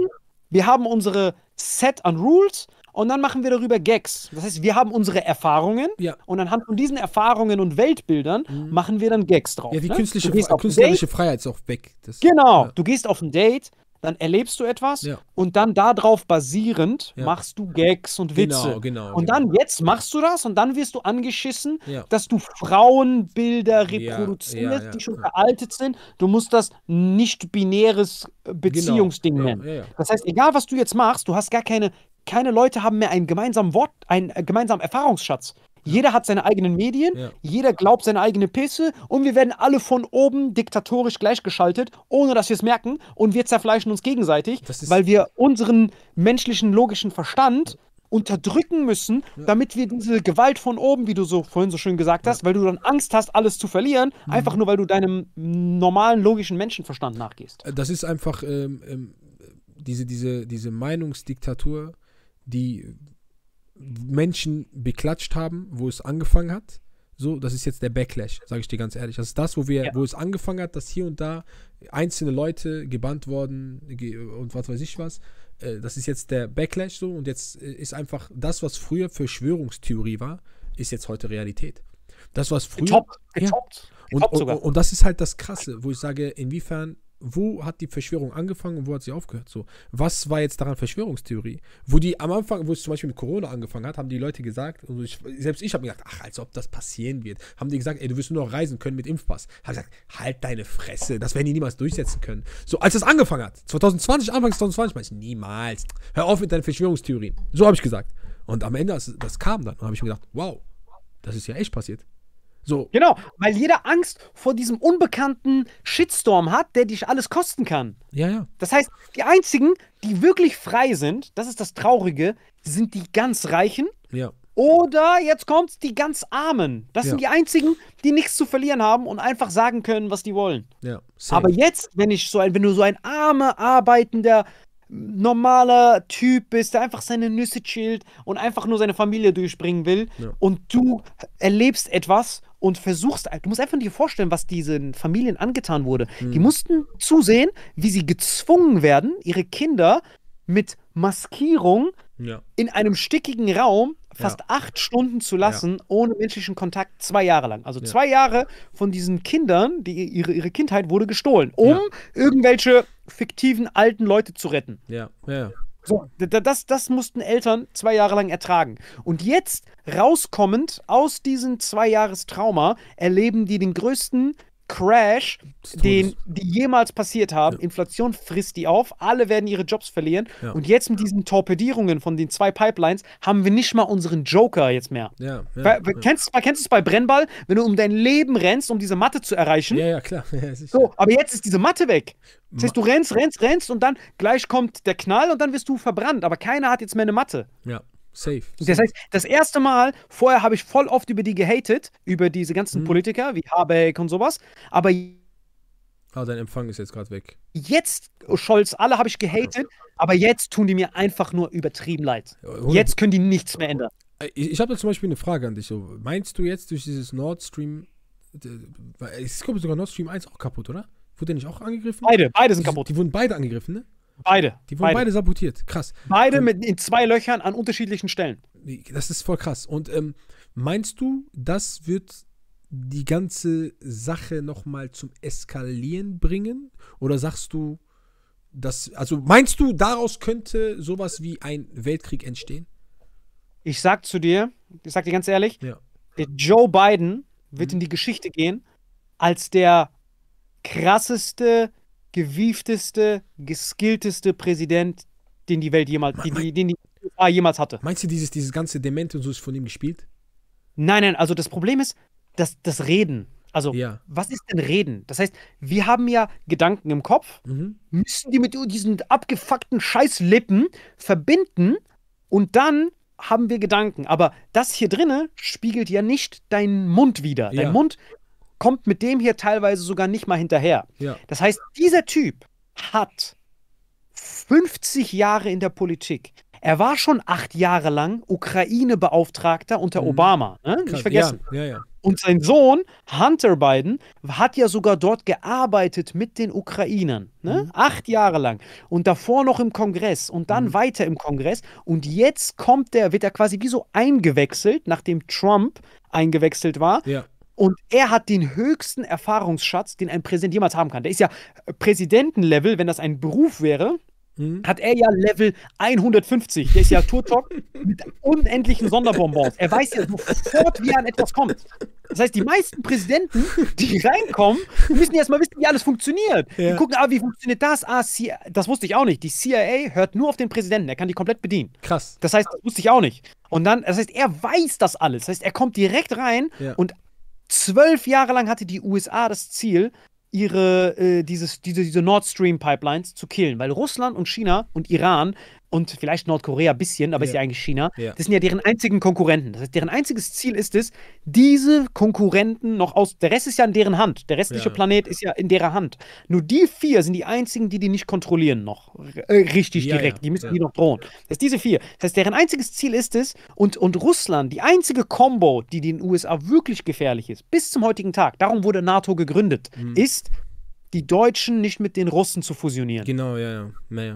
wir haben unsere Set an Rules und dann machen wir darüber Gags. Das heißt, wir haben unsere Erfahrungen und anhand von diesen Erfahrungen und Weltbildern machen wir dann Gags drauf. Ja, die künstlerische Freiheit ist auch weg. Das, genau, du gehst auf ein Date, dann erlebst du etwas und dann darauf basierend machst du Gags und Witze. Dann jetzt machst du das und dann wirst du angeschissen, dass du Frauenbilder reproduzierst, die schon veraltet sind. Du musst das nicht-binäres Beziehungsding nennen. Ja, ja. Das heißt, egal was du jetzt machst, du hast gar keine Leute haben mehr einen gemeinsamen gemeinsamen Erfahrungsschatz. Jeder hat seine eigenen Medien, jeder glaubt seine eigene Pisse und wir werden alle von oben diktatorisch gleichgeschaltet, ohne dass wir es merken und wir zerfleischen uns gegenseitig, weil wir unseren menschlichen, logischen Verstand unterdrücken müssen, damit wir diese Gewalt von oben, wie du so vorhin so schön gesagt hast, weil du dann Angst hast, alles zu verlieren, einfach nur, weil du deinem normalen, logischen Menschenverstand nachgehst. Das ist einfach diese Meinungsdiktatur, die Menschen beklatscht haben, wo es angefangen hat. So, das ist jetzt der Backlash, sage ich dir ganz ehrlich. Das ist das, wo es angefangen hat, dass hier und da einzelne Leute gebannt wurden und was weiß ich was. Das ist jetzt der Backlash so und jetzt ist einfach das, was früher Verschwörungstheorie war, ist jetzt heute Realität. Das, was früher... Getoppt. Und das ist halt das Krasse, wo ich sage, inwiefern... Wo hat die Verschwörung angefangen und wo hat sie aufgehört? So, was war jetzt daran Verschwörungstheorie? Wo die am Anfang, wo es zum Beispiel mit Corona angefangen hat, haben die Leute gesagt, und selbst ich habe mir gedacht, ach, als ob das passieren wird. Haben die gesagt, ey, du wirst nur noch reisen können mit Impfpass. Habe gesagt, halt deine Fresse, das werden die niemals durchsetzen können. So, als das angefangen hat, Anfang 2020, meinte ich, niemals. Hör auf mit deinen Verschwörungstheorien. So habe ich gesagt. Und am Ende, das kam dann, habe ich mir gedacht, wow, das ist ja echt passiert. So. Genau, weil jeder Angst vor diesem unbekannten Shitstorm hat, der dich alles kosten kann. Ja, ja. Das heißt, die einzigen, die wirklich frei sind, das ist das Traurige, sind die ganz Reichen. Ja. Oder, jetzt kommt's, die ganz Armen. Das sind die einzigen, die nichts zu verlieren haben und einfach sagen können, was die wollen. Ja. Safe. Aber jetzt, wenn du so ein armer, arbeitender, normaler Typ bist, der einfach seine Nüsse chillt und einfach nur seine Familie durchbringen will und du erlebst etwas und versuchst, du musst einfach dir vorstellen, was diesen Familien angetan wurde. Die mussten zusehen, wie sie gezwungen werden, ihre Kinder mit Maskierung in einem stickigen Raum fast 8 Stunden zu lassen, ohne menschlichen Kontakt, 2 Jahre lang. Also 2 Jahre von diesen Kindern, ihre Kindheit wurde gestohlen, um irgendwelche fiktiven alten Leute zu retten. Ja. So, das mussten Eltern 2 Jahre lang ertragen. Und jetzt, rauskommend aus diesem 2 Jahres Trauma, erleben die den größten Crash, die jemals passiert haben. Ja. Inflation frisst die auf, alle werden ihre Jobs verlieren. Ja. Und jetzt mit diesen Torpedierungen von den 2 Pipelines haben wir nicht mal unseren Joker jetzt mehr. Ja, ja, kennst du es bei Brennball, wenn du um dein Leben rennst, um diese Matte zu erreichen? Ja, ja, klar. Ja, so, aber jetzt ist diese Matte weg. Das heißt, du rennst und dann gleich kommt der Knall und dann wirst du verbrannt. Aber keiner hat jetzt mehr eine Matte. Ja. Safe. Das heißt, das erste Mal, vorher habe ich voll oft über die gehatet, über diese ganzen Politiker wie Habeck und sowas, aber dein Empfang ist jetzt gerade weg. Jetzt, Scholz, alle habe ich gehatet, aber jetzt tun die mir einfach nur übertrieben leid. Jetzt können die nichts mehr ändern. Ich habe zum Beispiel eine Frage an dich. So, meinst du jetzt durch dieses Nord Stream, es kommt sogar Nord Stream 1 auch kaputt, oder? Wurde der nicht auch angegriffen? Beide sind kaputt. Die wurden beide angegriffen, ne? Die wurden beide sabotiert. Krass. Beide in 2 Löchern an unterschiedlichen Stellen. Das ist voll krass. Und meinst du, das wird die ganze Sache nochmal zum Eskalieren bringen? Oder sagst du, meinst du, daraus könnte sowas wie ein Weltkrieg entstehen? Ich sag zu dir, ich sag dir ganz ehrlich, ja. Joe Biden wird in die Geschichte gehen als der krasseste, gewiefteste, geskillteste Präsident, den die Welt jemals, den die USA jemals hatte. Meinst du, dieses ganze Demente und so ist von ihm gespielt? Nein, also das Problem ist, dass das Reden, also ja. Was ist denn Reden? Das heißt, wir haben ja Gedanken im Kopf, müssen die mit diesen abgefuckten Scheißlippen verbinden und dann haben wir Gedanken. Aber das hier drinne spiegelt ja nicht deinen Mund wider. Ja. Dein Mund kommt mit dem hier teilweise sogar nicht mal hinterher. Ja. Das heißt, dieser Typ hat 50 Jahre in der Politik. Er war schon 8 Jahre lang Ukraine-Beauftragter unter Obama. Ne? Nicht vergessen. Ja. Und sein Sohn, Hunter Biden, hat ja sogar dort gearbeitet mit den Ukrainern. Ne? 8 Jahre lang. Und davor noch im Kongress und dann weiter im Kongress. Und jetzt wird er quasi wie so eingewechselt, nachdem Trump eingewechselt war. Ja. Und er hat den höchsten Erfahrungsschatz, den ein Präsident jemals haben kann. Der ist ja Präsidentenlevel, wenn das ein Beruf wäre, hat er ja Level 150. Der ist ja Turtok mit unendlichen Sonderbonbons. Er weiß ja sofort, wie er an etwas kommt. Das heißt, die meisten Präsidenten, die reinkommen, müssen erstmal wissen, wie alles funktioniert. Ja. Die gucken, wie funktioniert das? Das wusste ich auch nicht. Die CIA hört nur auf den Präsidenten. Er kann die komplett bedienen. Krass. Das heißt, das wusste ich auch nicht. Und dann, das heißt, er weiß das alles. Das heißt, er kommt direkt rein und 12 Jahre lang hatte die USA das Ziel, diese Nord Stream Pipelines zu killen, weil Russland und China und Iran und vielleicht Nordkorea ein bisschen, aber ist ja eigentlich China, das sind ja deren einzigen Konkurrenten. Das heißt, deren einziges Ziel ist es, diese Konkurrenten noch aus, der Rest ist ja in deren Hand, der restliche Planet ist ja in deren Hand. Nur die 4 sind die einzigen, die nicht kontrollieren noch, richtig direkt, die müssen die noch drohen. Das ist diese 4. Das heißt, deren einziges Ziel ist es, und Russland, die einzige Combo, die den USA wirklich gefährlich ist, bis zum heutigen Tag, darum wurde NATO gegründet, ist, die Deutschen nicht mit den Russen zu fusionieren. Genau, ja. Wenn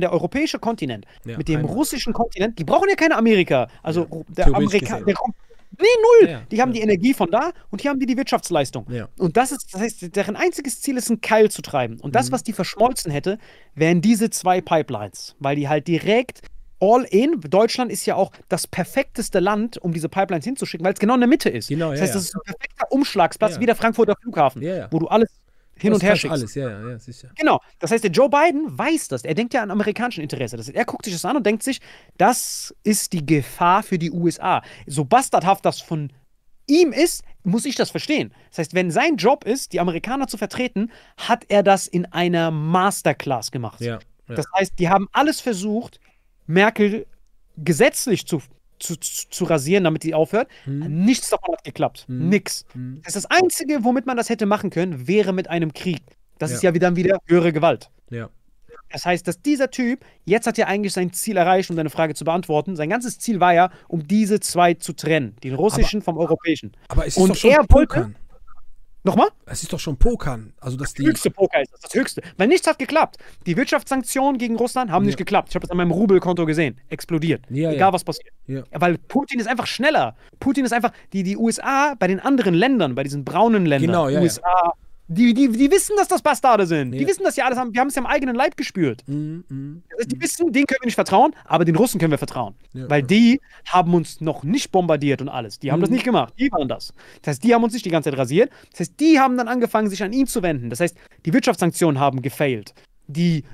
der europäische Kontinent mit dem russischen Kontinent, die brauchen ja keine Amerika. Also der Amerikaner, null. Ja, die haben die Energie von da und hier haben die Wirtschaftsleistung. Ja. Und das heißt, deren einziges Ziel ist, einen Keil zu treiben. Und das, was die verschmolzen hätte, wären diese 2 Pipelines, weil die halt direkt all in. Deutschland ist ja auch das perfekteste Land, um diese Pipelines hinzuschicken, weil es genau in der Mitte ist. Genau, das heißt, das ist ein perfekter Umschlagsplatz wie der Frankfurter Flughafen, wo du alles hin und her schickst. Alles, ja, sicher. Genau. Das heißt, der Joe Biden weiß das. Er denkt ja an amerikanischen Interesse. Das heißt, er guckt sich das an und denkt sich, das ist die Gefahr für die USA. So bastardhaft das von ihm ist, muss ich das verstehen. Das heißt, wenn sein Job ist, die Amerikaner zu vertreten, hat er das in einer Masterclass gemacht. Ja. Das heißt, die haben alles versucht, Merkel gesetzlich zu rasieren, damit die aufhört. Nichts davon hat geklappt. Nix. Das Einzige, womit man das hätte machen können, wäre mit einem Krieg. Das ist ja wieder höhere Gewalt. Ja. Das heißt, dass dieser Typ, jetzt hat er eigentlich sein Ziel erreicht, um deine Frage zu beantworten. Sein ganzes Ziel war ja, um diese 2 zu trennen. Den russischen vom europäischen. Aber es ist doch schon Pokern. Nochmal? Es ist doch schon Pokern. Also das höchste Poker ist das höchste. Weil nichts hat geklappt. Die Wirtschaftssanktionen gegen Russland haben nicht geklappt. Ich habe das an meinem Rubelkonto gesehen. Explodiert. Egal, was passiert. Weil Putin ist einfach schneller. Putin ist einfach die USA bei den anderen Ländern, bei diesen braunen Ländern. Genau, USA, Die wissen, dass das Bastarde sind. Ja. Die wissen, dass sie alles haben. Wir haben es ja am eigenen Leib gespürt. Also die wissen, denen können wir nicht vertrauen, aber den Russen können wir vertrauen. Ja. Weil die haben uns noch nicht bombardiert und alles. Die haben das nicht gemacht. Die waren das. Das heißt, die haben uns nicht die ganze Zeit rasiert. Das heißt, die haben dann angefangen, sich an ihn zu wenden. Das heißt, die Wirtschaftssanktionen haben gefailt. Die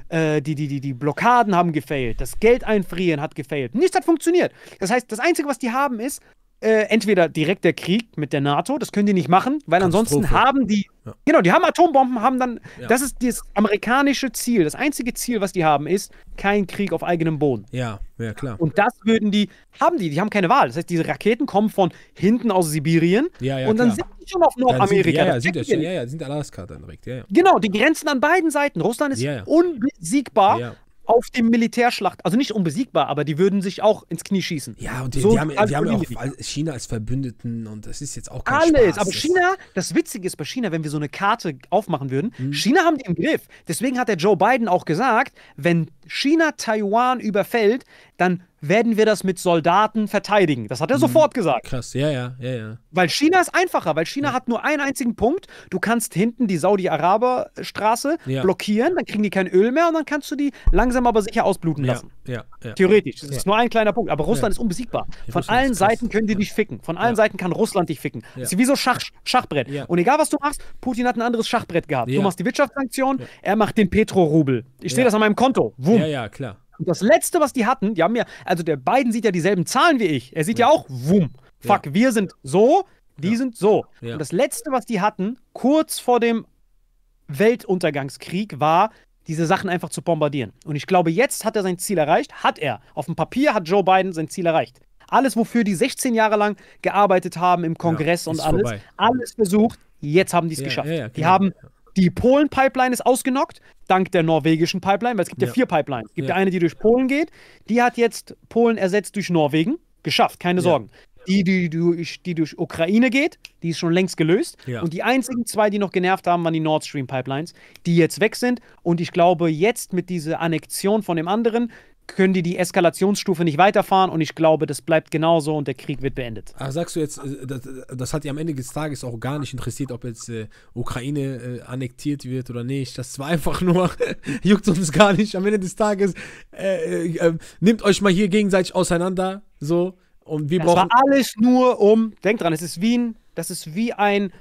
Blockaden haben gefailt. Das Geld einfrieren hat gefailt. Nichts hat funktioniert. Das heißt, das Einzige, was die haben, ist, entweder direkt der Krieg mit der NATO, das können die nicht machen, weil ansonsten haben die, genau, die haben Atombomben, haben dann, das ist das amerikanische Ziel, das einzige Ziel, was die haben, ist kein Krieg auf eigenem Boden. Ja, ja, klar. Und das würden die haben keine Wahl. Das heißt, diese Raketen kommen von hinten aus Sibirien und dann sind die schon auf Nordamerika. Sind Alaska dann direkt, Genau, die grenzen an beiden Seiten. Russland ist unbesiegbar. Ja. Auf dem Militärschlacht, also nicht unbesiegbar, aber die würden sich auch ins Knie schießen. Ja, und die haben ja auch China als Verbündeten und das ist jetzt auch kein Spaß. Alles, aber China, das Witzige ist bei China, wenn wir so eine Karte aufmachen würden, China haben die im Griff. Deswegen hat der Joe Biden auch gesagt, wenn China Taiwan überfällt, dann werden wir das mit Soldaten verteidigen. Das hat er sofort gesagt. Krass, ja. Weil China ist einfacher, weil China hat nur einen einzigen Punkt. Du kannst hinten die Saudi-Araber-Straße blockieren, dann kriegen die kein Öl mehr und dann kannst du die langsam aber sicher ausbluten lassen. Ja. Theoretisch. Das ist nur ein kleiner Punkt. Aber Russland ist unbesiegbar. Von allen Seiten können die dich ficken. Von allen Seiten kann Russland dich ficken. Das ist wie so Schachbrett. Ja. Und egal, was du machst, Putin hat ein anderes Schachbrett gehabt. Du machst die Wirtschaftssanktionen, er macht den Petro-Rubel. Ich sehe das an meinem Konto. Wum. Ja, klar. Und das Letzte, was die hatten, die haben ja, also der Biden sieht ja dieselben Zahlen wie ich. Er sieht ja auch, wumm, fuck, wir sind so, die sind so. Ja. Und das Letzte, was die hatten, kurz vor dem Weltuntergangskrieg, war, diese Sachen einfach zu bombardieren. Und ich glaube, jetzt hat er sein Ziel erreicht, hat er. Auf dem Papier hat Joe Biden sein Ziel erreicht. Alles, wofür die 16 Jahre lang gearbeitet haben im Kongress und alles, alles versucht, jetzt haben die es geschafft. Ja, die haben... Die Polen-Pipeline ist ausgenockt, dank der norwegischen Pipeline, weil es gibt ja 4 Pipelines. Es gibt eine, die durch Polen geht, die hat jetzt Polen ersetzt durch Norwegen. Geschafft, keine Sorgen. Die durch Ukraine geht, die ist schon längst gelöst. Ja. Und die einzigen 2, die noch genervt haben, waren die Nord Stream Pipelines, die jetzt weg sind. Und ich glaube, jetzt mit dieser Annexion von dem anderen können die Eskalationsstufe nicht weiterfahren und ich glaube, das bleibt genauso und der Krieg wird beendet. Ach, sagst du jetzt, das hat ja am Ende des Tages auch gar nicht interessiert, ob jetzt Ukraine annektiert wird oder nicht. Das war einfach nur, juckt uns gar nicht. Am Ende des Tages nehmt euch mal hier gegenseitig auseinander, so, und wir brauchen... Das war alles nur um, denk dran, es ist wie ein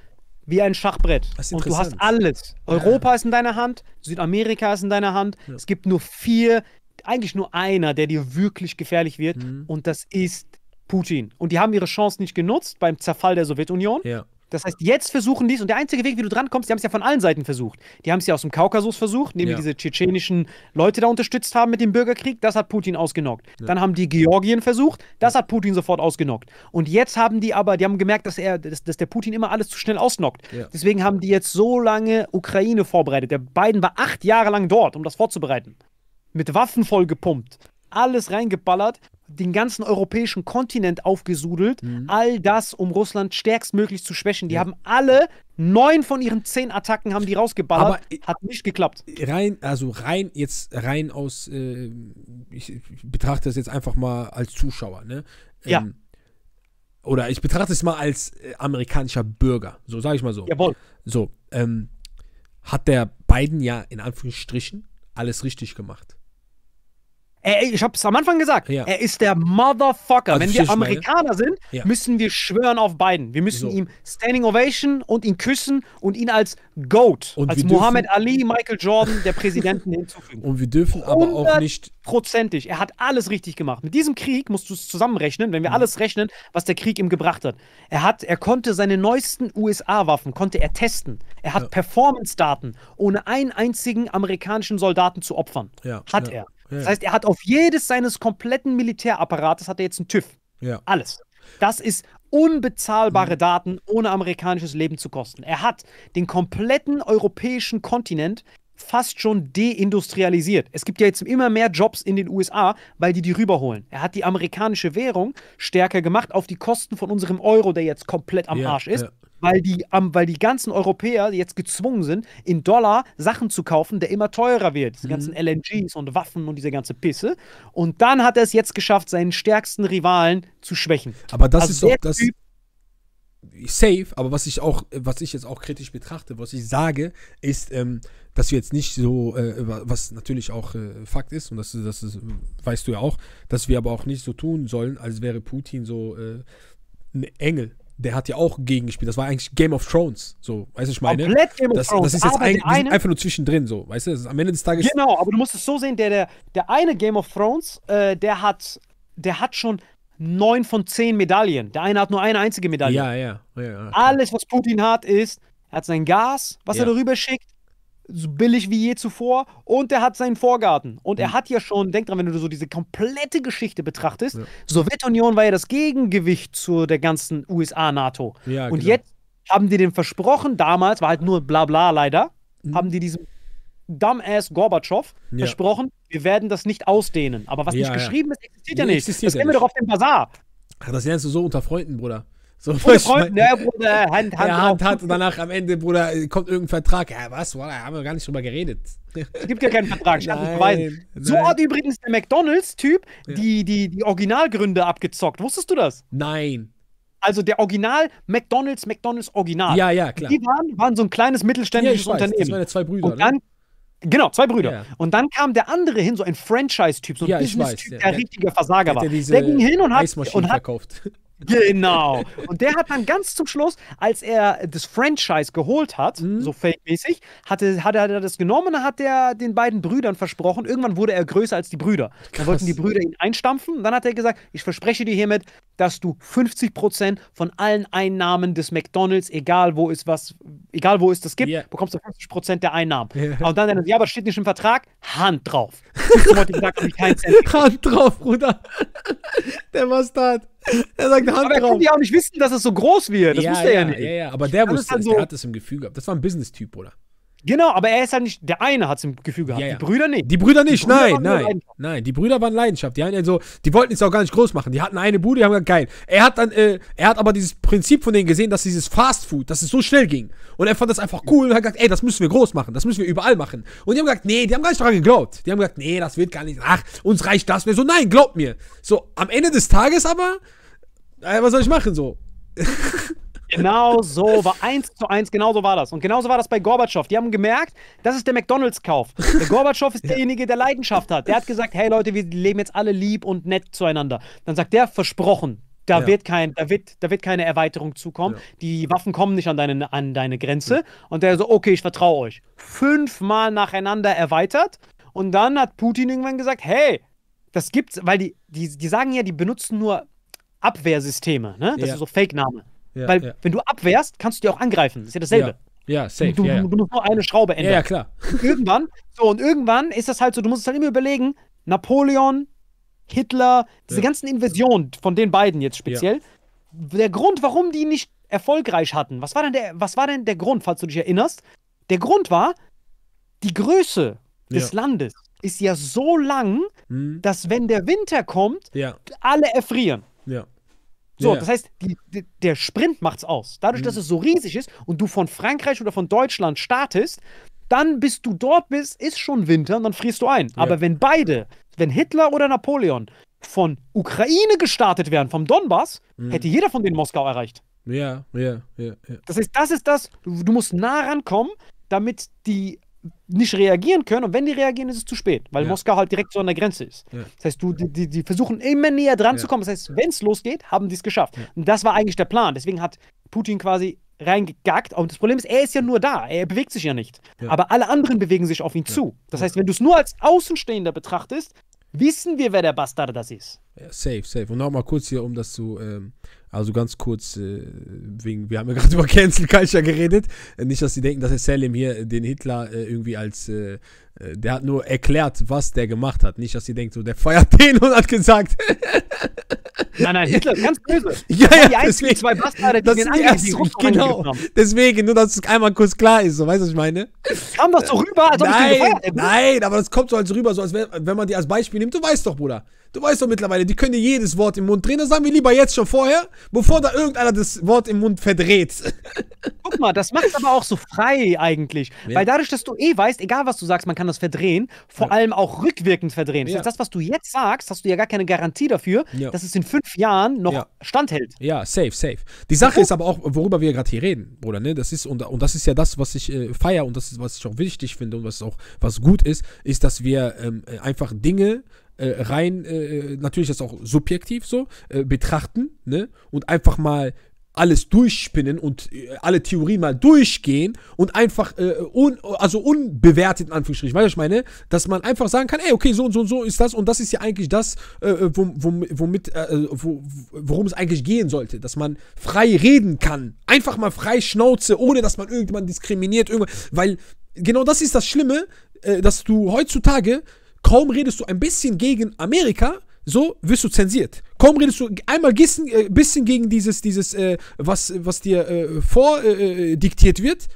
Schachbrett. Und du hast alles. Europa ist in deiner Hand, Südamerika ist in deiner Hand, es gibt nur 4... Eigentlich nur einer, der dir wirklich gefährlich wird, und das ist Putin. Und die haben ihre Chance nicht genutzt beim Zerfall der Sowjetunion. Ja. Das heißt, jetzt versuchen die es, und der einzige Weg, wie du drankommst, die haben es ja von allen Seiten versucht. Die haben es ja aus dem Kaukasus versucht, indem die diese tschetschenischen Leute da unterstützt haben mit dem Bürgerkrieg. Das hat Putin ausgenockt. Ja. Dann haben die Georgien versucht. Das hat Putin sofort ausgenockt. Und jetzt haben die aber, die haben gemerkt, dass der Putin immer alles zu schnell ausnockt. Ja. Deswegen haben die jetzt so lange Ukraine vorbereitet. Der Biden war 8 Jahre lang dort, um das vorzubereiten. Mit Waffen voll gepumpt, alles reingeballert, den ganzen europäischen Kontinent aufgesudelt, all das, um Russland stärkstmöglich zu schwächen. Die haben alle 9 von ihren 10 Attacken haben die rausgeballert, aber hat nicht geklappt. Ich betrachte das jetzt einfach mal als Zuschauer, ne? Oder ich betrachte es mal als amerikanischer Bürger, so sage ich mal so. Jawohl. So, hat der Biden ja in Anführungsstrichen alles richtig gemacht. Ich hab's am Anfang gesagt, er ist der Motherfucker. Also wenn wir Amerikaner sind, müssen wir schwören auf Biden. Wir müssen ihm Standing Ovation und ihn küssen und ihn als Goat, und als Muhammad Ali, Michael Jordan, der Präsidenten hinzufügen. Und wir dürfen aber auch nicht... Hundertprozentig. Er hat alles richtig gemacht. Mit diesem Krieg musst du es zusammenrechnen, wenn wir alles rechnen, was der Krieg ihm gebracht hat. Er konnte seine neuesten USA-Waffen, konnte er testen. Er hat Performance-Daten, ohne einen einzigen amerikanischen Soldaten zu opfern. Hat er. Das heißt, er hat auf jedes seines kompletten Militärapparates hat er jetzt einen TÜV. Ja. Alles. Das ist unbezahlbare Daten, ohne amerikanisches Leben zu kosten. Er hat den kompletten europäischen Kontinent fast schon deindustrialisiert. Es gibt ja jetzt immer mehr Jobs in den USA, weil die rüberholen. Er hat die amerikanische Währung stärker gemacht auf die Kosten von unserem Euro, der jetzt komplett am Arsch ist. Ja. Weil die ganzen Europäer jetzt gezwungen sind, in Dollar Sachen zu kaufen, der immer teurer wird. Diese ganzen LNGs und Waffen und diese ganze Pisse. Und dann hat er es jetzt geschafft, seinen stärksten Rivalen zu schwächen. Aber das also ist doch das... Typ, safe, aber was ich jetzt auch kritisch betrachte, was ich sage, ist, dass wir jetzt nicht so, was natürlich auch Fakt ist, und das weißt du ja auch, dass wir aber auch nicht so tun sollen, als wäre Putin so ein Engel. Der hat ja auch gegengespielt. Das war eigentlich Game of Thrones. So, weißt du, ich meine? Komplett Game of Thrones. Das ist jetzt einfach nur zwischendrin, so, weißt du? Das ist am Ende des Tages. Genau, aber du musst es so sehen, der eine Game of Thrones, der hat schon 9 von 10 Medaillen. Der eine hat nur eine einzige Medaille. Ja. Alles, was Putin hat, ist, er hat sein Gas, was er darüber schickt, so billig wie je zuvor, und er hat seinen Vorgarten. Und er hat ja schon, denk dran, wenn du so diese komplette Geschichte betrachtest, Sowjetunion war ja das Gegengewicht zu der ganzen USA-NATO. Ja, und jetzt haben die dem versprochen, damals war halt nur Blabla leider, haben die diesem dumbass Gorbatschow versprochen, wir werden das nicht ausdehnen. Aber was nicht geschrieben ist, existiert ja nicht. Das kennen wir doch auf dem Bazar. Ach, das lernst du so unter Freunden, Bruder. So, ohne Freund, ne, Bruder, Hand und danach am Ende, Bruder, kommt irgendein Vertrag. Ja, was, Bruder, haben wir gar nicht drüber geredet. Es gibt ja keinen Vertrag, ich kann es beweisen. So hat übrigens der McDonalds-Typ die Originalgründe abgezockt. Wusstest du das? Nein. Also der Original, McDonalds Original. Ja, klar. Die waren so ein kleines mittelständisches Unternehmen. Das waren ja 2 Brüder, und dann, ne? Genau, 2 Brüder. Ja. Und dann kam der andere hin, so ein Franchise-Typ, so ein Business-Typ, der richtiger Versager war. Der ging hin und hat verkauft. Genau. Und der hat dann ganz zum Schluss, als er das Franchise geholt hat, so fake-mäßig, hat er das genommen und hat er den beiden Brüdern versprochen. Irgendwann wurde er größer als die Brüder. Krass. Dann wollten die Brüder ihn einstampfen. Und dann hat er gesagt, ich verspreche dir hiermit, dass du 50% von allen Einnahmen des McDonalds, egal wo es das gibt, bekommst du 50% der Einnahmen. Yeah. Und dann, ja, aber steht nicht im Vertrag, Hand drauf. Gesagt, Hand drauf, Bruder. Der Bastard. Er sagt Hand drauf. Aber er kann ja auch nicht wissen, dass es so groß wird. Das wusste er ja nicht. Ja, aber der wusste es. Halt so, der hat es im Gefühl gehabt. Das war ein Business-Typ, oder? Genau, aber er ist halt nicht, der eine hat es im Gefühl gehabt, die Brüder nicht. Die Brüder, nein, die Brüder waren Leidenschaft, die wollten es auch gar nicht groß machen, die hatten eine Bude, die haben gesagt, geil. Er hat aber dieses Prinzip von denen gesehen, dass dieses Fast Food, dass es so schnell ging, und er fand das einfach cool und hat gesagt, ey, das müssen wir groß machen, das müssen wir überall machen. Und die haben gesagt, nee, die haben gar nicht daran geglaubt, die haben gesagt, nee, das wird gar nicht, ach, uns reicht das, so, nein, glaubt mir. So, am Ende des Tages aber, was soll ich machen, so? Genau so war 1:1, genau so war das. Und genauso war das bei Gorbatschow. Die haben gemerkt, das ist der McDonalds-Kauf. Der Gorbatschow ist derjenige, der Leidenschaft hat. Der hat gesagt, hey Leute, wir leben jetzt alle lieb und nett zueinander. Dann sagt der, versprochen, da wird keine Erweiterung zukommen. Ja. Die Waffen kommen nicht an deine Grenze. Ja. Und der so, okay, ich vertraue euch. 5-mal nacheinander erweitert. Und dann hat Putin irgendwann gesagt, hey, das gibt's, weil die sagen ja, die benutzen nur Abwehrsysteme, ne? Das ist so Fake-Name. Ja, weil wenn du abwehrst, kannst du dir auch angreifen. Das ist ja dasselbe. Ja, safe. Du musst nur eine Schraube ändern. Ja, klar. Und irgendwann ist das halt so, du musst es halt immer überlegen, Napoleon, Hitler, diese ganzen Invasionen von den beiden jetzt speziell, der Grund, warum die nicht erfolgreich hatten, was war denn der Grund, falls du dich erinnerst? Der Grund war, die Größe des Landes ist ja so lang, dass wenn der Winter kommt, alle erfrieren. Ja. So, das heißt, der Sprint macht's aus. Dadurch, dass es so riesig ist und du von Frankreich oder von Deutschland startest, dann, bis du dort bist, ist schon Winter und dann frierst du ein. Aber wenn Hitler oder Napoleon von Ukraine gestartet wären, vom Donbass, hätte jeder von denen Moskau erreicht. Ja. Das heißt, du musst nah rankommen, damit die nicht reagieren können, und wenn die reagieren, ist es zu spät, weil Moskau halt direkt so an der Grenze ist. Ja. Das heißt, die versuchen immer näher dran zu kommen. Das heißt, wenn es losgeht, haben die es geschafft. Ja. Und das war eigentlich der Plan. Deswegen hat Putin quasi reingegackt. Und das Problem ist, er ist ja nur da. Er bewegt sich ja nicht. Ja. Aber alle anderen bewegen sich auf ihn zu. Das heißt, wenn du es nur als Außenstehender betrachtest, wissen wir, wer der Bastard das ist. Ja, safe. Und nochmal kurz hier, um das zu, also ganz kurz, wir haben ja gerade über Cancel Culture geredet. Nicht, dass sie denken, dass der Salim hier den Hitler irgendwie als, der hat nur erklärt, was der gemacht hat. Nicht, dass sie denken, so, der feiert den und hat gesagt. Nein, Hitler ist ganz böse. Deswegen, 2 Bastarde, die den Angriff haben. Deswegen, nur dass es einmal kurz klar ist, so, weißt du, was ich meine? Kam das so rüber, als ob ich den gefeiert hätte. Nein, aber das kommt so als rüber, so als wenn man die als Beispiel nimmt. Du weißt doch, Bruder. Du weißt doch mittlerweile, die können dir jedes Wort im Mund drehen. Das sagen wir lieber jetzt schon vorher, bevor da irgendeiner das Wort im Mund verdreht. Guck mal, das macht aber auch so frei eigentlich. Ja. Weil dadurch, dass du eh weißt, egal was du sagst, man kann das verdrehen, vor allem auch rückwirkend verdrehen. Ja. Das, was du jetzt sagst, hast du ja gar keine Garantie dafür, dass es in 5 Jahren noch standhält. Ja, safe, safe. Die Sache ist aber auch, worüber wir gerade hier reden, Bruder, ne? Das ist, und das ist ja das, was ich feiere und das ist, was ich auch wichtig finde und was auch was gut ist, ist, dass wir einfach Dinge rein, natürlich das auch subjektiv so, betrachten, ne? Und einfach mal alles durchspinnen und alle Theorien mal durchgehen und einfach unbewertet in Anführungsstrichen, weißt du, ich meine, dass man einfach sagen kann, ey, okay, so und so ist das und das ist ja eigentlich das, worum es eigentlich gehen sollte, dass man frei reden kann, einfach mal frei Schnauze, ohne dass man irgendjemanden diskriminiert, weil genau das ist das Schlimme, dass du heutzutage, kaum redest du ein bisschen gegen Amerika, so wirst du zensiert. Kaum redest du einmal ein bisschen gegen dieses was dir vordiktiert wird,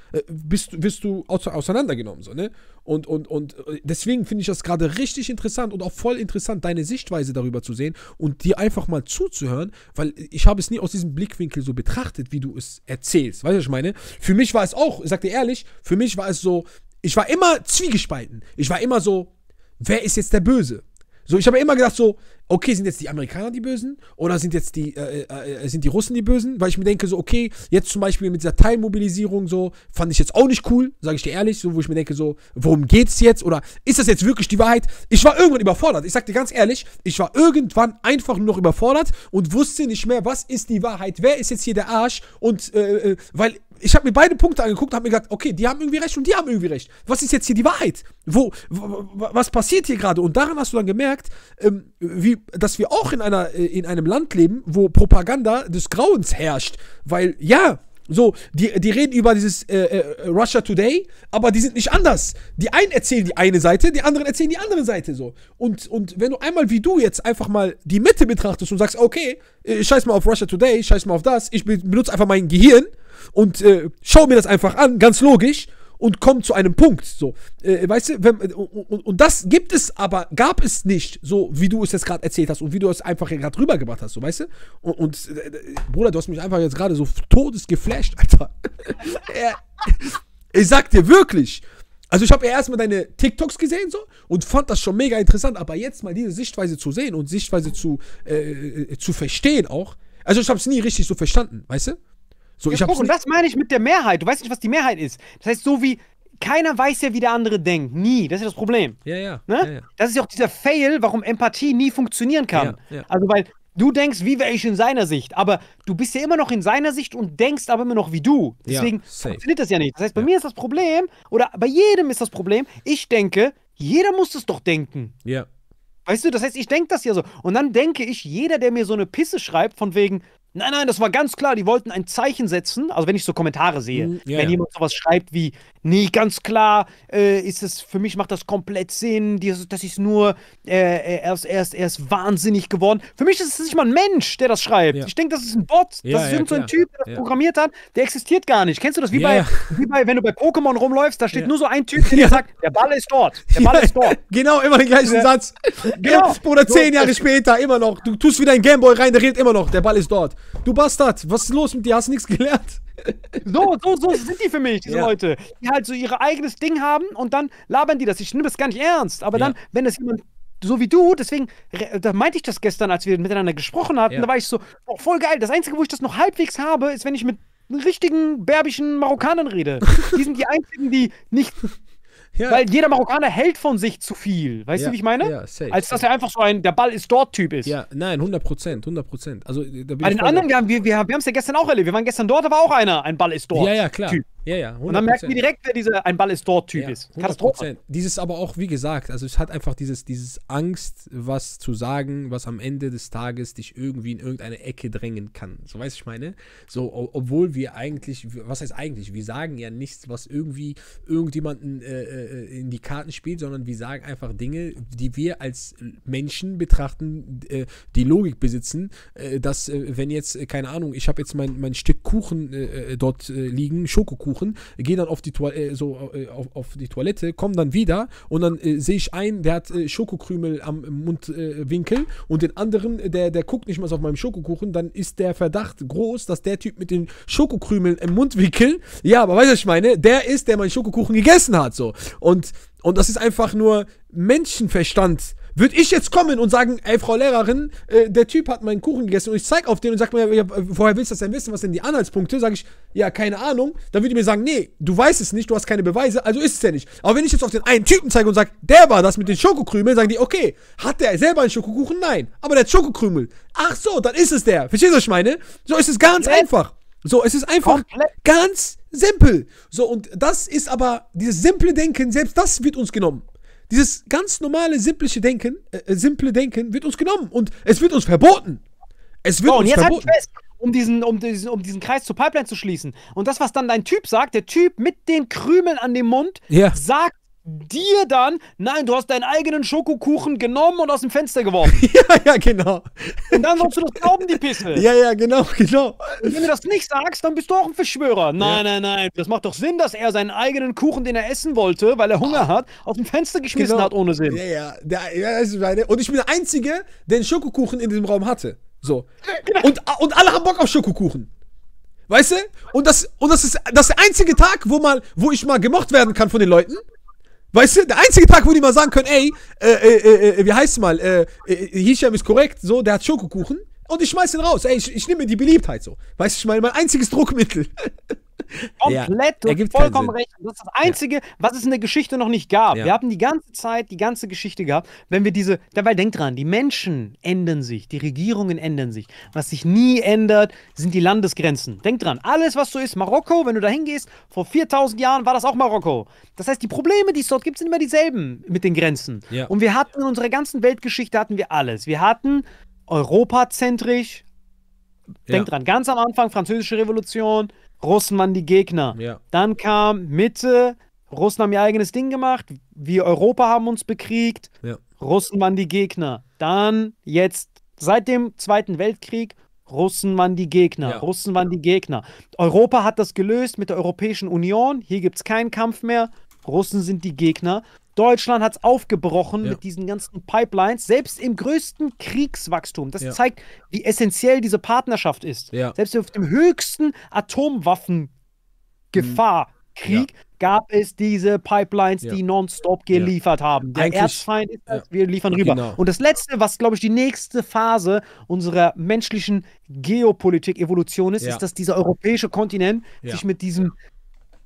wirst du auseinandergenommen. So, ne? Und deswegen finde ich das gerade richtig interessant und auch voll interessant, deine Sichtweise darüber zu sehen und dir einfach mal zuzuhören, weil ich habe es nie aus diesem Blickwinkel so betrachtet, wie du es erzählst. Weißt du, was ich meine? Für mich war es auch, ich sag dir ehrlich, für mich war es so, ich war immer zwiegespalten. Ich war immer so, wer ist jetzt der Böse? So, ich habe immer gedacht so, okay, sind jetzt die Amerikaner die Bösen? Oder sind jetzt sind die Russen die Bösen? Weil ich mir denke so, okay, jetzt zum Beispiel mit dieser Teilmobilisierung so, fand ich jetzt auch nicht cool, sage ich dir ehrlich, so, wo ich mir denke so, worum geht's jetzt? Oder ist das jetzt wirklich die Wahrheit? Ich war irgendwann überfordert, ich sag dir ganz ehrlich, ich war irgendwann einfach nur noch überfordert und wusste nicht mehr, was ist die Wahrheit? Wer ist jetzt hier der Arsch? Und, weil... Ich habe mir beide Punkte angeguckt und habe mir gedacht, okay, die haben irgendwie recht und die haben irgendwie recht. Was ist jetzt hier die Wahrheit? Was passiert hier gerade? Und daran hast du dann gemerkt, dass wir auch in einem Land leben, wo Propaganda des Grauens herrscht. Weil, ja, so, die reden über dieses Russia Today, aber die sind nicht anders. Die einen erzählen die eine Seite, die anderen erzählen die andere Seite so. Und wenn du einmal wie du jetzt einfach mal die Mitte betrachtest und sagst, okay, scheiß mal auf Russia Today, scheiß mal auf das, ich benutze einfach mein Gehirn, und schau mir das einfach an, ganz logisch, und komm zu einem Punkt. So. Weißt du, und das gibt es aber, gab es nicht, so wie du es jetzt gerade erzählt hast und wie du es einfach gerade rübergebracht hast, so, weißt du? Und Bruder, du hast mich einfach jetzt gerade so todesgeflasht, Alter. Ich sag dir wirklich. Also ich habe ja erstmal deine TikToks gesehen so und fand das schon mega interessant, aber jetzt mal diese Sichtweise zu sehen und Sichtweise zu verstehen auch, also ich habe es nie richtig so verstanden, weißt du? So, und das meine ich mit der Mehrheit. Du weißt nicht, was die Mehrheit ist. Das heißt, so wie keiner weiß ja, wie der andere denkt. Nie. Das ist das Problem. Ja, ja. Ne? Ja, ja. Das ist ja auch dieser Fail, warum Empathie nie funktionieren kann. Ja, ja. Also, weil du denkst, wie wäre ich in seiner Sicht? Aber du bist ja immer noch in seiner Sicht und denkst aber immer noch wie du. Deswegen funktioniert das ja nicht. Das heißt, bei mir ist das Problem, oder bei jedem ist das Problem, ich denke, jeder muss es doch denken. Ja. Weißt du, das heißt, ich denke das ja so. Und dann denke ich, jeder, der mir so eine Pisse schreibt, von wegen... Nein, nein, das war ganz klar, die wollten ein Zeichen setzen, also wenn ich so Kommentare sehe, wenn jemand sowas schreibt wie, nee, ganz klar, ist es, für mich macht das komplett Sinn, das ist nur, er ist wahnsinnig geworden. Für mich ist es nicht mal ein Mensch, der das schreibt. Ja. Ich denke, das ist ein Bot, das ist irgendein Typ, der das programmiert hat, der existiert gar nicht. Kennst du das, wie bei wenn du bei Pokémon rumläufst, da steht nur so ein Typ, der sagt, der Ball ist dort, der Ball ist dort. Genau, immer den gleichen Satz. Genau. Oder 10 Jahre später, immer noch, du tust wieder in Gameboy rein, der redet immer noch, der Ball ist dort. Du Bastard, was ist los mit dir? Hast du nichts gelernt? So sind die für mich, diese Leute. Die halt so ihr eigenes Ding haben und dann labern die das. Ich nehme das gar nicht ernst. Aber dann, wenn das jemand so wie du, deswegen, da meinte ich das gestern, als wir miteinander gesprochen hatten, da war ich so, oh, voll geil. Das Einzige, wo ich das noch halbwegs habe, ist, wenn ich mit richtigen berbischen Marokkanern rede. Die sind die Einzigen, die nicht... Ja. Weil jeder Marokkaner hält von sich zu viel. Weißt du, wie ich meine? Ja, safe, als dass er einfach so ein der Ball ist dort Typ ist. Ja, nein, 100%. Also, bei den anderen, wir haben es ja gestern auch erlebt. Wir waren gestern dort, da war auch einer ein Ball ist dort Typ. Ja, ja, klar. Ja, ja, 100%. Und dann merken wir direkt, wer dieser ein Ball ist dort Typ ist. Katastrophe. Dieses aber auch, wie gesagt, also es hat einfach dieses Angst, was zu sagen, was am Ende des Tages dich irgendwie in irgendeine Ecke drängen kann. So, weißt du, ich meine? So, obwohl wir eigentlich, was heißt eigentlich? Wir sagen ja nichts, was irgendwie irgendjemanden in die Karten spielt, sondern wir sagen einfach Dinge, die wir als Menschen betrachten, die Logik besitzen, dass wenn jetzt, keine Ahnung, ich habe jetzt mein Stück Kuchen dort liegen, Schokokuchen, Pustekuchen, gehe dann auf die, auf die Toilette, komme dann wieder und dann sehe ich einen, der hat Schokokrümel am Mundwinkel und den anderen, der guckt nicht mal auf meinem Schokokuchen, dann ist der Verdacht groß, dass der Typ mit den Schokokrümeln im Mundwinkel, ja, aber weißt du, was ich meine? Der ist, der meinen Schokokuchen gegessen hat, so. Und das ist einfach nur Menschenverstand. Würde ich jetzt kommen und sagen, ey, Frau Lehrerin, der Typ hat meinen Kuchen gegessen und ich zeige auf den und sage mir, ja, woher willst du das denn wissen, was sind die Anhaltspunkte? Sage ich, ja, keine Ahnung. Dann würde ich mir sagen, nee, du weißt es nicht, du hast keine Beweise, also ist es ja nicht. Aber wenn ich jetzt auf den einen Typen zeige und sage, der war das mit den Schokokrümeln, sagen die, okay, hat der selber einen Schokokuchen? Nein, aber der hat Schokokrümel. Ach so, dann ist es der. Verstehst du, was ich meine? So, es ist ganz einfach. So, es ist einfach ganz simpel. So, und das ist aber, dieses simple Denken, selbst das wird uns genommen. Dieses ganz normale, simple Denken wird uns genommen und es wird uns verboten. Es wird uns verboten. Halt fest, um diesen Kreis zur Pipeline zu schließen. Und das, was dann dein Typ sagt, der Typ mit den Krümeln an dem Mund, ja, sagt dir dann, nein, du hast deinen eigenen Schokokuchen genommen und aus dem Fenster geworfen. Ja, genau. Und dann sollst du das glauben, die Pisse. Ja, genau. Und wenn du das nicht sagst, dann bist du auch ein Verschwörer. Nein, das macht doch Sinn, dass er seinen eigenen Kuchen, den er essen wollte, weil er Hunger hat, aus dem Fenster geschmissen hat, ohne Sinn. Ja. Und ich bin der Einzige, der einen Schokokuchen in diesem Raum hatte. So. Genau. Und alle haben Bock auf Schokokuchen. Weißt du? Und das ist der einzige Tag, wo ich mal gemocht werden kann von den Leuten. Weißt du, der einzige Tag, wo die mal sagen können, ey, wie heißt es mal, Hicham ist korrekt, so, der hat Schokokuchen und ich schmeiß den raus, ey, ich nehme die Beliebtheit, so. Weißt du, ich meine, mein einziges Druckmittel. Komplett, ja, und vollkommen recht. Das ist das Einzige, was es in der Geschichte noch nicht gab. Ja. Wir haben die ganze Zeit, die ganze Geschichte gehabt, wenn wir diese, dabei denkt dran, die Menschen ändern sich, die Regierungen ändern sich. Was sich nie ändert, sind die Landesgrenzen. Denkt dran, alles was so ist, Marokko, wenn du da hingehst, vor 4000 Jahren war das auch Marokko. Das heißt, die Probleme, die es dort gibt, sind immer dieselben mit den Grenzen. Ja. Und wir hatten in unserer ganzen Weltgeschichte, hatten wir alles. Wir hatten europazentrisch, denkt dran, ganz am Anfang, Französische Revolution, Russen waren die Gegner. Ja. Dann kam Mitte, Russen haben ihr eigenes Ding gemacht, wir Europa haben uns bekriegt, Russen waren die Gegner. Dann jetzt, seit dem Zweiten Weltkrieg, Russen waren die Gegner, Russen waren die Gegner. Europa hat das gelöst mit der Europäischen Union, hier gibt es keinen Kampf mehr, Russen sind die Gegner. Deutschland hat es aufgebrochen mit diesen ganzen Pipelines, selbst im größten Kriegswachstum. Das zeigt, wie essentiell diese Partnerschaft ist. Ja. Selbst auf dem höchsten Atomwaffengefahr-Krieg gab es diese Pipelines, die nonstop geliefert haben. Der Erzfeind ist das, wir liefern rüber. Genau. Und das Letzte, was, glaube ich, die nächste Phase unserer menschlichen Geopolitik-Evolution ist, ist, dass dieser europäische Kontinent sich mit diesem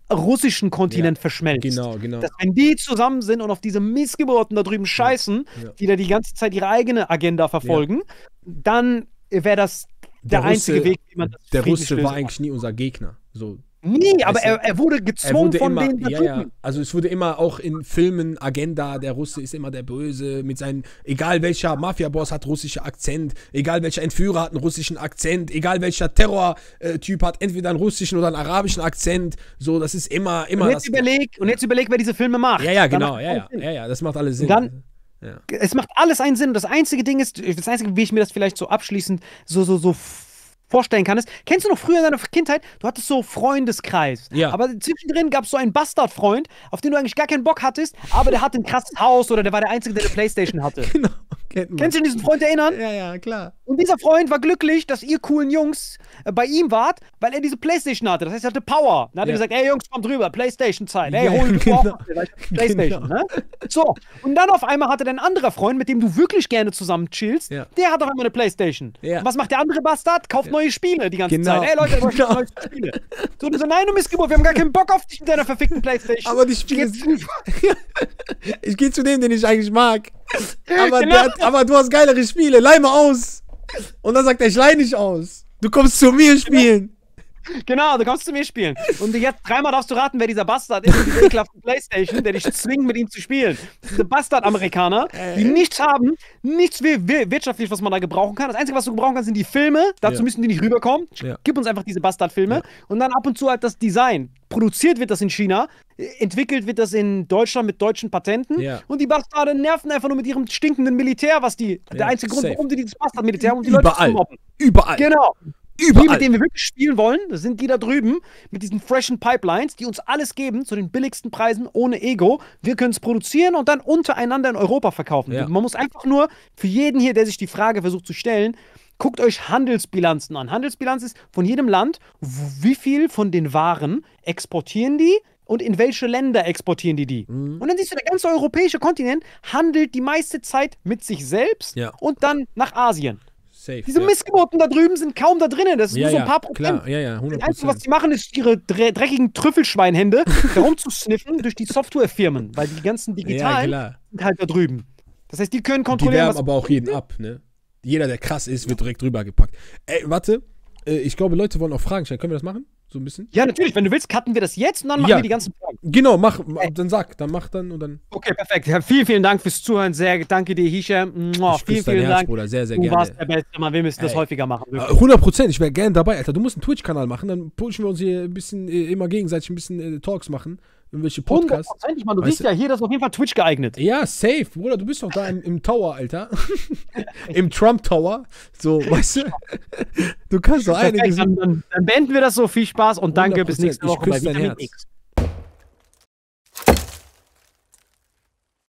russischen Kontinent verschmelzt. Genau. Dass wenn die zusammen sind und auf diese Missgeburten da drüben scheißen, die da die ganze Zeit ihre eigene Agenda verfolgen, dann wäre das der einzige Weg, wie man das Der Russe war eigentlich nie unser Gegner. So. Nie, aber er wurde gezwungen von denen da drüben. Ja. Also es wurde immer auch in Filmen Agenda, der Russe ist immer der Böse mit seinen, egal welcher Mafia-Boss hat russischen Akzent, egal welcher Entführer hat einen russischen Akzent, egal welcher Terror-Typ hat entweder einen russischen oder einen arabischen Akzent, so, das ist immer das. Und jetzt überleg, wer diese Filme macht. Ja, genau, das macht alles Sinn. Es macht alles einen Sinn und das einzige Ding ist, das einzige, wie ich mir das vielleicht so abschließend so vorstellen kann, ist, kennst du noch früher in deiner Kindheit, du hattest so Freundeskreis, aber zwischendrin gab es so einen Bastardfreund, auf den du eigentlich gar keinen Bock hattest, aber der hatte ein krasses Haus oder der war der Einzige, der eine Playstation hatte. Genau. Kennst du diesen Freund erinnern? Ja, klar. Und dieser Freund war glücklich, dass ihr coolen Jungs bei ihm wart, weil er diese Playstation hatte, das heißt, er hatte Power. Dann hat er gesagt, ey Jungs, kommt rüber, Playstation-Zeit, ey, hol du auch Playstation, ne? So, und dann auf einmal hatte dein anderer Freund, mit dem du wirklich gerne zusammen chillst, der hat auf einmal eine Playstation. Und was macht der andere Bastard? Kauft neue Spiele die ganze Zeit. Ey Leute, ich neue Spiele. So, du so, nein, du Missgeburt, wir haben gar keinen Bock auf dich mit deiner verfickten Playstation. Aber die Spiele ich gehe zu dem, den ich eigentlich mag. Aber, aber du hast geilere Spiele, leih mal aus. Und dann sagt er, ich leih nicht aus. Du kommst zu mir spielen. Genau, du kommst zu mir spielen. Und jetzt dreimal darfst du raten, wer dieser Bastard ist mit dieser ekelhaften Playstation, der dich zwingt, mit ihm zu spielen. Diese Bastard-Amerikaner, die nichts haben, nichts wirtschaftlich, was man da gebrauchen kann. Das Einzige, was du gebrauchen kannst, sind die Filme. Dazu müssen die nicht rüberkommen. Gib uns einfach diese Bastard-Filme. Und dann ab und zu halt das Design. Produziert wird das in China, entwickelt wird das in Deutschland mit deutschen Patenten und die Bastarde nerven einfach nur mit ihrem stinkenden Militär, was der einzige Grund, warum die dieses Bastard-Militär haben, um die Leute zu mobben. Überall. Genau. Überall. Die, mit denen wir wirklich spielen wollen, das sind die da drüben, mit diesen freshen Pipelines, die uns alles geben, zu den billigsten Preisen, ohne Ego. Wir können es produzieren und dann untereinander in Europa verkaufen. Ja. Man muss einfach nur, für jeden hier, der sich die Frage versucht zu stellen, guckt euch Handelsbilanzen an. Handelsbilanz ist von jedem Land, wie viel von den Waren exportieren die und in welche Länder exportieren die die. Mhm. Und dann siehst du, der ganze europäische Kontinent handelt die meiste Zeit mit sich selbst und dann nach Asien. Safe, diese Missgeburten da drüben sind kaum da drinnen. Das ist nur so ein paar Prozent. Klar, das Einzige, was die machen, ist ihre dreckigen Trüffelschweinhände herumzusniffen durch die Softwarefirmen, weil die ganzen Digitalen sind halt da drüben. Das heißt, die können kontrollieren, die werben was aber auch jeden ab, ne? Jeder, der krass ist, wird direkt drüber gepackt. Ey, warte. Ich glaube, Leute wollen auch Fragen stellen. Können wir das machen? So ein bisschen? Ja, natürlich. Wenn du willst, cutten wir das jetzt und dann machen wir die ganzen Fragen. Genau, mach. Dann sag. Dann mach dann und dann. Okay, perfekt. Ja, vielen, vielen Dank fürs Zuhören. Sehr danke dir, Hicham. Vielen, vielen Dank. Bruder. Sehr, sehr gerne. Du warst der Beste, Mann. Wir müssen das häufiger machen. Wirklich. 100%. Ich wäre gerne dabei, Alter. Du musst einen Twitch-Kanal machen. Dann pushen wir uns hier ein bisschen, immer gegenseitig ein bisschen Talks machen. Irgendwelche Podcasts. 100%, Mann. Du siehst ja hier, das ist auf jeden Fall Twitch geeignet. Ja, safe. Bruder, du bist doch da im Tower, Alter. Im Trump-Tower. So, weißt du? Du kannst doch einiges. Dann beenden wir das so. Viel Spaß und danke. Bis nächste Woche bei Vitamin X.